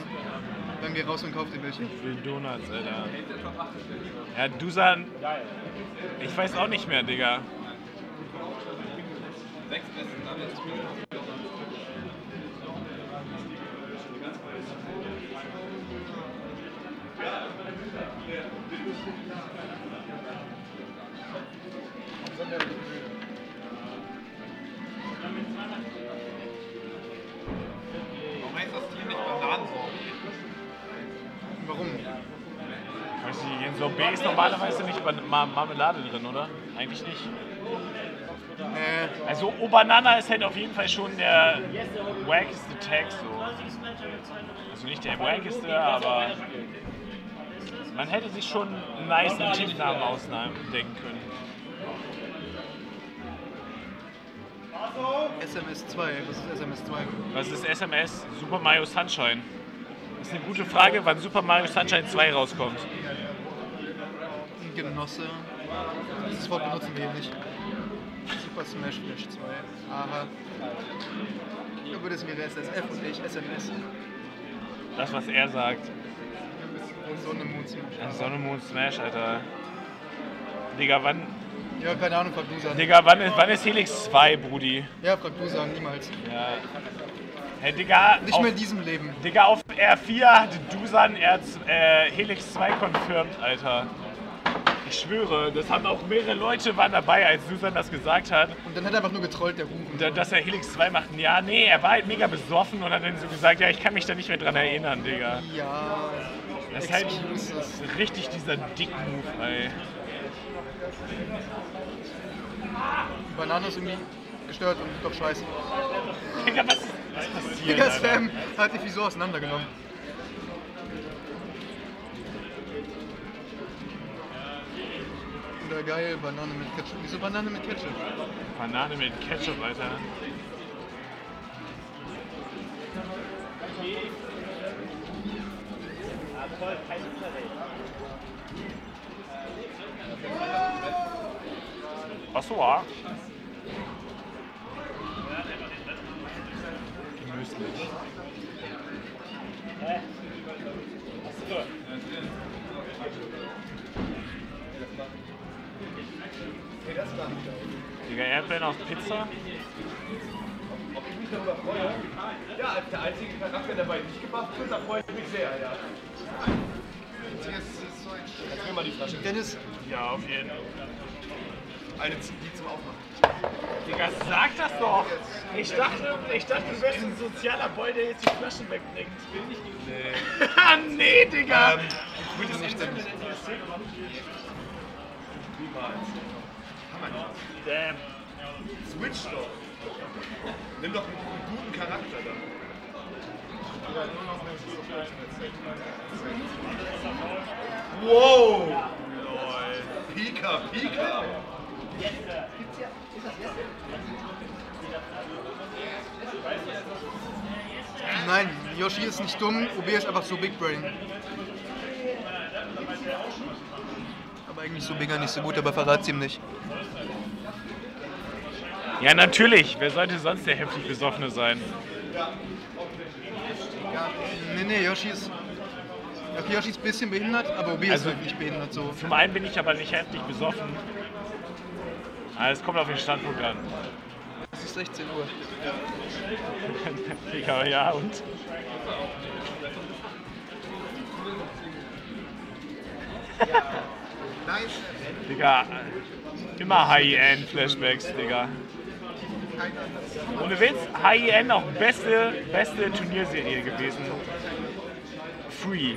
Dann geh raus und kauf dir welche. Ich will Donuts, Alter. Ja, Dusan. Ich weiß auch nicht mehr, Digga. Warum heißt das hier nicht Bananensorte? Warum? Weiß ich nicht, in Sorbet ist normalerweise nicht Mar Marmelade drin, oder? Eigentlich nicht. Äh. Also Obanana ist halt auf jeden Fall schon der wackeste Tag so. Also nicht der wackeste, aber man hätte sich schon einen nice Teamnamen ausdenken können. S M S zwei, was ist S M S zwei? Was ist S M S? Super Mario Sunshine. Das ist eine gute Frage, wann Super Mario Sunshine zwei rauskommt. Genosse. Dieses Wort benutzen wir hier nicht. Super Smash Bros. zwei. Aber du würdest mir S S F und ich S M S. Das, was er sagt. Sonne Moon Smash. Sonne Moon Smash, Alter. Digga, wann. Ja, keine Ahnung, frag Dusan. Digga, wann ist, wann ist Helix zwei, Brudi? Ja, frag Dusan, niemals. Ja. Hey, Digga, nicht auf, mehr in diesem Leben. Digga, auf R vier hat Dusan äh, Helix zwei confirmed, Alter. Ich schwöre, das haben auch mehrere Leute waren dabei, als Dusan das gesagt hat. Und dann hat er einfach nur getrollt, der Rufen. Da, dass er Helix zwei macht, ja, nee, er war halt mega besoffen und hat dann so gesagt, ja, ich kann mich da nicht mehr dran erinnern, Digga. Ja. Das ist halt richtig dieser Dick-Move, ey. Die Banane ist irgendwie gestört und doch scheiße. Digga, was ist das passiert? Digga, Sam hat sich wieso auseinandergenommen. Oder geil, Banane mit Ketchup. Wieso Banane mit Ketchup? Banane mit Ketchup, Alter. Ach so, ah. Gemüslich. Digga, Erdbeeren auf Pizza? Ob ich mich darüber freue? Ja, als der einzige Charakter dabei nicht gemacht wird, da freue ich mich sehr, ja. Jetzt nehmen wir die Flasche. Dennis? Ja, auf jeden Fall. Eine die zum Aufmachen. Digga, sag das doch! Ich dachte, ich dachte du wärst ein sozialer Boy, der jetzt die Flaschen wegbringt. Will ich nicht. Nee. Ah, nee, Digga! Ähm, ich würde nicht damit interessieren. Niemals. Damn. Switch doch. Nimm doch einen guten Charakter dann. Wow! Lol. Pika, Pika! Gibt's ja. Ist das jetzt? Nein, Yoshi ist nicht dumm, O B ist einfach so Big Brain. Aber eigentlich so mega nicht so gut, aber verrat's ihm nicht. Ja, natürlich. Wer sollte sonst der heftig Besoffene sein? Ja. Nee, nee, Yoshi ist. Okay, Yoshi ist ein bisschen behindert, aber O B also, ist wirklich behindert so. Zum einen bin ich aber nicht heftig besoffen. Aber es kommt auf den Standpunkt an. Es ist sechzehn Uhr. Ja, ja und? Digga, immer High-End-Flashbacks, Digga. Ohne Witz, High-End auch beste, beste Turnierserie gewesen. Free.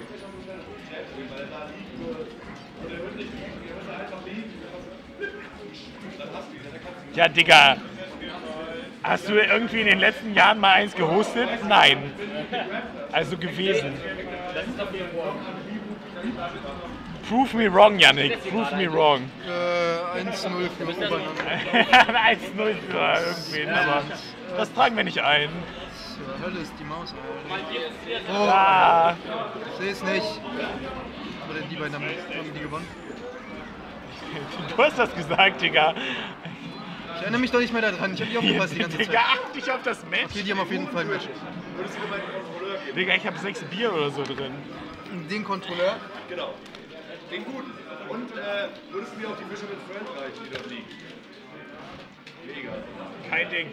Ja, Digga. Hast du irgendwie in den letzten Jahren mal eins gehostet? Nein. Also gewesen. Prove me wrong, Yannick. Prove me wrong. Äh, eins null für Oberland. eins null für irgendwen, aber das tragen wir nicht ein. Was zur Hölle ist die Maus? Oh, ah. Ich seh's nicht. Oder die beiden haben die gewonnen. Du hast das gesagt, Digga. Ich erinnere mich doch nicht mehr daran. Ich hab die aufgepasst die ganze Zeit. Digga, acht dich auf das Match. Okay, die haben auf jeden Fall ein Match. Digga, ich hab sechs Bier oder so drin. Den Kontrolleur? Genau. Den guten. Und äh, würdest du mir auch die Fische mit Friend reichen, die dort liegen? Mega. Kein Ding.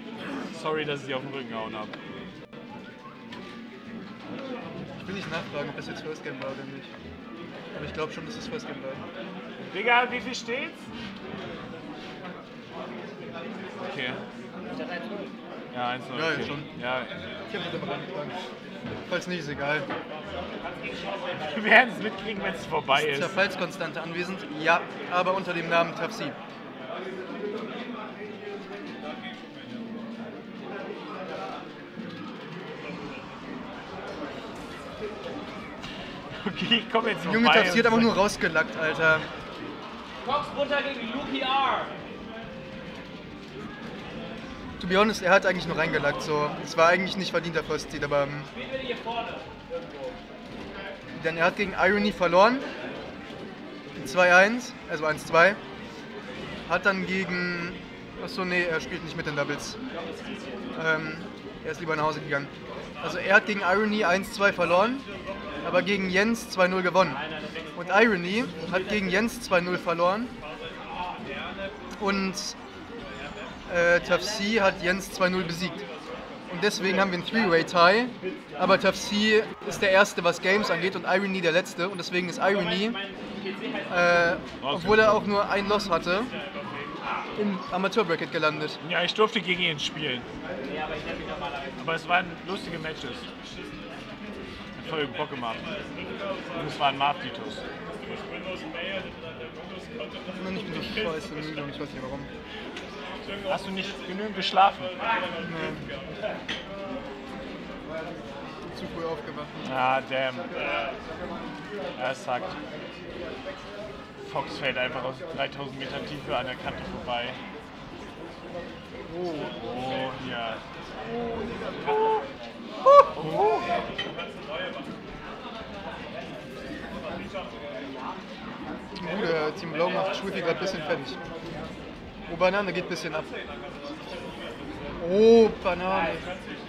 Sorry, dass ich die auf den Rücken gehauen habe. Ich will nicht nachfragen, ob das jetzt First Game war oder nicht. Aber ich glaube schon, dass es First Game war. Digga, wie viel steht's? Okay. Ja, eins null. Okay. Ja, ja, schon. Ja. Ich hab das aber angefangen. Falls nicht, ist egal. Wir werden es mitkriegen, wenn es vorbei ist. Ist der Falskonstante anwesend? Ja, aber unter dem Namen Tafsi. Okay, ich komm jetzt vorbei. Junge Tafsi hat einfach nur rausgelackt, Alter. Cox runter gegen Luki R. To be honest, er hat eigentlich nur reingelackt, so. Es war eigentlich nicht verdienter First Seed, aber... Denn er hat gegen Irony verloren, zwei eins, also eins zwei. Hat dann gegen... Achso, nee, er spielt nicht mit den Doubles. Ähm, er ist lieber nach Hause gegangen. Also er hat gegen Irony eins zwei verloren, aber gegen Jens zwei null gewonnen. Und Irony hat gegen Jens zwei null verloren und... Äh, Tafsi hat Jens zwei null besiegt. Und deswegen haben wir einen Three-Way-Tie. Aber Tafsi ist der Erste, was Games angeht, und Irony der Letzte. Und deswegen ist Irony, äh, obwohl er auch nur ein Loss hatte, im Amateur-Bracket gelandet. Ja, ich durfte gegen ihn spielen. Aber es waren lustige Matches. Hat voll Bock gemacht. Und es waren Martitus. Nein, ich bin nicht scheiße müde und ich weiß nicht warum. Hast du nicht genügend geschlafen? Nein. Zu früh aufgewacht. Ah, damn. Das sagt. Fox fällt einfach aus dreitausend Metern Tiefe an der Kante vorbei. Oh, oh ja. Oh. Oh. Gute, Team Blau macht Schulti gerade ein bisschen fertig. Oh, Banane geht ein bisschen ab. Oh, Banane.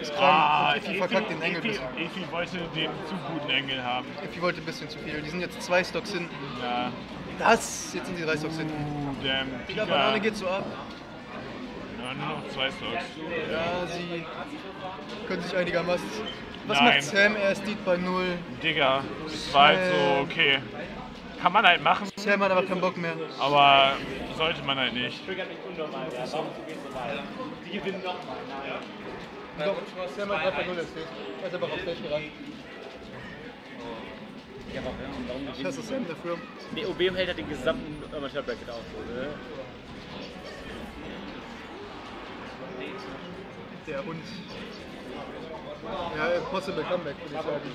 Ist krank. Ah, Effi Effi verkackt den Engel ein bisschen. Effi wollte den zu guten Engel haben. Effi wollte ein bisschen zu viel. Die sind jetzt zwei Stocks hinten. Ja. Das! Jetzt sind die drei Stocks hinten. Uh, damn. Digga, Banane geht so ab. Ja, nur noch zwei Stocks. Ja, sie können sich einigermaßen... Was Nein. macht Sam? Er ist Deed bei null. Digga, das war halt so okay. Kann man halt machen. Sam hat aber keinen Bock mehr. Aber sollte man halt nicht. Ich triggert mich unnormal. Die gewinnen nochmal. Ja. Doch, Sam hat gerade bei null erzählt. Er ist einfach auf Flash gerannt. Ich hasse Sam dafür. Nee, O B M hält halt den gesamten Amateur-Bracket auf. Oder? Der Hund. Ja, possible comeback, würde ich sagen.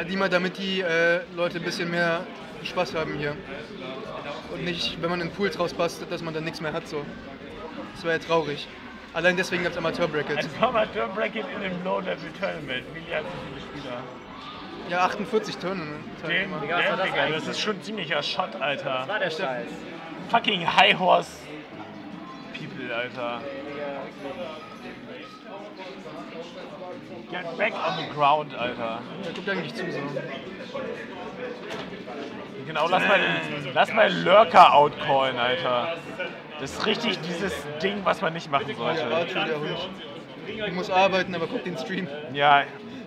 Adima, damit die äh, Leute ein bisschen mehr Spaß haben hier. Und nicht, wenn man in Pools rausbastelt, dass man dann nichts mehr hat. So. Das wäre ja traurig. Allein deswegen gab es Amateur-Bracket. Ein Amateur-Bracket in dem Low-Level-Tournament. Wie hat sich viele Spieler? Ja, achtundvierzig Tonnen. Den, den, das, das, Digga, das ist schon ziemlicher Shot, Alter. Das war der Scheiß. Fucking High Horse People, Alter. Get back on the ground, Alter. Der guckt eigentlich zu, so. Genau, lass mal, lass mal Lurker outcallen, Alter. Das ist richtig dieses Ding, was man nicht machen sollte. Ich muss arbeiten, aber guck den Stream. Ja.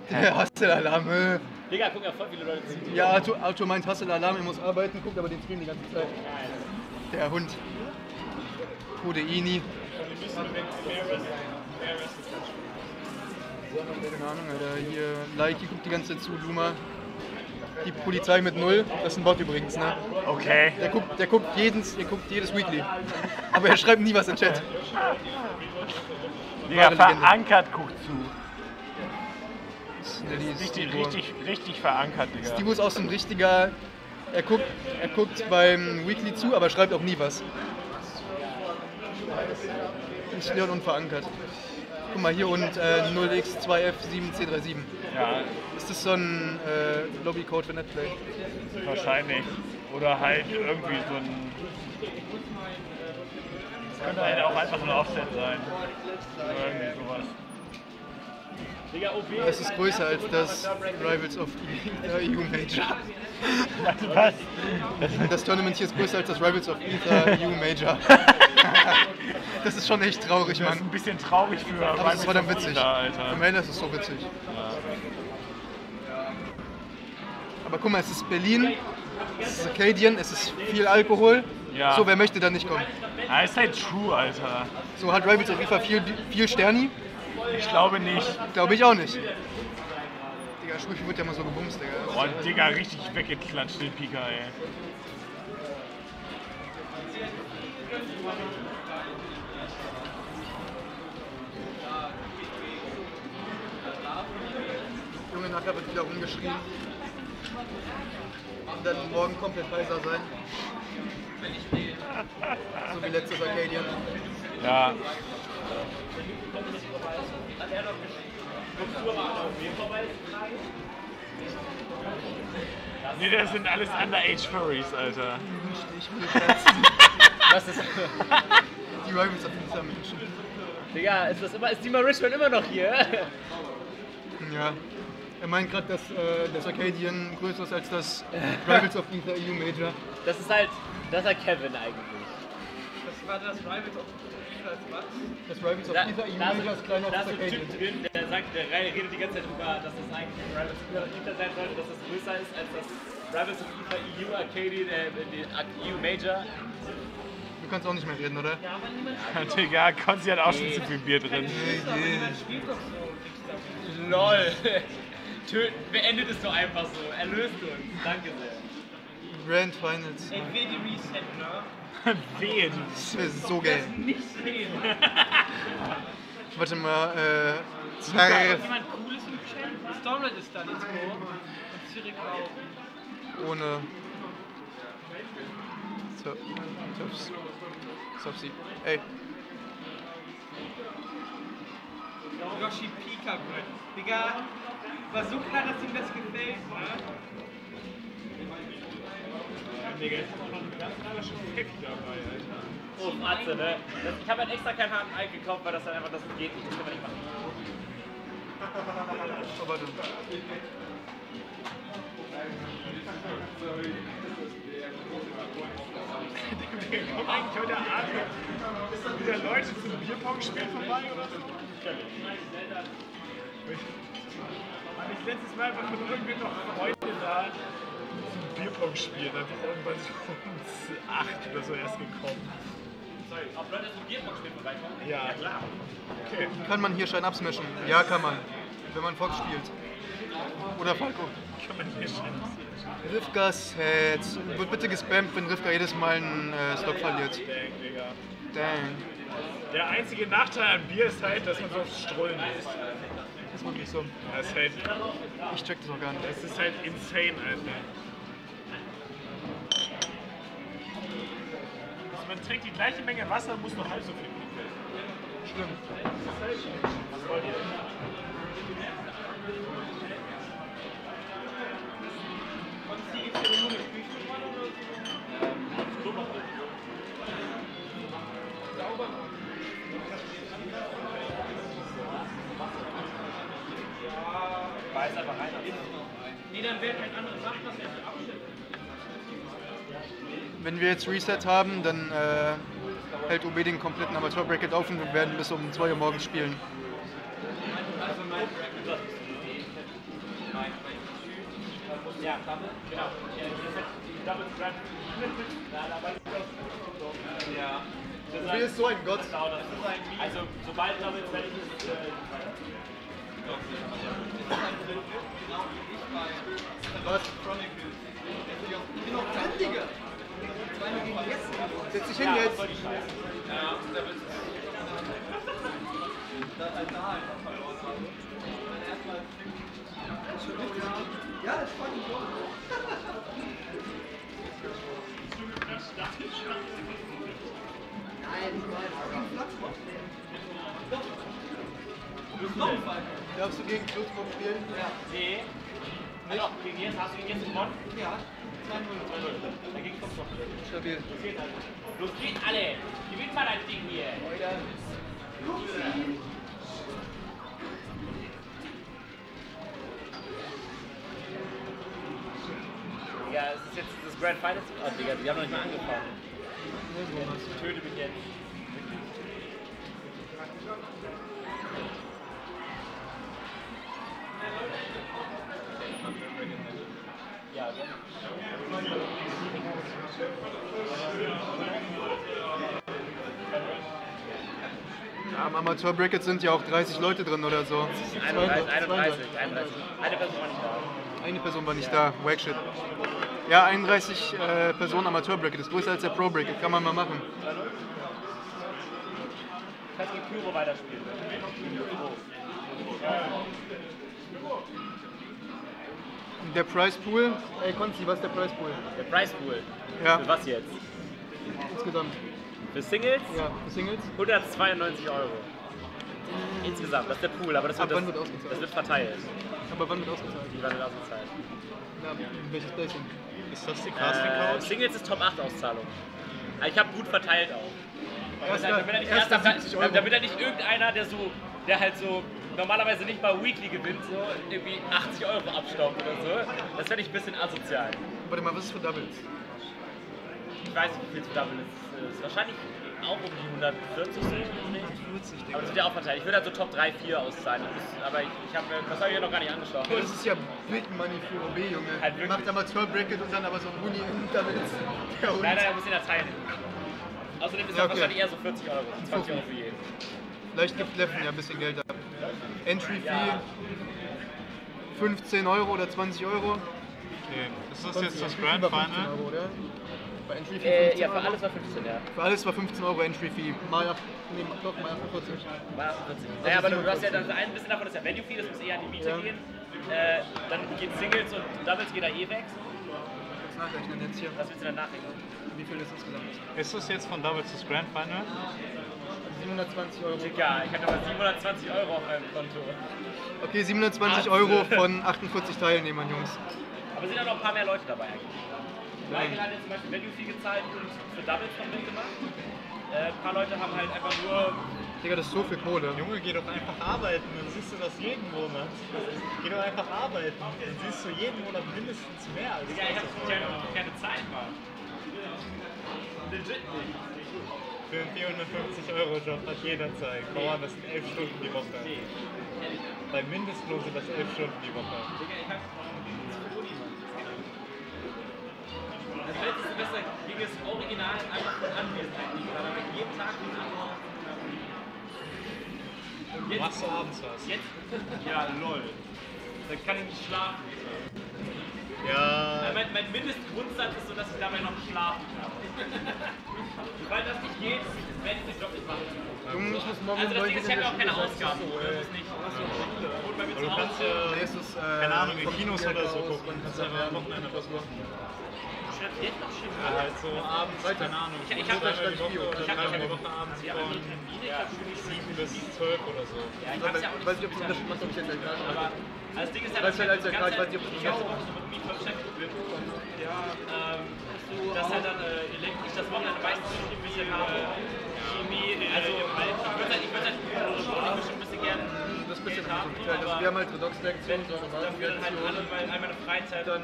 Der Hustle-Alarm. Digga, guck ja voll viele Leute zu. Ja, Arthur, Arthur meint Hustle-Alarm, er muss arbeiten, guckt aber den Stream die ganze Zeit. Der Hund. Gute Ini. Keine Ahnung, Alter. Hier, Laiki guckt die ganze Zeit zu, Luma. Die Polizei mit Null, das ist ein Bot übrigens, ne? Okay. Der guckt, der guckt, jedes, der guckt jedes Weekly. Aber er schreibt nie was in den Chat. Digga, verankert guckt zu. Das ist richtig, richtig, richtig verankert, Digga. Stibu ist auch so ein richtiger. Er guckt, er guckt beim Weekly zu, aber schreibt auch nie was. Ist leer und unverankert. Guck mal hier und äh, null x zwei f sieben c drei sieben. Ja. Ist das so ein äh, Lobbycode für Netplay? Wahrscheinlich. Oder halt irgendwie so ein. Das könnte halt auch einfach so ein Offset sein. Oder irgendwie sowas. Das ist größer als das Rivals of E U Major. Was? Das Tournament hier ist größer als das Rivals of Ether E U Major. Das ist schon echt traurig, Mann. Das ist ein bisschen traurig für aber das war dann witzig. Am Ende ist es so witzig. Aber guck mal, es ist Berlin, es ist Acadian, es ist viel Alkohol. Ja. So, wer möchte dann nicht kommen? I say true, Alter. So hat Rivals of Ether viel, viel Sterni. Ich glaube nicht. Glaube ich auch nicht. Digga, Sprüche wird ja mal so gebumst, Digga. Boah, Digga, richtig weggeklatscht, den Pika, ey. Junge, nachher wird wieder rumgeschrien. Und dann morgen komplett heiser sein. So wie letztes Arcadian. Ja. Ne, das sind alles Underage Furries, Alter. Ich will schätzen. Was ist das? Die Rivals auf dieser Menschen. Digga, ist das immer, ist Dima Richmond immer noch hier? Ja. Er meint gerade, dass äh, das Arcadian größer ist als das Rivals of Ether E U Major. Das ist halt, das hat Kevin eigentlich. Das war das Rivals of Das Rivals of Ether, ich meine das kleine auf Arcadian. Da ist ein Typ drin, der sagt, der redet die ganze Zeit drüber, dass das eigentlich ein Rivals of Ether sein sollte, dass das größer ist als das Rivals of Ether E U Arcadian, äh, E U Major. Du kannst auch nicht mehr reden, oder? Ja, aber niemand spielt. Digga, Konzi hat auch schon zu viel Bier drin. Niemand spielt doch so. LOL. Töten, beendet es doch einfach so. Erlöst uns. Danke sehr. Grand Finals. Ich will die Reset, ne? Wehe, das wäre so geil. Warte mal, äh. Jemand cooles mit Geschenk? Stormlight ist da, let's go. Und Zirik auch. Ohne. Tops. Topsi. Ey. Yoshi Pika, Bro. Digga, war so klar, dass ihm das gefällt, ne? Digga, ich hab auch noch eine ganz andere Schiff dabei, Alter. Oh, Matze, ne? Ich hab halt extra keinen harten Ei gekauft, weil das dann einfach das geht nicht. Das kann man nicht machen. Oh, warte. Digga, kommt eigentlich heute Abend. Ist das wieder Leute zum Bierpong-Spiel vorbei oder so? Hab ich letztes Mal einfach mit irgendwem noch Freunde da. Bierpong-Spiel, da bin ich irgendwann so um acht oder so erst gekommen. Sorry, ob Leute zum Bierpong-Spiel vorbeikommen? Ja. Ja, klar. Okay. Kann man hier Schein absmashen? Ja, kann man. Wenn man Fox spielt. Oder Falco. Kann man hier Schein absmashen? Rivkas Heads. Wird bitte gespammt, wenn Rivka jedes Mal einen äh, Stock verliert. Dang, Digga. Dang. Der einzige Nachteil an Bier ist halt, dass man so strullen ist. Ist wirklich so. Das ist halt, ich check das auch gar nicht. Das ist halt insane, Alter. Also man trinkt die gleiche Menge Wasser und muss noch halb so viel trinken. Stimmt. Das ist halt, was wollt ihr? Wenn wir jetzt Reset haben, dann äh, hält U B den kompletten Amateur-Bracket auf und wir werden bis um zwei Uhr morgens spielen. Ja, genau. U B ist so ein Gott. Also, sobald damit fertig ist, was? Ich bin noch dran, Digga! Setz dich hin jetzt! Ja, da wird es. Ja, das fand ich auch. Nein, du noch einen Fall. Darfst du gegen Klotkow spielen? Ja. Nee. Nicht? Ja, gegen jetzt hast du gegen jetzt gewonnen? Ja. zwei null. Dagegen kommt doch. Stabil. Los geht alle! Gewinnt mal das Ding hier! Ja, es ist jetzt das Grand Finals. Oh, Digga, die haben noch nicht mal angefangen. Ich töte mich jetzt. Ja, dann. Ja, am Amateur-Bracket sind ja auch dreißig Leute drin oder so. einunddreißig, einunddreißig, einunddreißig. Eine Person war nicht da. Eine Person war nicht da, wack shit. Ja, einunddreißig äh, Personen Amateur-Bracket, ist größer als der Pro-Bracket, kann man mal machen. Kannst du mit Pyro weiterspielen? Der Price Pool? Ey, Konzi, was ist der Price Pool? Der Price Pool? Ja. Für was jetzt? Insgesamt. Für Singles? Ja, für Singles. hundertzweiundneunzig Euro. Insgesamt, das ist der Pool, aber das wird, das, wird, das wird verteilt. Aber wann wird ausgezahlt? Wie wann wird ausgezahlt? Ja, welches Plätzchen? Ist das die Casting Couch? Äh, Singles ist Top acht Auszahlung. Also ich habe gut verteilt auch. Erst damit, damit, er nicht erst erst, damit er nicht irgendeiner, der so, der halt so normalerweise nicht mal Weekly gewinnt, so irgendwie achtzig Euro abstaubt oder so. Das fände ich ein bisschen asozial. Warte mal, was ist für Doubles? Ich weiß nicht, wie viel für Doubles ist. Das ist wahrscheinlich auch um die hundertvierzig, sehe ich nicht. Aber das wird ja auch verteilt. Ich würde halt so Top drei, vier auszahlen. Aber ich, ich hab, das habe ich ja noch gar nicht angeschaut. Das ist ja Big Money für O B, Junge. Halt wirklich. Macht Amateur-Bracket und dann aber so Uni und Doubles. Nein, nein, er muss in der Zeit. Außerdem ist ja, okay. Das wahrscheinlich eher so vierzig Euro. zwanzig Euro für jeden. Vielleicht gibt Leffen ja ein bisschen Geld ab. Entry Fee ja. fünfzehn Euro oder zwanzig Euro. Okay, ist das jetzt das Grand Final? Euro, oder? Bei Entry Fee äh, ja, für Euro? Alles war fünfzehn, ja. Für alles war fünfzehn Euro Entry Fee. Mal ab, nee, doch, mal achtundvierzig. Mal achtundvierzig. Also naja, aber du hast ja dann ein bisschen davon, dass der Value Fee, das muss eher an die Miete ja. gehen. Äh, dann geht Singles und Doubles geht da eh weg. Was willst du dann nachrechnen? Wie viel ist insgesamt? Ist das jetzt von Doubles das Grand Final? siebenhundertzwanzig Euro. Digga, ich hatte aber siebenhundertzwanzig Euro auf meinem Konto. Okay, siebenhundertzwanzig Euro von achtundvierzig Teilnehmern, Jungs. Aber sind da noch ein paar mehr Leute dabei eigentlich? Michael hat jetzt zum Beispiel Value Fee gezahlt und für Doubles noch mitgemacht. Äh, ein paar Leute haben halt einfach nur. Digga, das ist so viel Kohle. Junge, geh doch einfach arbeiten, dann siehst du das jeden Monat. Geh doch einfach arbeiten, dann siehst du jeden Monat mindestens mehr als. Digga, ich hab keine Zeit, Mann. Legit nicht. Für einen vierhundertfünfzig Euro Job hat jeder Zeit. Boah, das sind elf Stunden die Woche. Bei Mindestlohn sind das elf Stunden die Woche. Digga, ich hab's noch nicht. Das letzte Semester ging es original einfach von Anwesenheit. Da habe ich jeden Tag einen anderen. Jetzt, was du abends hast. Jetzt? Ja, lol. Dann kann ich nicht schlafen. Ja. Mein, mein Mindestgrundsatz ist so, dass ich dabei noch schlafen kann. Weil das nicht geht, werde ich den Job nicht machen. Also das Ding ist, ich habe auch keine Ausgaben. Du kannst ja, keine Ahnung, in Kinos oder so gucken. Kannst ja am Wochenende was machen. Jetzt noch schön. Also abends, keine Ahnung. Ich habe eine Woche abends von sieben bis zwölf oder so. Ich weiß nicht, ob ich das schon mal so ein bisschen entdeckt habe. Das Ding ist halt, dass ich die ganze Woche so mit Miet versteckt bin. Dass halt dann elektrisch das Wochenende meistens schon ein bisschen Chemie, also ich würde halt schon ein bisschen gerne das bisschen haben. Wir haben halt Redox-Reaktion, so eine Warnreaktion. Einmal eine Freizeit. Dann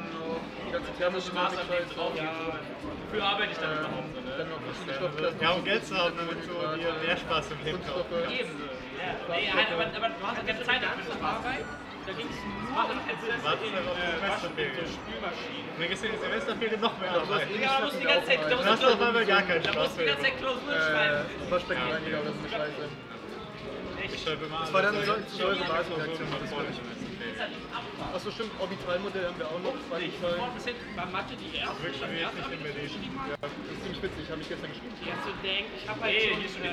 die ganze Thermosschmerz-Scheiß drauf. Dafür arbeite ich dann überhaupt. Ja, um Geld zu haben, damit du dir mehr Spaß im Leben kaufst. Eben. Aber du hast auch keine Zeit dafür. Da ging es nur um Semesterferien. Spülmaschinen. Dann gehst du in die Semesterferien noch mehr Arbeit. Ja, man muss die ganze Zeit Klausuren schreiben. Da musst du gar keinen Spaß mehr. Da musst du die ganze Zeit Klausuren schreiben. Verstecken rein, genau, das ist scheiße. Das war dann so eine Reaktion. Achso, stimmt, Orbitalmodell haben wir auch noch. Ich war bis hinten bei Mathe die erste. Wirklich, ich habe nicht mehr geschrieben. Das ist ziemlich witzig, ich habe mich gestern geschrieben. Jetzt zu denken, ich habe halt schon...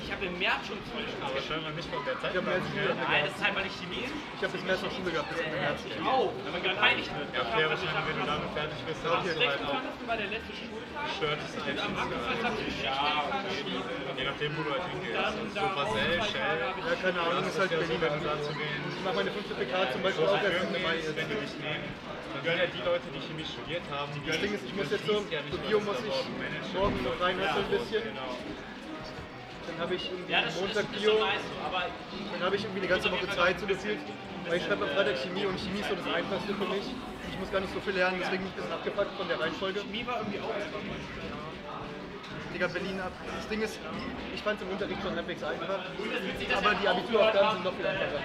Ich habe im März schon Zeug gehabt. Aber scheinbar nicht von der Zeit. Nein, das ist halt mal nicht Chinesisch. Ich habe bis März noch Schule gehabt, bis im März. Ich auch, wenn man gepeinigt wird. Ja, wenn du damit fertig bist, dann hier rein auch. War der letzte Schultag? Shirt ist eigentlich geil. Ja, je nachdem, wo du halt hingehst. So was ja, keine Ahnung, ist halt Berlin, wenn du da zu gehen. Ich mache meine fünfte P K zum Beispiel auch erst Ende Mai. Wenn du dich nehmen, dann gehören ja die Leute, die Chemie studiert haben. Das Ding ist, ich muss jetzt so, so Bio muss ich morgen noch reinhassen ein bisschen. Dann habe ich irgendwie Montag Bio, dann habe ich irgendwie eine ganze Woche Zeit so gezielt. Weil ich schreibe am Freitag Chemie und Chemie ist so das Einfachste für mich. Ich muss gar nicht so viel lernen, deswegen bin ich ein bisschen abgepackt von der Reihenfolge. Chemie war irgendwie auch Digga, Berlin ab. Das Ding ist, ich fand es im Unterricht schon halbwegs einfach, aber die Abituraufgaben sind noch viel einfacher.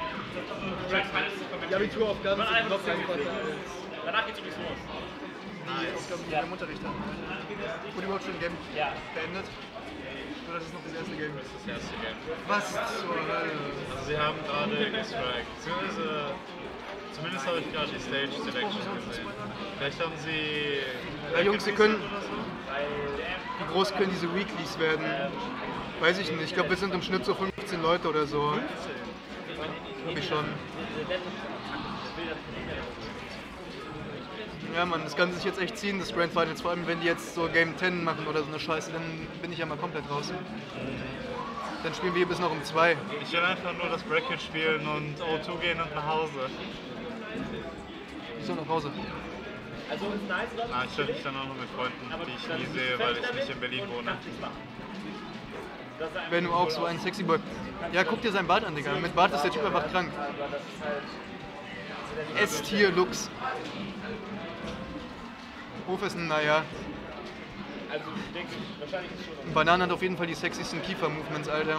Die Abituraufgaben sind noch viel einfacher. Danach geht's übrigens los. Die Aufgaben, die wir im Unterricht haben. Wurde überhaupt schon ein Game beendet? Oder ist es noch das erste Game? Das ist das erste Game. Was zur Hölle? Also sie haben gerade gestrikt. Zumindest habe ich gerade die Stage Selection gesehen. Vielleicht haben sie... Ja Jungs, sie können... Wie groß können diese Weeklies werden? Weiß ich nicht. Ich glaube, wir sind im Schnitt so fünfzehn Leute oder so. Hab ich schon. Ja man, das kann sich jetzt echt ziehen, das Grand Finals. Vor allem, wenn die jetzt so Game zehn machen oder so eine Scheiße, dann bin ich ja mal komplett draußen. Dann spielen wir bis noch um zwei. Ich will einfach nur das Bracket spielen und O zwei gehen und nach Hause. Wieso nach Hause? Also ist nice, ah, ich treffe mich dann auch noch mit Freunden, die ich nie sehe, weil ich nicht in Berlin wohne. Wenn du auch so ein sexy Boy... Ja, guck dir seinen Bart an, Digga. Mit Bart ist der Typ einfach krank. S-Tier Lux. Hofessen, naja. Bananen hat auf jeden Fall die sexiesten Kiefer-Movements, Alter.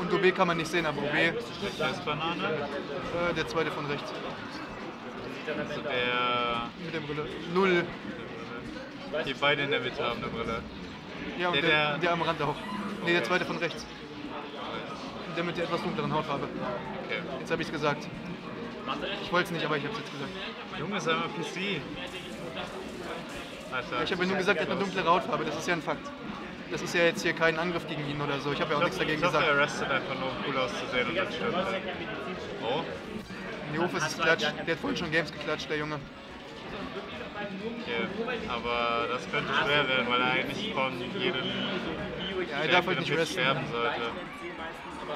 Und O B kann man nicht sehen, aber O B... Welcher ist Banane? Äh, der zweite von rechts. Also der... Mit der Brille. Null. Die beide in der Mitte haben eine Brille. Ja, und der, der, der am Rand auch. Ne, der zweite von rechts. Der mit der etwas dunkleren Hautfarbe. Okay. Jetzt habe ich es gesagt. Ich wollte es nicht, aber ich habe es jetzt gesagt. Junge, sei mal P C. Alter, ich habe nur gesagt, er hat eine dunklere Hautfarbe. Das ist ja ein Fakt. Das ist ja jetzt hier kein Angriff gegen ihn oder so. Ich habe ja auch nichts dagegen gesagt. Ich glaube, er arrestet einfach nur, um cool auszusehen und das stimmt. Oh? Neofis ist klatscht, der hat vorhin schon Games geklatscht, der Junge. Okay, aber das könnte schwer werden, weil er eigentlich von jedem ja, er darf halt nicht resten, sterben sollte.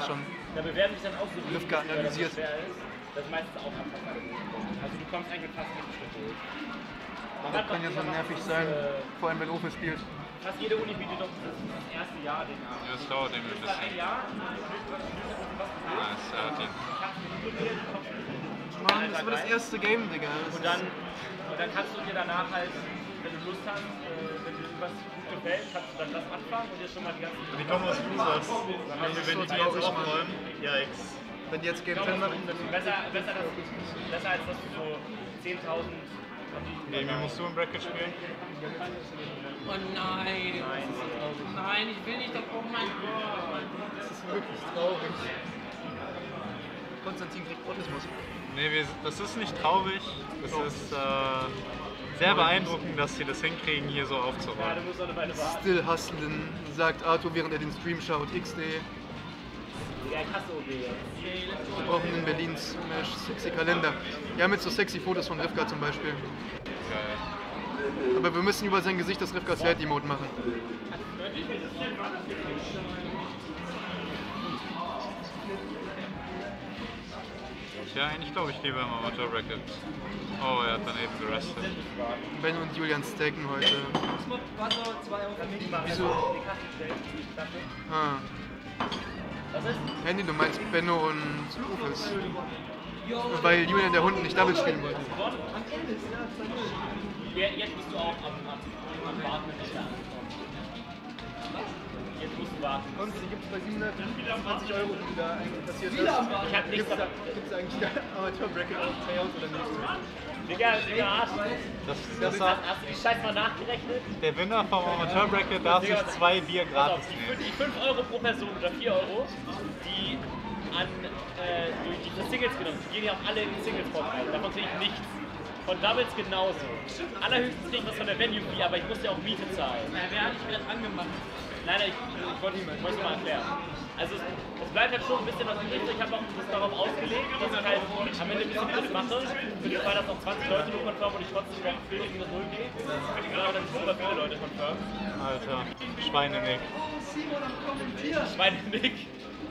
Schon. Da bewerben sich dann auch so Lüfka analysiert. Das meistens auch abfassbar. Also du kommst eigentlich fast nicht durch. Das kann ja so nervig sein, vor allem wenn Ofis spielt. Fast jede Uni bietet doch das erste Jahr den an. Das dauert eben ein bisschen. Ah, ist ja den. Mann, das war das erste Game, Digga. Und dann, und dann kannst du dir danach halt, wenn du Lust hast, äh, wenn dir was gut gefällt, kannst du dann das anfangen und dir schon mal die ganzen... Die kommen aus Usas. Dann haben wir, wenn die Games aufräumen, ja, X. Wenn die jetzt Game zehn machen, dann... Besser als dass du so zehntausend... Nee, mir musst du im Bracket spielen. Oh nein! Nein, ich will nicht, oh mein Gott! Das ist wirklich traurig. Konstantin kriegt Autismus. Nee, wir, das ist nicht traurig. Es oh. ist äh, sehr beeindruckend, dass sie das hinkriegen, hier so aufzuräumen. Still hustlen, sagt Arthur, während er den Stream schaut. X D. Wir brauchen in Berlin Smash sexy Kalender. Wir haben jetzt so sexy Fotos von Rivka zum Beispiel. Geil. Aber wir müssen über sein Gesicht das Rivkas Head-Emote machen. Ja, eigentlich glaube ich lieber im Amateur Bracket. Oh, er hat daneben gerastet. Ben und Julian stacken heute. Wieso? Ah. Handy, du meinst Benno und Ufes. Weil Julian der Hund nicht Double spielen wollte. Jetzt musst du auch warten. Jetzt musst du warten. Sonst gibt es bei siebenhundertfünfundzwanzig Euro, die da eigentlich passiert ist. Ich hab nichts davon. Gibt es eigentlich da Amateur-Bracket auf Payout oder nicht? Digga, das ist egal. Das hast du die Scheiß mal nachgerechnet? Der Winner vom Amateur-Bracket darf sich zwei Bier gratis nehmen. Die fünf Euro pro Person oder vier Euro, die an äh, durch die Singles genommen sind, die gehen ja auch alle in Singles-Pot rein. Davon kriege ich nichts. Von Doubles genauso. Allerhöchstens kriege ich was von der Venue-Fee, aber ich muss ja auch Miete zahlen. Ja, wer hat dich gerade angemacht? Nein, nein, ich, ich wollte es mal erklären. Also es, es bleibt halt schon ein bisschen was übrig. Ich habe auch das darauf ausgelegt, dass ich halt am Ende ein bisschen was mache. Für den Fall, dass noch zwanzig Leute nur confirmen und ich trotzdem schwer empfehle, wie das null geht. Genau, dann sind super viele Leute confirmen. Alter, Schweinenick. Schweinenick.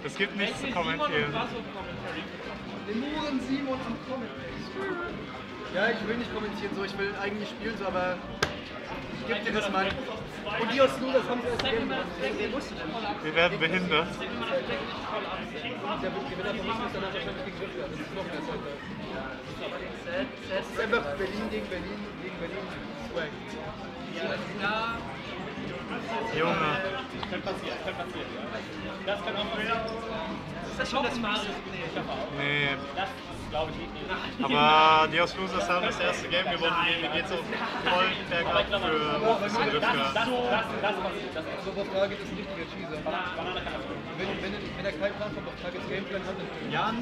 Es gibt nichts zu kommentieren. Den Muren Simon am Kommentieren. Ja, ich will nicht kommentieren, so ich will eigentlich spielen, so, aber... Ich geb dir das mal. Und die aus Ludas haben sie erst gegeben. Wir werden behindert. Der Gewinner von Ludas danach wahrscheinlich gegen Rüttler. Das ist noch mehr Zeit. Das ist einfach Berlin gegen Berlin gegen Berlin. Swag. Junge. Das kann passieren, das kann passieren. Das kann auch passieren. Ist das schon das Maße? Nee. Das glaube ich nicht. Aber die aus Losers haben das erste Game gewonnen. Wie geht's auf vollen Bergab für Rüffler? Das ist so, auf Frage geht es ein richtiger Cheeser. Wenn er keinen Plan von auf Frage Gameplan hat, dann... Jan,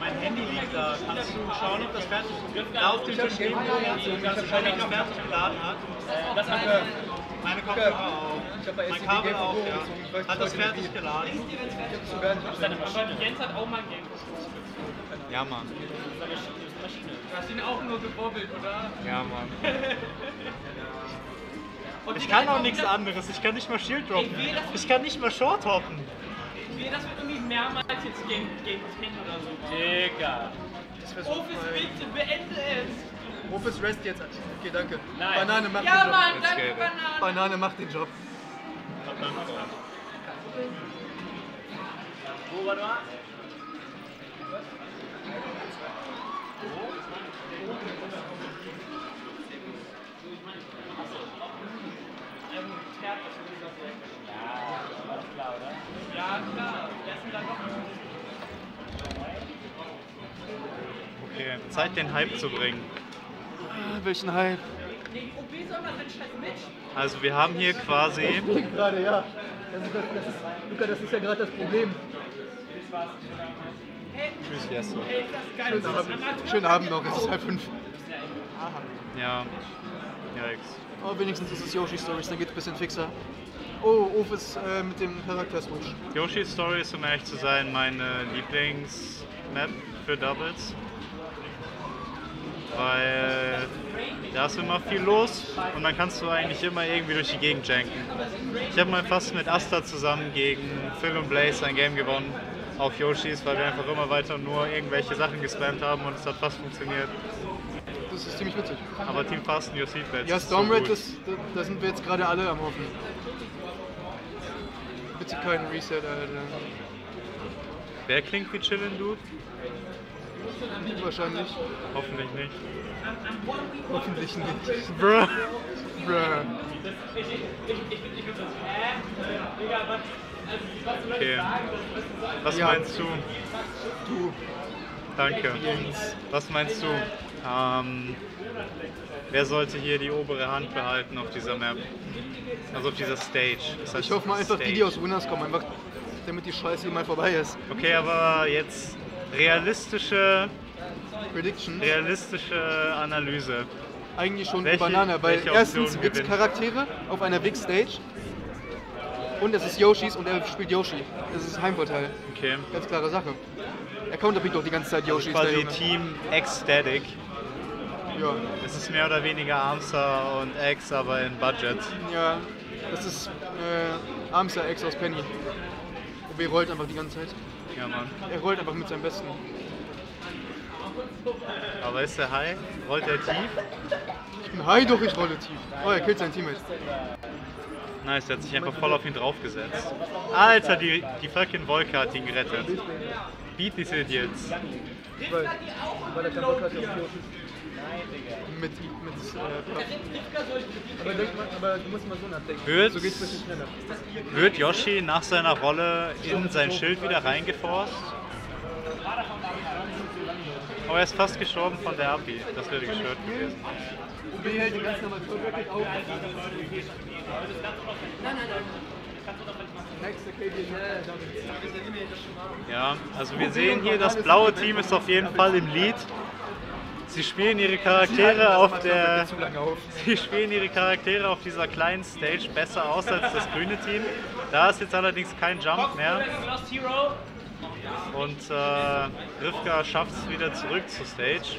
mein Handy liegt da. Kannst du schauen, ob das fertig ist? Auf dem Tisch. Kannst du schauen, ob das fertig geladen hat? Das hat er... Meine Kopfhörer auch. Ich habe bei S C D Game auch, ja. Hat das fertig geladen? Jens hat auch mal ein Game. Ja, Mann. Das ist eine Maschine. Du hast ihn auch nur gebobbelt, oder? Ja, Mann. Ich kann auch nichts anderes. Ich kann nicht mal Shield droppen. Ich kann nicht mal Short hoppen. Das wird irgendwie mehrmals jetzt gegen das Pin oder so. Digga. Office, bitte, beende es. Rufus Rest jetzt. Okay, danke. Nein. Banane macht ja, den Job. Mann, danke, Banane. Banane macht den Job. Wo war du? Ja, war das klar, oder? Ja, klar. Lassen wir noch. Okay, Zeit, den Hype zu bringen. Welchen Hype? Also wir haben hier quasi... Ich gerade, ja. Das ist, das, das ist, Luca, das ist ja gerade das Problem. Tschüss, Jesso. Schönen Abend. Schönen Abend noch, es ist halb fünf. Ja, yikes. Aber wenigstens ist es Yoshi Stories, dann geht es ein bisschen fixer. Oh, Ofe ist äh, mit dem Charakter-Switch. Yoshi Stories, um ehrlich zu sein, meine Lieblings-Map für Doubles. Weil da ist immer viel los und dann kannst du eigentlich immer irgendwie durch die Gegend janken. Ich habe mal fast mit Asta zusammen gegen Phil und Blaze ein Game gewonnen auf Yoshis, weil wir einfach immer weiter nur irgendwelche Sachen gespammt haben und es hat fast funktioniert. Das ist ziemlich witzig. Aber Team Fasten, Your Seatbelts. Ja, Stormred, so da sind wir jetzt gerade alle am Hoffen. Bitte keinen Reset, Alter. Wer klingt wie Chillin' Dude? Wahrscheinlich. Hoffentlich nicht. Hoffentlich nicht. Bruh. Bruh. Okay. Was ja. meinst du? Du. Danke. Was meinst du? Ähm, wer sollte hier die obere Hand behalten auf dieser Map? Also auf dieser Stage. Das heißt, ich hoffe mal einfach, die, die aus Winners kommen, einfach damit die Scheiße hier mal vorbei ist. Okay, aber jetzt... realistische Prediction, realistische Analyse. Eigentlich schon welche, eine Banane, weil erstens gibt es Charaktere auf einer Big Stage und es ist Yoshis und er spielt Yoshi. Das ist Heimvorteil. Okay. Ganz klare Sache. Er counterpickt doch die ganze Zeit Yoshis. Also quasi Team Ecstatic. Ja. Es ist mehr oder weniger Armster und X, aber in Budget. Ja, das ist äh, Armster X aus Penny. Und er rollt einfach die ganze Zeit. Ja, Mann. Er rollt einfach mit seinem Besten. Aber ist der high? Rollt er tief? Ich bin high, doch ich rolle tief. Oh, er killt seinen Teammate. Nice, der hat sich einfach voll auf ihn draufgesetzt. Alter, die, die fucking Wolke hat ihn gerettet. Beat these idiots. Weil, weil er keinen Bock hat, Mit, mit, äh, aber, aber du musst mal so nachdenken. Wird, so geht's ein bisschen schneller. Wird Yoshi nach seiner Rolle in sein Schild wieder reingeforst? Oh, er ist fast gestorben von der Abi. Das wäre gestört gewesen. B hält den ganzen Amateur-Racket auf. Ja, also wir sehen hier, das blaue Team ist auf jeden Fall im Lead. Sie spielen ihre Charaktere auf der, sie spielen ihre Charaktere auf dieser kleinen Stage besser aus als das grüne Team. Da ist jetzt allerdings kein Jump mehr. Und äh, Rivka schafft es wieder zurück zur Stage.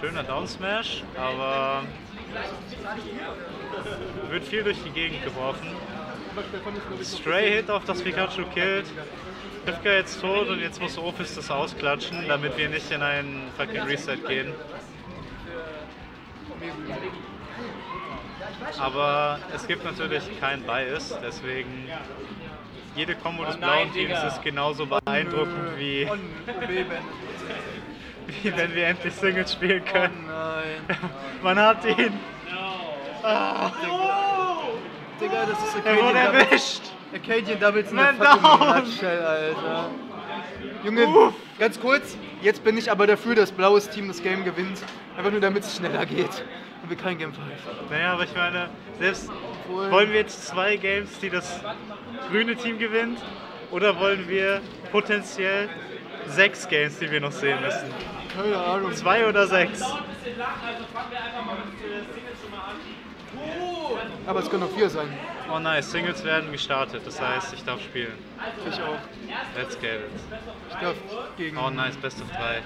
Schöner Down Smash, aber wird viel durch die Gegend geworfen. Stray Hit auf das Pikachu killt. Rivka jetzt tot und jetzt muss Ophis das ausklatschen, damit wir nicht in einen fucking Reset gehen. Aber es gibt natürlich keinen Bias, deswegen jede Kombo des blauen Teams ist genauso beeindruckend wie, wie wenn wir endlich Singles spielen können. Man hat ihn! Ah. Digga, das ist Arcadian. Er wurde erwischt! Arcadian Doubles in der fucking Nutshell, Alter. Junge, Uff. ganz kurz, jetzt bin ich aber dafür, dass blaues Team das Game gewinnt. Einfach nur, damit es schneller geht. Und wir kein Game pfeifen. Naja, aber ich meine, selbst Wohl. wollen wir jetzt zwei Games, die das grüne Team gewinnt? Oder wollen wir potenziell sechs Games, die wir noch sehen müssen? Keine Ahnung. Zwei oder sechs? Also fangen wir einfach mal mit der Single schon mal an. Aber es können auch vier sein. Oh nice, Singles werden gestartet, das heißt, ich darf spielen. Ich auch. Let's get it. Ich darf gegen... Oh nice, best of drei.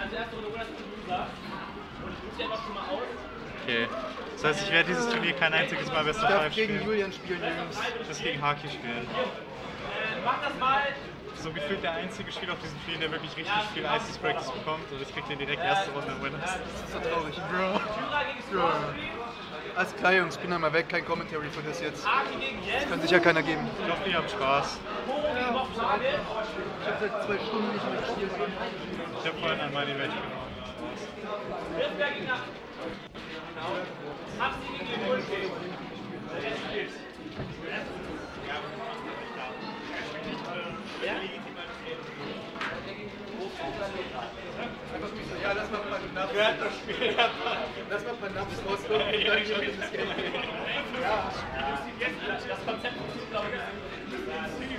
Okay. Das heißt, ich werde dieses Turnier kein einziges Mal best of five spielen. Ich darf gegen Julian spielen, Jungs. Ich darf gegen Haki spielen. Mach das mal! So gefühlt der einzige Spieler auf diesem Spiel, der wirklich richtig viel Ices Practice bekommt und ich krieg den direkt erste Runde im Winners. Das ist so traurig. Bro. Bro. Alles klar, Jungs, bin einmal weg, kein Commentary für das jetzt. Das kann sicher keiner geben. Ich hoffe, ihr habt Spaß. Ja. Ich hab seit zwei Stunden nicht mehr gespielt. Ich hab vorhin an meine Match genommen. Ja, lass mal Panapsi. Wer hat das Spiel? Lass mal Panapsi rauskommen. Ja, ich habe das Geld. Ja, das Konzept ist, glaube ich, ein Spiel.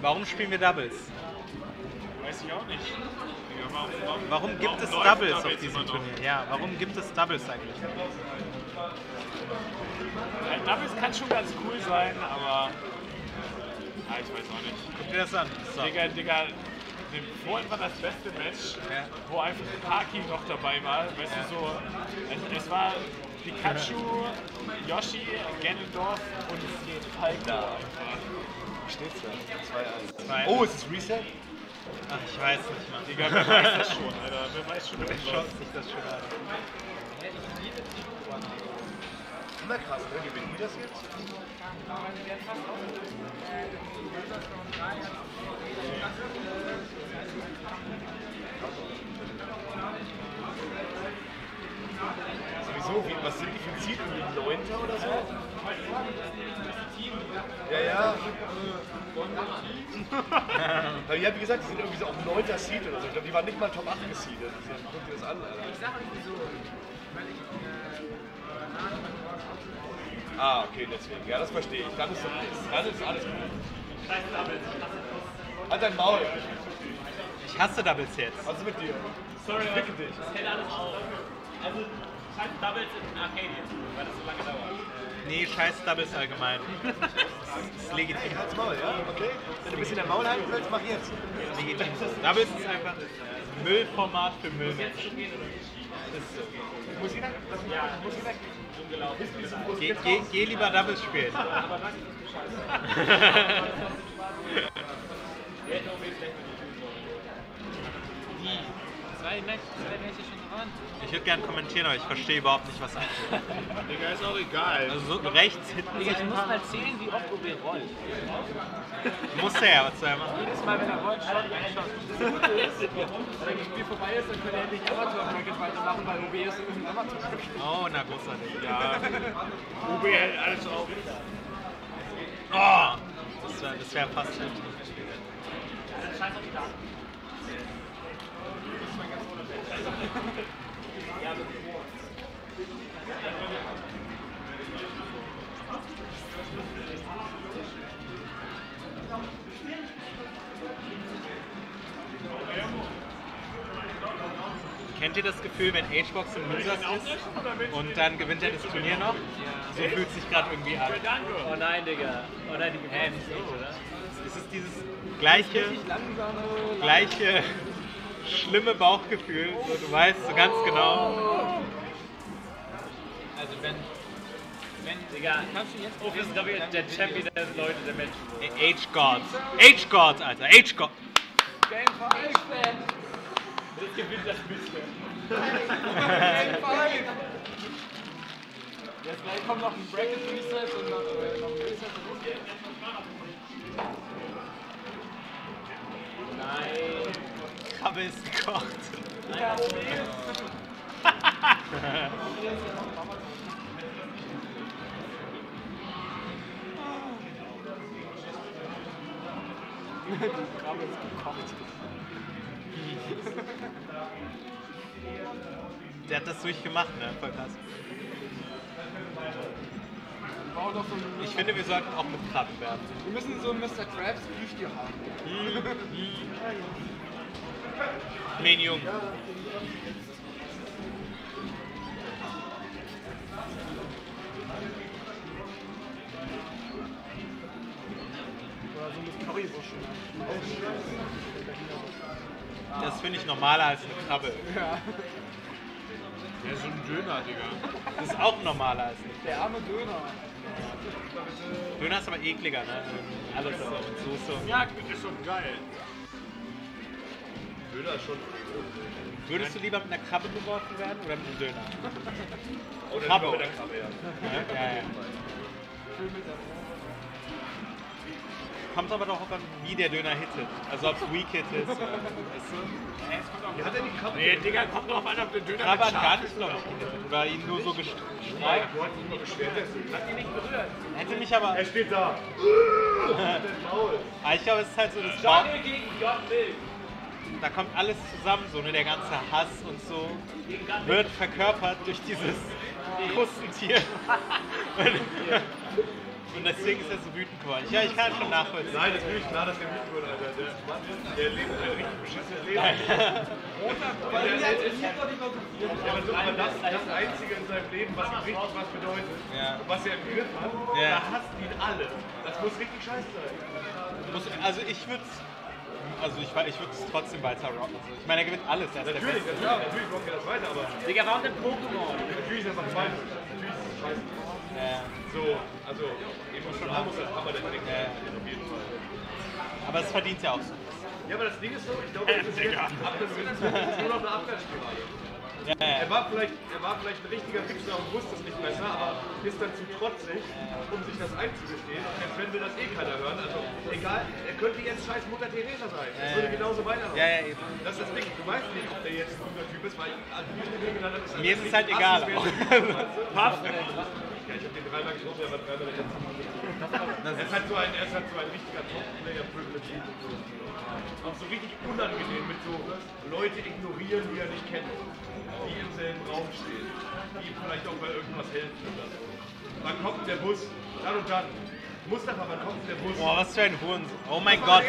Warum spielen wir Doubles? Weiß ich auch nicht. Warum, warum, warum gibt warum es Doubles, Doubles auf diesem Turnier? Ja, warum gibt es Doubles eigentlich? Ja, Doubles kann schon ganz cool sein, aber... Ah, ich weiß auch nicht. Guck dir das an. So. Digga, Digga, vorhin war das beste Match, ja. wo einfach Haki noch dabei war. Weißt ja. du, so... Es war Pikachu, Yoshi, Ganondorf und Falco einfach. Steht's da? zwei eins. Oh, ist es Reset? Ach, ich weiß nicht, Mann. Digga, wer weiß das schon, Alter? Wer weiß schon, wer schaut sich das schon an? Immer krass, ne? Gewinnen die das jetzt? Ja. was sind die für Ziele? Neunter oder so? Ja, ja. Aber ja, wie gesagt, die sind irgendwie so auf neunter Seed oder so. Ich glaube, die waren nicht mal Top acht gesiedet. Guck dir das an, Alter. Ich sag irgendwie so. Ah, okay, deswegen. Ja, das verstehe ich. Dann ist alles, ist alles gut. Scheiß Doubles. Halt dein Maul. Ich hasse Doubles jetzt. Was ist mit dir? Sorry, ich ficke dich. Das hält alles auf. Also, scheiß Doubles in Arcadia, weil das so lange dauert. Nee, scheiß Doubles allgemein. Das ist legitim. Hey, halt's Maul, ja? Okay? Wenn du ein bisschen dein Maul halten willst, mach jetzt. Das ist legitim. Doubles ist einfach Müllformat für Müll. Muss ich weg? Ja, muss ich weg? Geh, geh, geh lieber Doubles spielen. Aber danke, das ist scheiße. Die zwei Nächte schon so waren. Ich würde gerne kommentieren, aber ich verstehe überhaupt nicht, was abgeht. Digga, ist auch egal. Also so rechts hinten. Digga, ich muss mal zählen, wie oft Robin rollt. Muss er ja, was soll er machen? Jedes Mal, wenn er rollt, schaut er schon. Das Gute ist, wenn das Spiel vorbei ist, dann können er nicht Amateur-Racket weitermachen, weil Robin ist irgendwie ein Amateur-Racket. Oh, na großartig. Ja. Robin hält alles auf. Oh! Das wäre das wär fast nicht. Scheiß auf die Daten. Kennt ihr das Gefühl, wenn Agebox im Losers ist und dann gewinnt er das Turnier noch? So fühlt es sich gerade irgendwie an. Oh nein, Digga. Oh nein, die Hände nicht, oder? Es ist dieses gleiche, gleiche, schlimme Bauchgefühl, so, du weißt so ganz genau. Also wenn, wenn, Digga, kannst du jetzt oh, das ist glaube ich der Champion der Leute, der Menschen. Age-God, Age-God, Alter, Age-God. Game for Age-Fan. Das gewinnt das bisschen. Jetzt gleich kommt noch ein Bracket-Reset und noch ein Reset. Nein. Krabbe ist gekocht. Ja, Krabbe ist gekocht. Der hat das durchgemacht, ne? Voll krass. Ich finde, wir sollten auch mit Krabben werfen. Wir müssen so Mister Krabs Plüschtier haben. Menium. Das finde ich normaler als eine Krabbe. Ja. Der ist so ein Döner, Digga. Das ist auch normaler als nicht. Der arme Döner. Döner ist aber ekliger, ne? Alles so mit Soße. Ja, ist schon geil. Döner ist schon. Würdest du lieber mit einer Krabbe geworfen werden oder mit einem Döner? Oder Krabbe, mit einer Krabbe, ja. Ja, ja, ja. Kommt aber doch auch an, wie der Döner hittet. Also ob es weak hit ist. Weißt du? Ja, hat er die Krabbe? Nee, Digga, kommt drauf an, ob der Döner Krabbe hat gar nicht, glaube ich. Oder ihn nur so gestreift. Nein, du hast ihn nur gestreift. Hat ihn nicht berührt. Hätte mich aber... Er steht da. Aber ich glaube, es ist halt so das Bauch... gegen Gott will. Da kommt alles zusammen, so, ne? Der ganze Hass und so wird verkörpert durch dieses Krustentier. Und deswegen ist er so wütend geworden. Ja, ich kann es schon nachvollziehen. Nein, das ist natürlich klar, dass er wütend wurde, Alter. Der lebt ein richtig beschissenes Leben. Aber das ist das Einzige in seinem Leben, was ihm richtig was bedeutet. Ja. Was er im Griff hat, ja. Da hasst ihn alle. Das muss richtig scheiße sein. Also ich würde es... Also ich, ich würde es trotzdem weiter rocken. Also ich meine, er gewinnt alles. Natürlich, natürlich, natürlich rocken wir das weiter, aber... Digga, warum denn Pokémon? Natürlich ist das was Falsches. Natürlich ist das scheiße. Ja. So, also, ich muss schon haben, muss das aber dann denken. Ja. Auf jeden Fall. Aber es verdient ja auch so. Ja, aber das Ding ist so, ich glaube, das ist jetzt, ab, das ist jetzt nur noch eine Abwärtsspirale. Ja, ja. Er, war vielleicht, er war vielleicht ein richtiger Wichser und wusste es nicht besser, aber ist dann zu trotzig, um sich das einzugestehen. Und der Fan will das eh keiner hören. Also egal, er könnte jetzt scheiß Mutter Teresa sein. Das ja, würde genauso weitermachen. Ja, ja, das ist das Ding. Du weißt nicht, ob der jetzt ein guter Typ ist, weil also, ist mir ist es halt egal. Typ, ja, ich hab den dreimal getroffen, aber dreimal nicht. Er ist halt so ein, er ist halt so ein richtiger Top-Player-Privilegier. Auch so richtig unangenehm mit so Leute ignorieren, die er nicht kennt, die im selben Raum stehen, die ihm vielleicht auch bei irgendwas helfen oder so. Wann kommt der Bus? Dann und dann. Mustafa, wann kommt der Bus? Boah, was für ein Hurensohn. Oh mein Gott.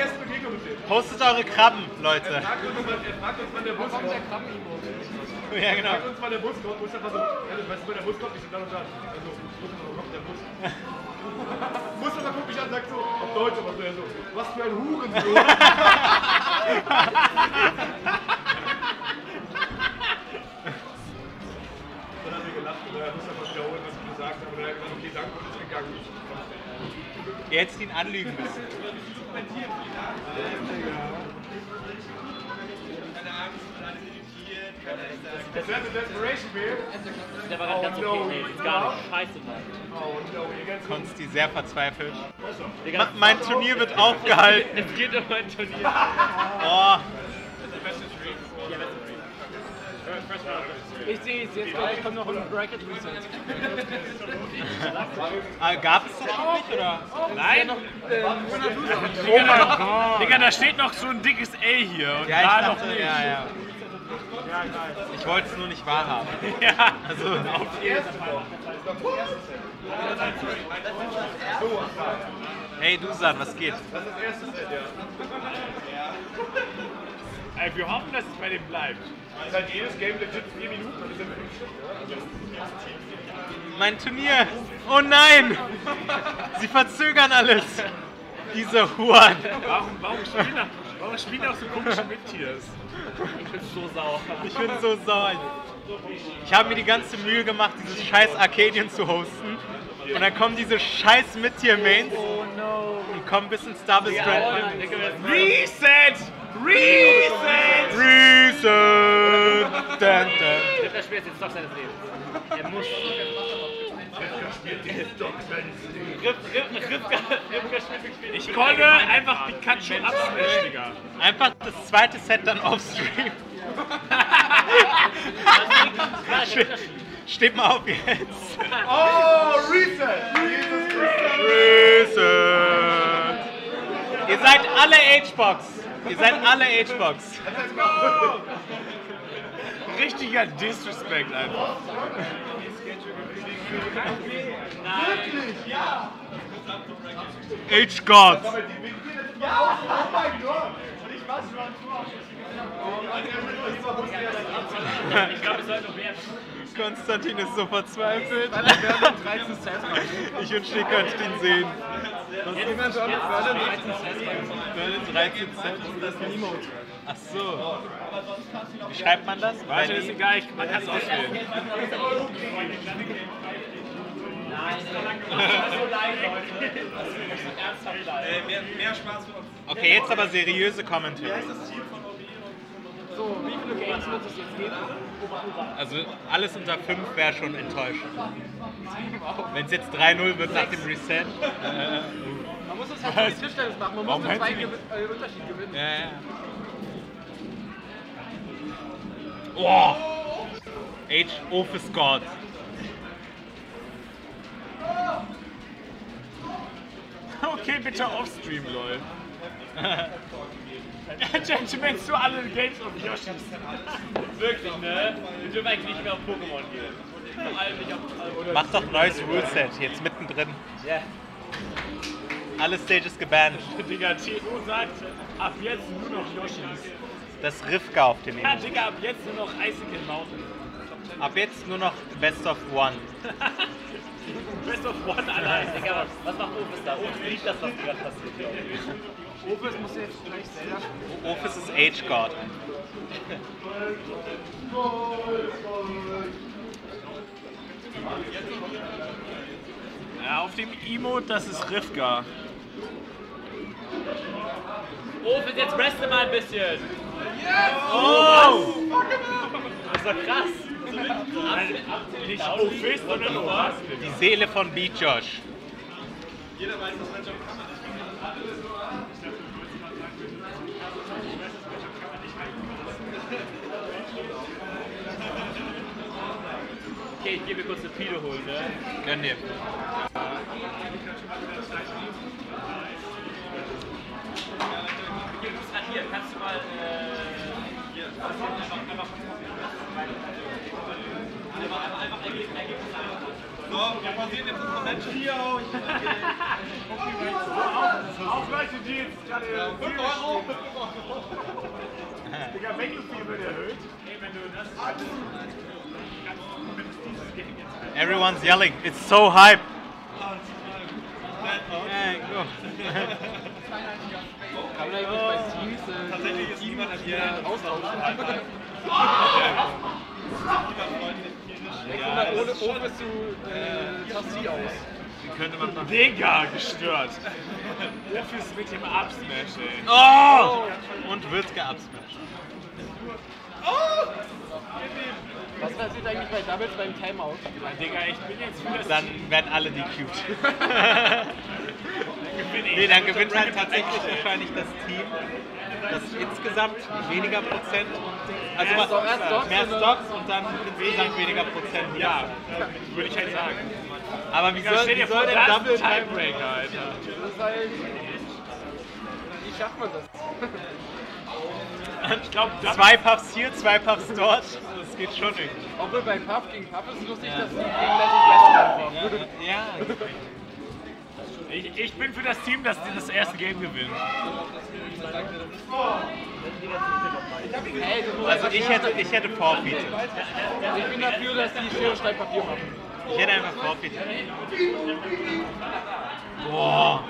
Postet eure Krabben, Leute. Er fragt uns, wann der Bus kommt. Ja, genau. Er fragt uns, wann der Bus kommt. Mustafa so, ja, weißt du, wann der Bus kommt? Ich so, dann und dann. Also, Mustafa, wann kommt der Bus? Mustafa guckt mich an und sagt so, auf Deutsch, was wäre so, was für ein Hurensohn. Dann hat er gelacht und er muss einfach wiederholen, was ich gesagt habe. Und er hat gesagt, okay, danke, ist gegangen. Ihr hättet ihn anlügen müssen. Is that the desperation beer? Der war gerade ganz okay, nee, gar nicht. Scheiße, Mann. Konsti sehr verzweifelt. Ma mein Turnier wird aufgehalten. Es geht um mein Turnier. Oh. Ich sehe es jetzt gleich, kommt noch ein Bracket Reset. ah, gab es das schon nicht, oder? Nein! Oh mein Gott! Digga, da steht noch so ein dickes L hier. Und ja, ich dachte, noch nicht. Ja, ja. Ich wollte es nur nicht wahrhaben. Ja, also auf die erste Fall. Hey, Dusan, was geht? Das ist das erste Set, ja. Wir hoffen, dass es bei dem bleibt. Das ist halt jedes Game legit vier Minuten. Mein Turnier! Oh nein! Sie verzögern alles! Diese Huren! Warum, warum spielen das? Warum spielen auch so komische Mittiers? Ich bin so sauer. Ich bin so sauer. Ich habe mir die ganze Mühe gemacht, dieses scheiß Arcadian zu hosten. Und dann kommen diese scheiß Mittier-Mains und kommen bis ins Double-Strand. Reset! Reset! Reset! Ich glaube, das Spiel ist jetzt doch seines Lebens. Er muss. Ich konnte einfach Pikachu absmashen, Digga. Einfach das zweite Set dann offstream. Steht mal auf jetzt. Oh, Reset! Reset! Ihr seid alle H-Box. Ihr seid alle H-Box. Richtiger Disrespect einfach. Wirklich? Ja! H-God! Ja! Oh mein Gott! Und ich war schon am Tour. Ich glaube, es sollte noch mehr. Konstantin ist so verzweifelt. Ich wünschte, ihr könntet ihn sehen. Was ist denn schon? dreizehn Cent und das Emote. Ach so. Wie schreibt man das? Warte, ist egal, man kann es auswählen. Okay, jetzt aber seriöse Kommentare. So, wie viele Games wird es jetzt geben? Also alles unter fünf wäre schon enttäuschend. Wenn es jetzt drei null wird nach dem Reset. Äh, man muss es halt für die Tischtennis machen, man muss nur zwei Ge äh, Unterschied gewinnen. Ja, ja. Oh! H O fürs God. Okay, bitte offstream, lol. Gentlemen, zu alle Games auf Yoshi. Wirklich, ne? Wir dürfen eigentlich nicht mehr auf Pokémon gehen. Mach doch ein neues Ruleset, jetzt mittendrin. Ja. Alle Stages gebannt. Digga, T O sagt, ab jetzt nur noch Yoshis. Das Rivka auf dem Ego. Ja, Digga, ab jetzt nur noch Icicle Mountain. Ab jetzt nur noch Best of One. Best of One allein. Digga, was macht Ofis da? Ofis liebt das, was gerade passiert, glaube ich. Ofis muss jetzt gleich selber spielen. Ofis ist H-God. Ja, auf dem Emote, das ist Rivka. Ofis, jetzt wrestle mal ein bisschen. Yes! Oh! Oh, das ist doch krass. nicht Office, sondern Oasis. Die Seele von Beat Josh. Jeder weiß, das Matchup kann man nicht halten. Ich dachte, du wolltest gerade sagen, ich weiß, das Matchup kann man nicht halten. Okay, ich gehe mir kurz eine Pide holen, ne? Gönn dir. Hier, kannst du mal. Hier, einfach Ergebnis eingebaut. So, wir passieren jetzt unsere Match hier. Auf gleiche Jeans. fünf Euro. Digga, Wechselspiel wird erhöht. Ey, wenn du das. Everyone's yelling. It's so hype. Aber da gibt es bei Teams, äh, tatsächlich ist niemand hier austauschen. sechshundert ohne Ofe zu Tassi aus. Die könnte man machen. Digga, gestört. Office mit dem Upsmash, ey. Oh! Und wird geupsmashed. Oh! Was passiert eigentlich bei Doubles beim Timeout? Digga, ich bin jetzt für das. Dann werden alle die cute. Nee, dann gewinnt halt tatsächlich wahrscheinlich das Team, das insgesamt weniger Prozent, also mehr Stocks, mehr Stocks und dann insgesamt weniger Prozent. Ja, würde ich halt sagen. Aber wie soll, wie soll denn Double Tiebreaker, Alter? Das ist halt, wie schafft man das? Ich glaube, zwei Puffs hier, zwei Puffs dort, das geht schon nicht. Obwohl bei Puff gegen Puff ist es lustig, dass die gegenseitig besser sind. Ja. Ich, ich bin für das Team, das das erste Game gewinnt. Also ich hätte, ich hätte Forfeit. Ich bin dafür, dass die Schere Stein Papier machen. Ich hätte einfach Forfeit. Boah.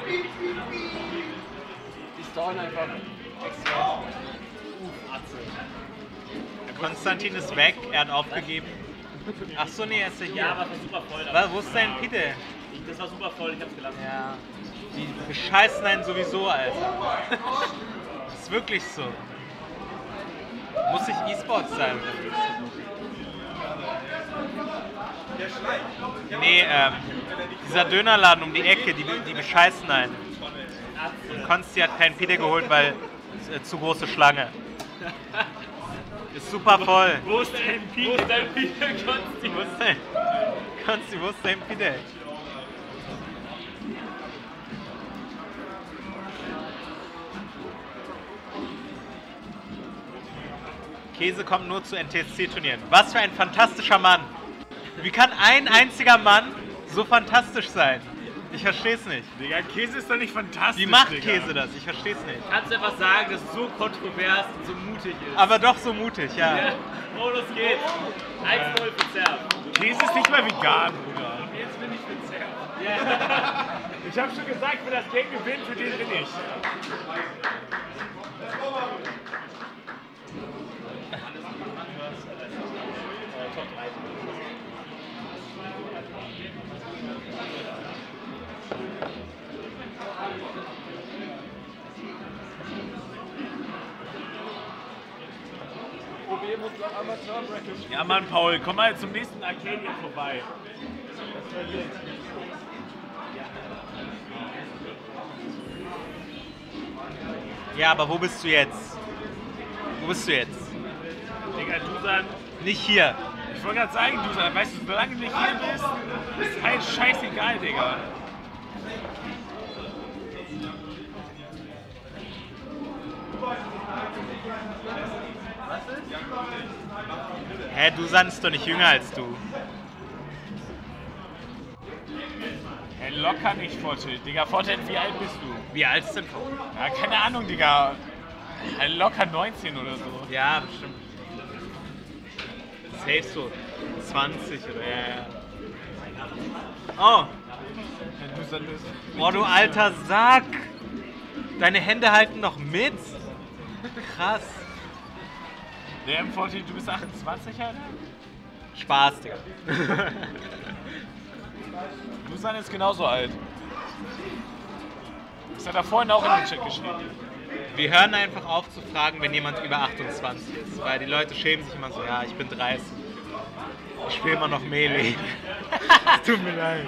Die stallen einfach extra. Konstantin ist weg, er hat aufgegeben. Achso, nee, er ist ja hier. Ja, war super voll. Was, wo ist sein Pide? Das war super voll, ich hab's gelassen. Ja. Die bescheißen einen sowieso, Alter. Das ist wirklich so. Muss ich E-Sports sein? Nee, ähm, dieser Dönerladen um die Ecke, die, die bescheißen einen. Und Konsti hat keinen Pide geholt, weil äh, zu große Schlange. Ist super voll. Wo ist dein Pide? Wo ist dein Pide, Konsti? Wo ist dein, Konsti, wo ist dein Pide? Käse kommt nur zu N T S C-Turnieren. Was für ein fantastischer Mann! Wie kann ein einziger Mann so fantastisch sein? Ich versteh's nicht. Digga, Käse ist doch nicht fantastisch. Wie macht Digga. Käse das? Ich versteh's nicht. Kannst du einfach sagen, dass es so kontrovers und so mutig ist. Aber doch so mutig, ja. ja. Oh, los geht's. eins null für Serb. Käse ist nicht mal vegan, Bruder. Und jetzt bin ich für Serb. Yeah. Ich hab schon gesagt, für das Game gewinnt, für den bin ich. Ja Mann, Paul, komm mal zum nächsten Arcadia vorbei. Ja, aber wo bist du jetzt? Wo bist du jetzt? Digga, Dusan. Nicht hier. Ich wollte gerade sagen, Dusan, weißt du, solange du nicht hier bist, ist halt scheißegal, Digga. Hä, Dusan ist doch nicht jünger als du. Hä, hey, locker nicht, Fortin. Digga, Fortin, wie alt bist du? Wie alt ist denn Fortin? Ja, keine Ahnung, Digga. Hey, locker neunzehn oder so. Ja, bestimmt. Safe so zwanzig oder ja. Oh! Boah, du alter Sack! Deine Hände halten noch mit? Krass. Der M vierzig, du bist achtundzwanzig, Alter? Spaß, Digga. Dusan ist genauso alt. Das hat er vorhin auch in den Chat geschrieben. Wir hören einfach auf zu fragen, wenn jemand über achtundzwanzig ist, weil die Leute schämen sich immer so, ja, ich bin dreißig. Ich spiele immer noch Melee. Es tut mir leid.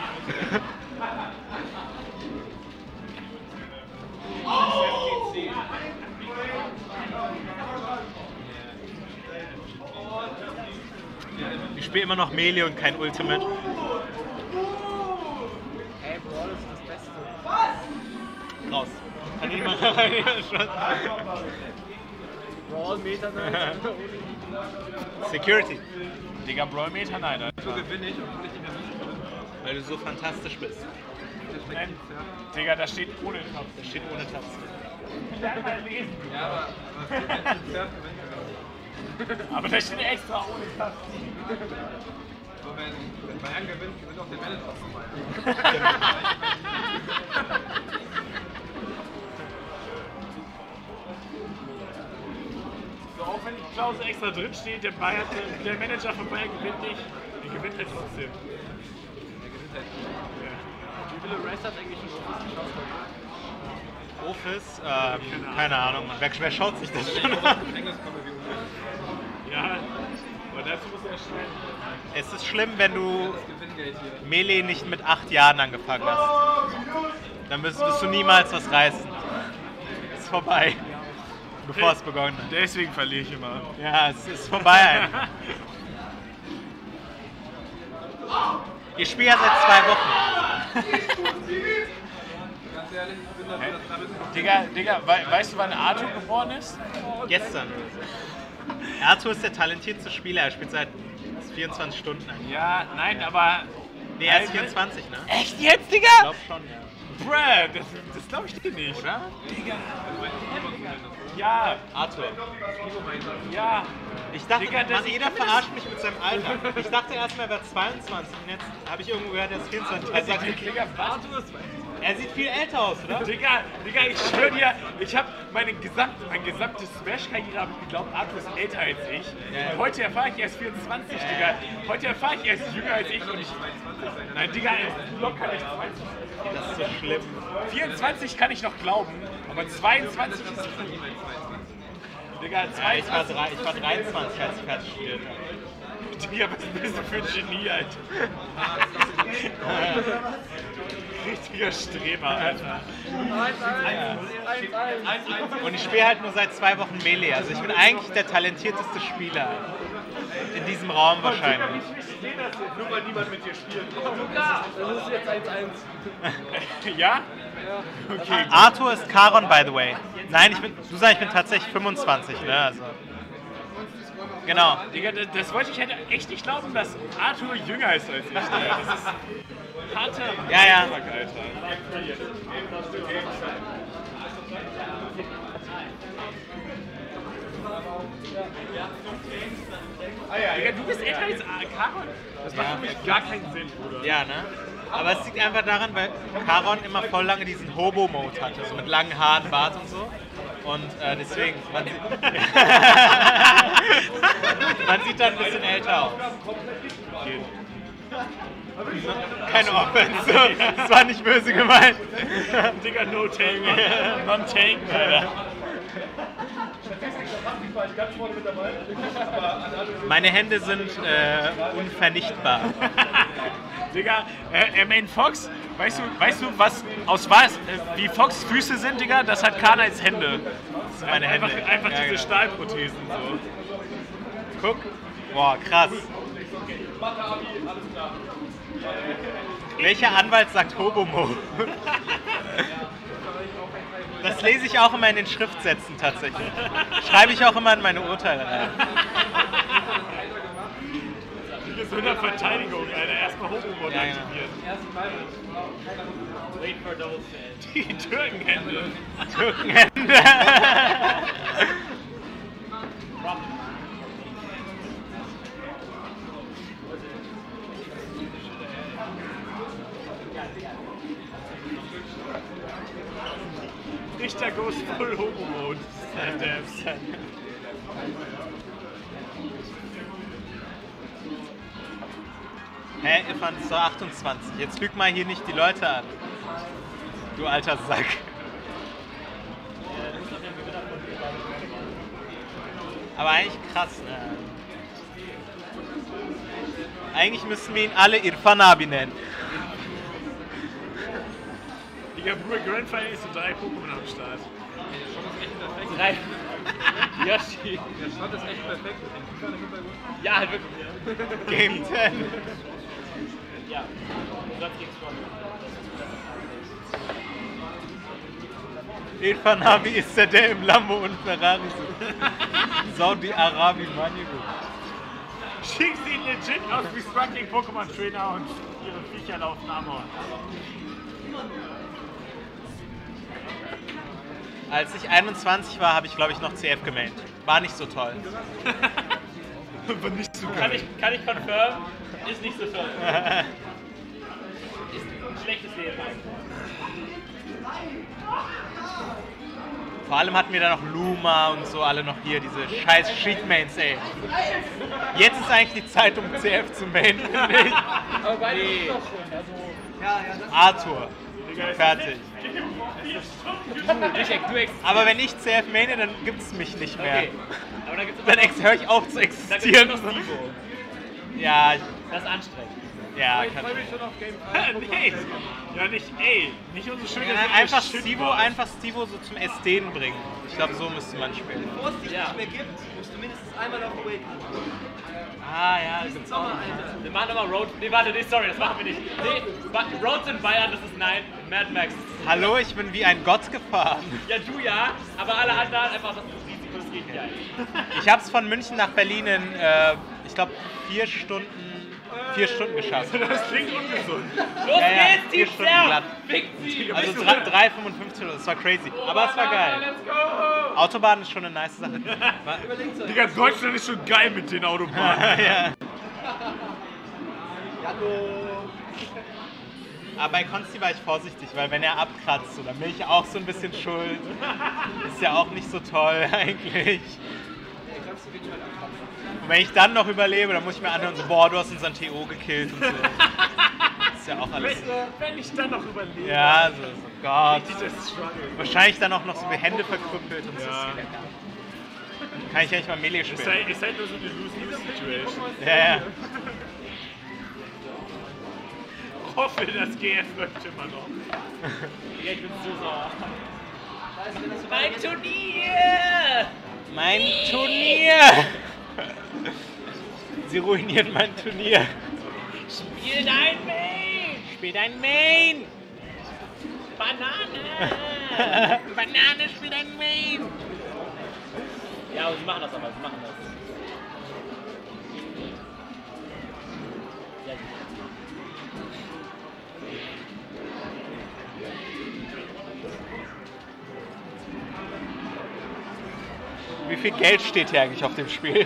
Ich spiele immer noch Melee und kein Ultimate. Ey, Brawl ist das Beste. Was? Raus. Kann niemand rein schon. Brawl Meta Night. Security. Digga, Brawl Meta Night, Alter. So gewinne ich und ich nicht mehr wissen. Weil du so fantastisch bist. Nein, Digga, da steht ohne Taste. Da steht ohne Taste. Ich kann mal lesen. Ja, aber aber da steht extra ohne Tasten. So, wenn, wenn Bayern gewinnt, gewinnt auch der Manager von Bayern. So, auch wenn die Klausel extra drin steht, der, Bayern, der Manager von Bayern gewinnt nicht, der gewinnt halt trotzdem. Der gewinnt halt nicht. Wie viele Race hat eigentlich schon Rufus geschaut? Rufus? Ähm, keine Ahnung. Wer, wer schaut sich das schon an? Ja, aber dazu muss er schnell. Es ist schlimm, wenn du Melee nicht mit acht Jahren angefangen hast. Dann wirst du niemals was reißen. Ist vorbei. Bevor es begonnen hat. Deswegen verliere ich immer. Ja, es ist vorbei. Ihr spielt ja seit zwei Wochen. Ganz ehrlich, ich bin da Digga, Digga, weißt du, wann Arthur geboren ist? Gestern. Arthur ist der talentierteste Spieler, er spielt seit vierundzwanzig Stunden eigentlich. Ja, nein, aber... Nee, er ist vierundzwanzig, ne? Echt jetzt, Digga? Ich glaub schon, ja. Bruh, das, das glaub ich dir nicht. Oder? Digga. Ja. Arthur. Ja. Ich dachte, Digga, Mann, jeder verarscht mich mit seinem Alter. Ich dachte erst mal, er wäre zweiundzwanzig und jetzt habe ich irgendwo gehört, er ist vierundzwanzig. Er sagt, Digga, Arthur ist zweiundzwanzig. Er sieht viel älter aus, oder? Digga, Digga, ich schwöre dir, ich habe meine gesamte, meine gesamte Smash-Karriere habe ich geglaubt, Arthur ist älter als ich. Und heute erfahre ich erst vierundzwanzig, Digga. Heute erfahre ich erst jünger als ich. Und ich nein, Digga, locker nicht zweiundzwanzig. Das ist so schlimm. vierundzwanzig kann ich noch glauben, aber zweiundzwanzig ist nicht. Digga, ich war dreiundzwanzig, als ich fertig spielte. Digga, was bist du für ein Genie, Alter? Richtiger Streber, Alter. Und ich spiele halt nur seit zwei Wochen Melee. Also ich bin eigentlich der talentierteste Spieler in diesem Raum wahrscheinlich. Ich verstehe das jetzt, nur weil niemand mit dir spielt. Das ist jetzt eins eins. Ja? Okay. Arthur ist Karon, by the way. Nein, ich bin, du sagst, ich bin tatsächlich fünfundzwanzig, ne? Also. Genau. Digga, das wollte ich halt echt nicht glauben, dass Arthur jünger ist als ich. Das ist harte ja, ja. Alter. Digga, du bist älter als Karon? Das macht für mich gar keinen Sinn, Bruder. Ja, ne? Aber es liegt einfach daran, weil Karon immer voll lange diesen Hobo-Mode hatte, so mit langen Haaren, Bart und so. Und äh, deswegen, man sieht, man sieht dann ein bisschen älter aus. Keine Offense, das war nicht böse gemeint. Digga, no take, man take, Alter. Meine Hände sind äh, unvernichtbar. Digga, äh, Main Fox, weißt du, weißt du was, aus was, äh, wie Fox Füße sind, Digga? Das hat Kana als Hände. Das sind meine Hände. Einfach, einfach ja, diese ja. Stahlprothesen. So. Guck. Boah, krass. Welcher Anwalt sagt Hobomo? Das lese ich auch immer in den Schriftsätzen tatsächlich. Schreibe ich auch immer in meine Urteile rein. So eine Verteidigung, Alter. Erstmal Hobo-Mod ja, aktiviert. Ja. Die Türkenhände. Türkenhände. Richter goes full Hobo-Mod. Hä, hey, Ivan ist doch achtundzwanzig. Jetzt lüg mal hier nicht die Leute an. Du alter Sack. Aber eigentlich krass, ne? Eigentlich müssen wir ihn alle Irfan Abi nennen. Digga, Bruder, Grandfather ist so drei Pokémon am Start. Der Shot ist echt perfekt. Drei. Yoshi. Der Shot ist echt perfekt. Ja, halt wirklich. Game zehn. Ja. Das ging's schon. Irfan Abi ist der, der im Lambo und Ferrari sitzt. Saudi-Arabi, Manigo. Schickst ihn legit aus wie fucking Pokémon Trainer und ihre Viecher laufen am Horn. Als ich einundzwanzig war, habe ich glaube ich noch C F gemailt. War nicht so toll. War nicht so geil. Kann ich, kann ich confirm, ist nicht so toll. Ist ein schlechtes Leben. Vor allem hatten wir da noch Luma und so, alle noch hier, diese scheiß Sheetmains, ey. Jetzt ist eigentlich die Zeit, um C F zu mainen, finde ich. Aber beide nee. Doch schon, also... Ja, ja, das Arthur, fertig. Aber wenn ich C F maine, dann gibt es mich nicht mehr. Okay. Aber dann, dann höre ich auf zu existieren. Dann gibt's noch ja, das ist anstrengend. Ja, ich freue mich schon auf Game drei. Nee. Ja, nicht, ey, nicht unsere schöne ja, einfach Stivo, einfach Stivo so zum Ästheten bringen. Ich glaube, so müsste man spielen. Bevor es dich ja. nicht mehr gibt, musst du mindestens einmal auf Awaken. Ah, ja. Das ist Sommer, Alter. Wir machen nochmal Road... Nee, warte, nee, sorry, das machen wir nicht. Nee, Roads in Bayern, das ist nein. Mad Max. Hallo, ich bin wie ein Gott gefahren. Ja, du ja, aber alle anderen einfach das Risiko, das geht nicht. Ich hab's von München nach Berlin in, äh, ich glaube, vier Stunden... Vier Stunden geschafft. Das klingt ungesund. Los ja, ja, geht's, Team Serb! Also drei Komma fünfundfünfzig oder das war crazy. Aber es war geil. Autobahn ist schon eine nice Sache. Digga, Deutschland ist schon geil mit den Autobahnen. Ja. Aber bei Konsti war ich vorsichtig, weil wenn er abkratzt, dann bin ich auch so ein bisschen schuld. Ist ja auch nicht so toll eigentlich. Und wenn ich dann noch überlebe, dann muss ich mir anhören, so, boah, du hast unseren T O gekillt und so. Das ist ja auch alles... Wenn, wenn ich dann noch überlebe. Ja, so, so Gott. Wahrscheinlich dann auch noch so die Hände verkrüppelt und so. Ja. Kann ich eigentlich mal Melee spielen. Ist halt, ist halt nur so eine Lose-Lose-Situation. Ja, ja. Ich hoffe, das G F läuft immer noch. Ja, ich bin so sauer. Mein Turnier! Mein Turnier! Sie ruiniert mein Turnier. Spiel dein Main! Spiel dein Main! Banane! Banane, spiel dein Main! Ja, aber sie machen das aber, sie machen das. Ja, wie viel Geld steht hier eigentlich auf dem Spiel?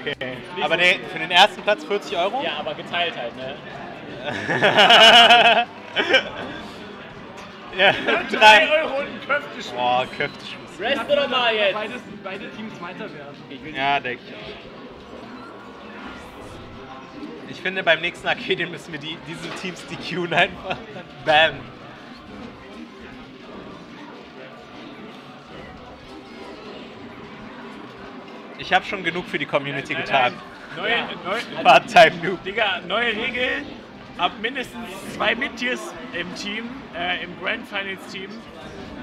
Okay. Aber der, für den ersten Platz vierzig Euro? Ja, aber geteilt halt, ne? Ja, drei Euro und ein Köfteschmiss. Boah, Köfteschmiss. Rest oder mal jetzt? Beides, beide Teams weiter werden. Ja, denke ich auch. Ich finde, beim nächsten Arcade müssen wir die, diese Teams D Q'en einfach. Bam. Ich habe schon genug für die Community nein, nein, nein. getan. Neue, ja. neue, Part-Time Noob. Digga, neue Regel. Ab mindestens zwei Mid-Tiers im Team, äh, im Grand Finals-Team,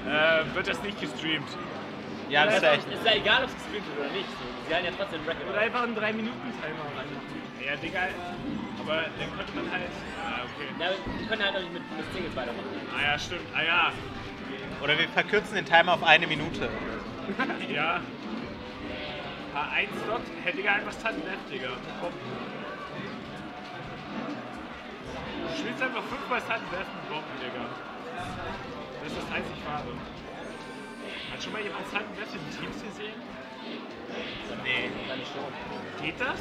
äh, wird das nicht gestreamt. Ja, das ist ja echt. Ist ja egal, ob es gestreamt wird oder nicht. Sie haben ja trotzdem einen Record. Oder einfach einen drei Minuten Timer rein. Ja, Digga. Aber dann könnte man halt. Ah, okay. Ja, wir können halt auch nicht mit, mit Singles weitermachen. Ah, ja, stimmt. Ah, ja. Oder wir verkürzen den Timer auf eine Minute. Ja. Ein Slot, hey Digga, einfach Standard, Digga. Du spielst einfach fünfmal Standard mit Bomben, Digga. Das ist das einzig Wahre. Hat schon mal jemand Standard in Teams gesehen? Nee. Geht das?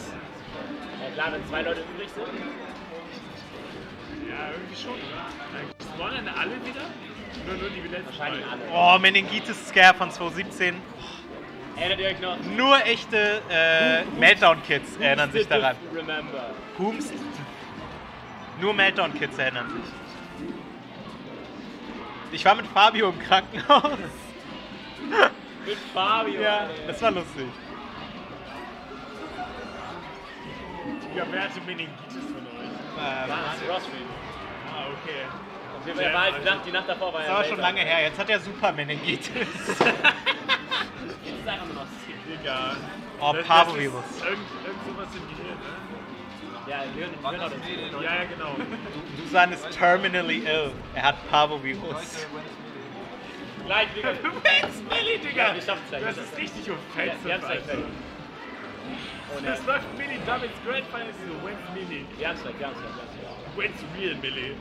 Ja klar, wenn zwei Leute übrig sind. Ja, irgendwie schon, oder? Spawnen dann alle wieder? Nur, nur die letzten. Wahrscheinlich alle. Oh, Meningitis-Scare von zwanzig siebzehn. Erinnert ihr euch noch? Nur echte äh, Meltdown-Kids erinnern sich daran. Whomst? Nur Meltdown-Kids erinnern sich. Ich war mit Fabio im Krankenhaus. Mit Fabio? Ja, das war lustig. Ja, wer hatte Meningitis von euch? Ähm, Hans Roswell. Ah, okay. Also, der war halt Nacht, die Nacht davor war er. Das war schon lange her, jetzt hat er super Meningitis. Jetzt ist einfach nur noch Skin. Egal. Oh, Parvovirus. Irgend, irgend sowas im Gehirn, ne? Ja, Leon hat das. Ja, ja, genau. Susan ist terminally ill. Er hat Parvovirus. Nein, Digga. Wenn's Milli, Digga! Das ist richtig offensiv. Das läuft Milli, damit es Grand Final ist. When's Milli? Ganz klar, ganz klar. When's real, Milli?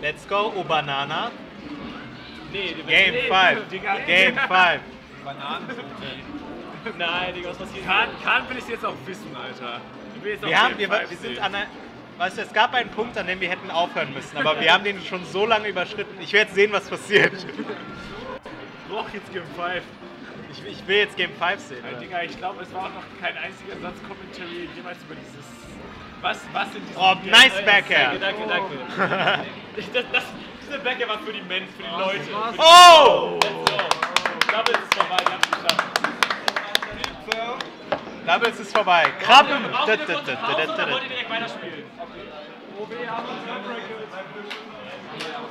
Let's go, oh Banana. Nee, Game five. Game five. Bananen. Nein, Digga, was passiert? Kahn will ich jetzt auch wissen, Alter. Wir haben, wir sind an einer. Weißt du, es gab einen Punkt, an dem wir hätten aufhören müssen, aber wir haben den schon so lange überschritten. Ich will jetzt sehen, was passiert. Ich brauche jetzt Game five. Ich, ich will jetzt Game five sehen. Ja, Digga, ich glaube, es war auch noch kein einziger Satz Commentary jemals über dieses... Was, was sind diese... Oh, Game nice Backer! Danke, danke. Das, das, diese Backer war für die Menschen, für die oh, Leute. Für die oh! Doubles ist vorbei, ich hab's geschafft. Doubles ist vorbei. Krabben! Ich wollte direkt weiterspielen. Okay. O B haben wir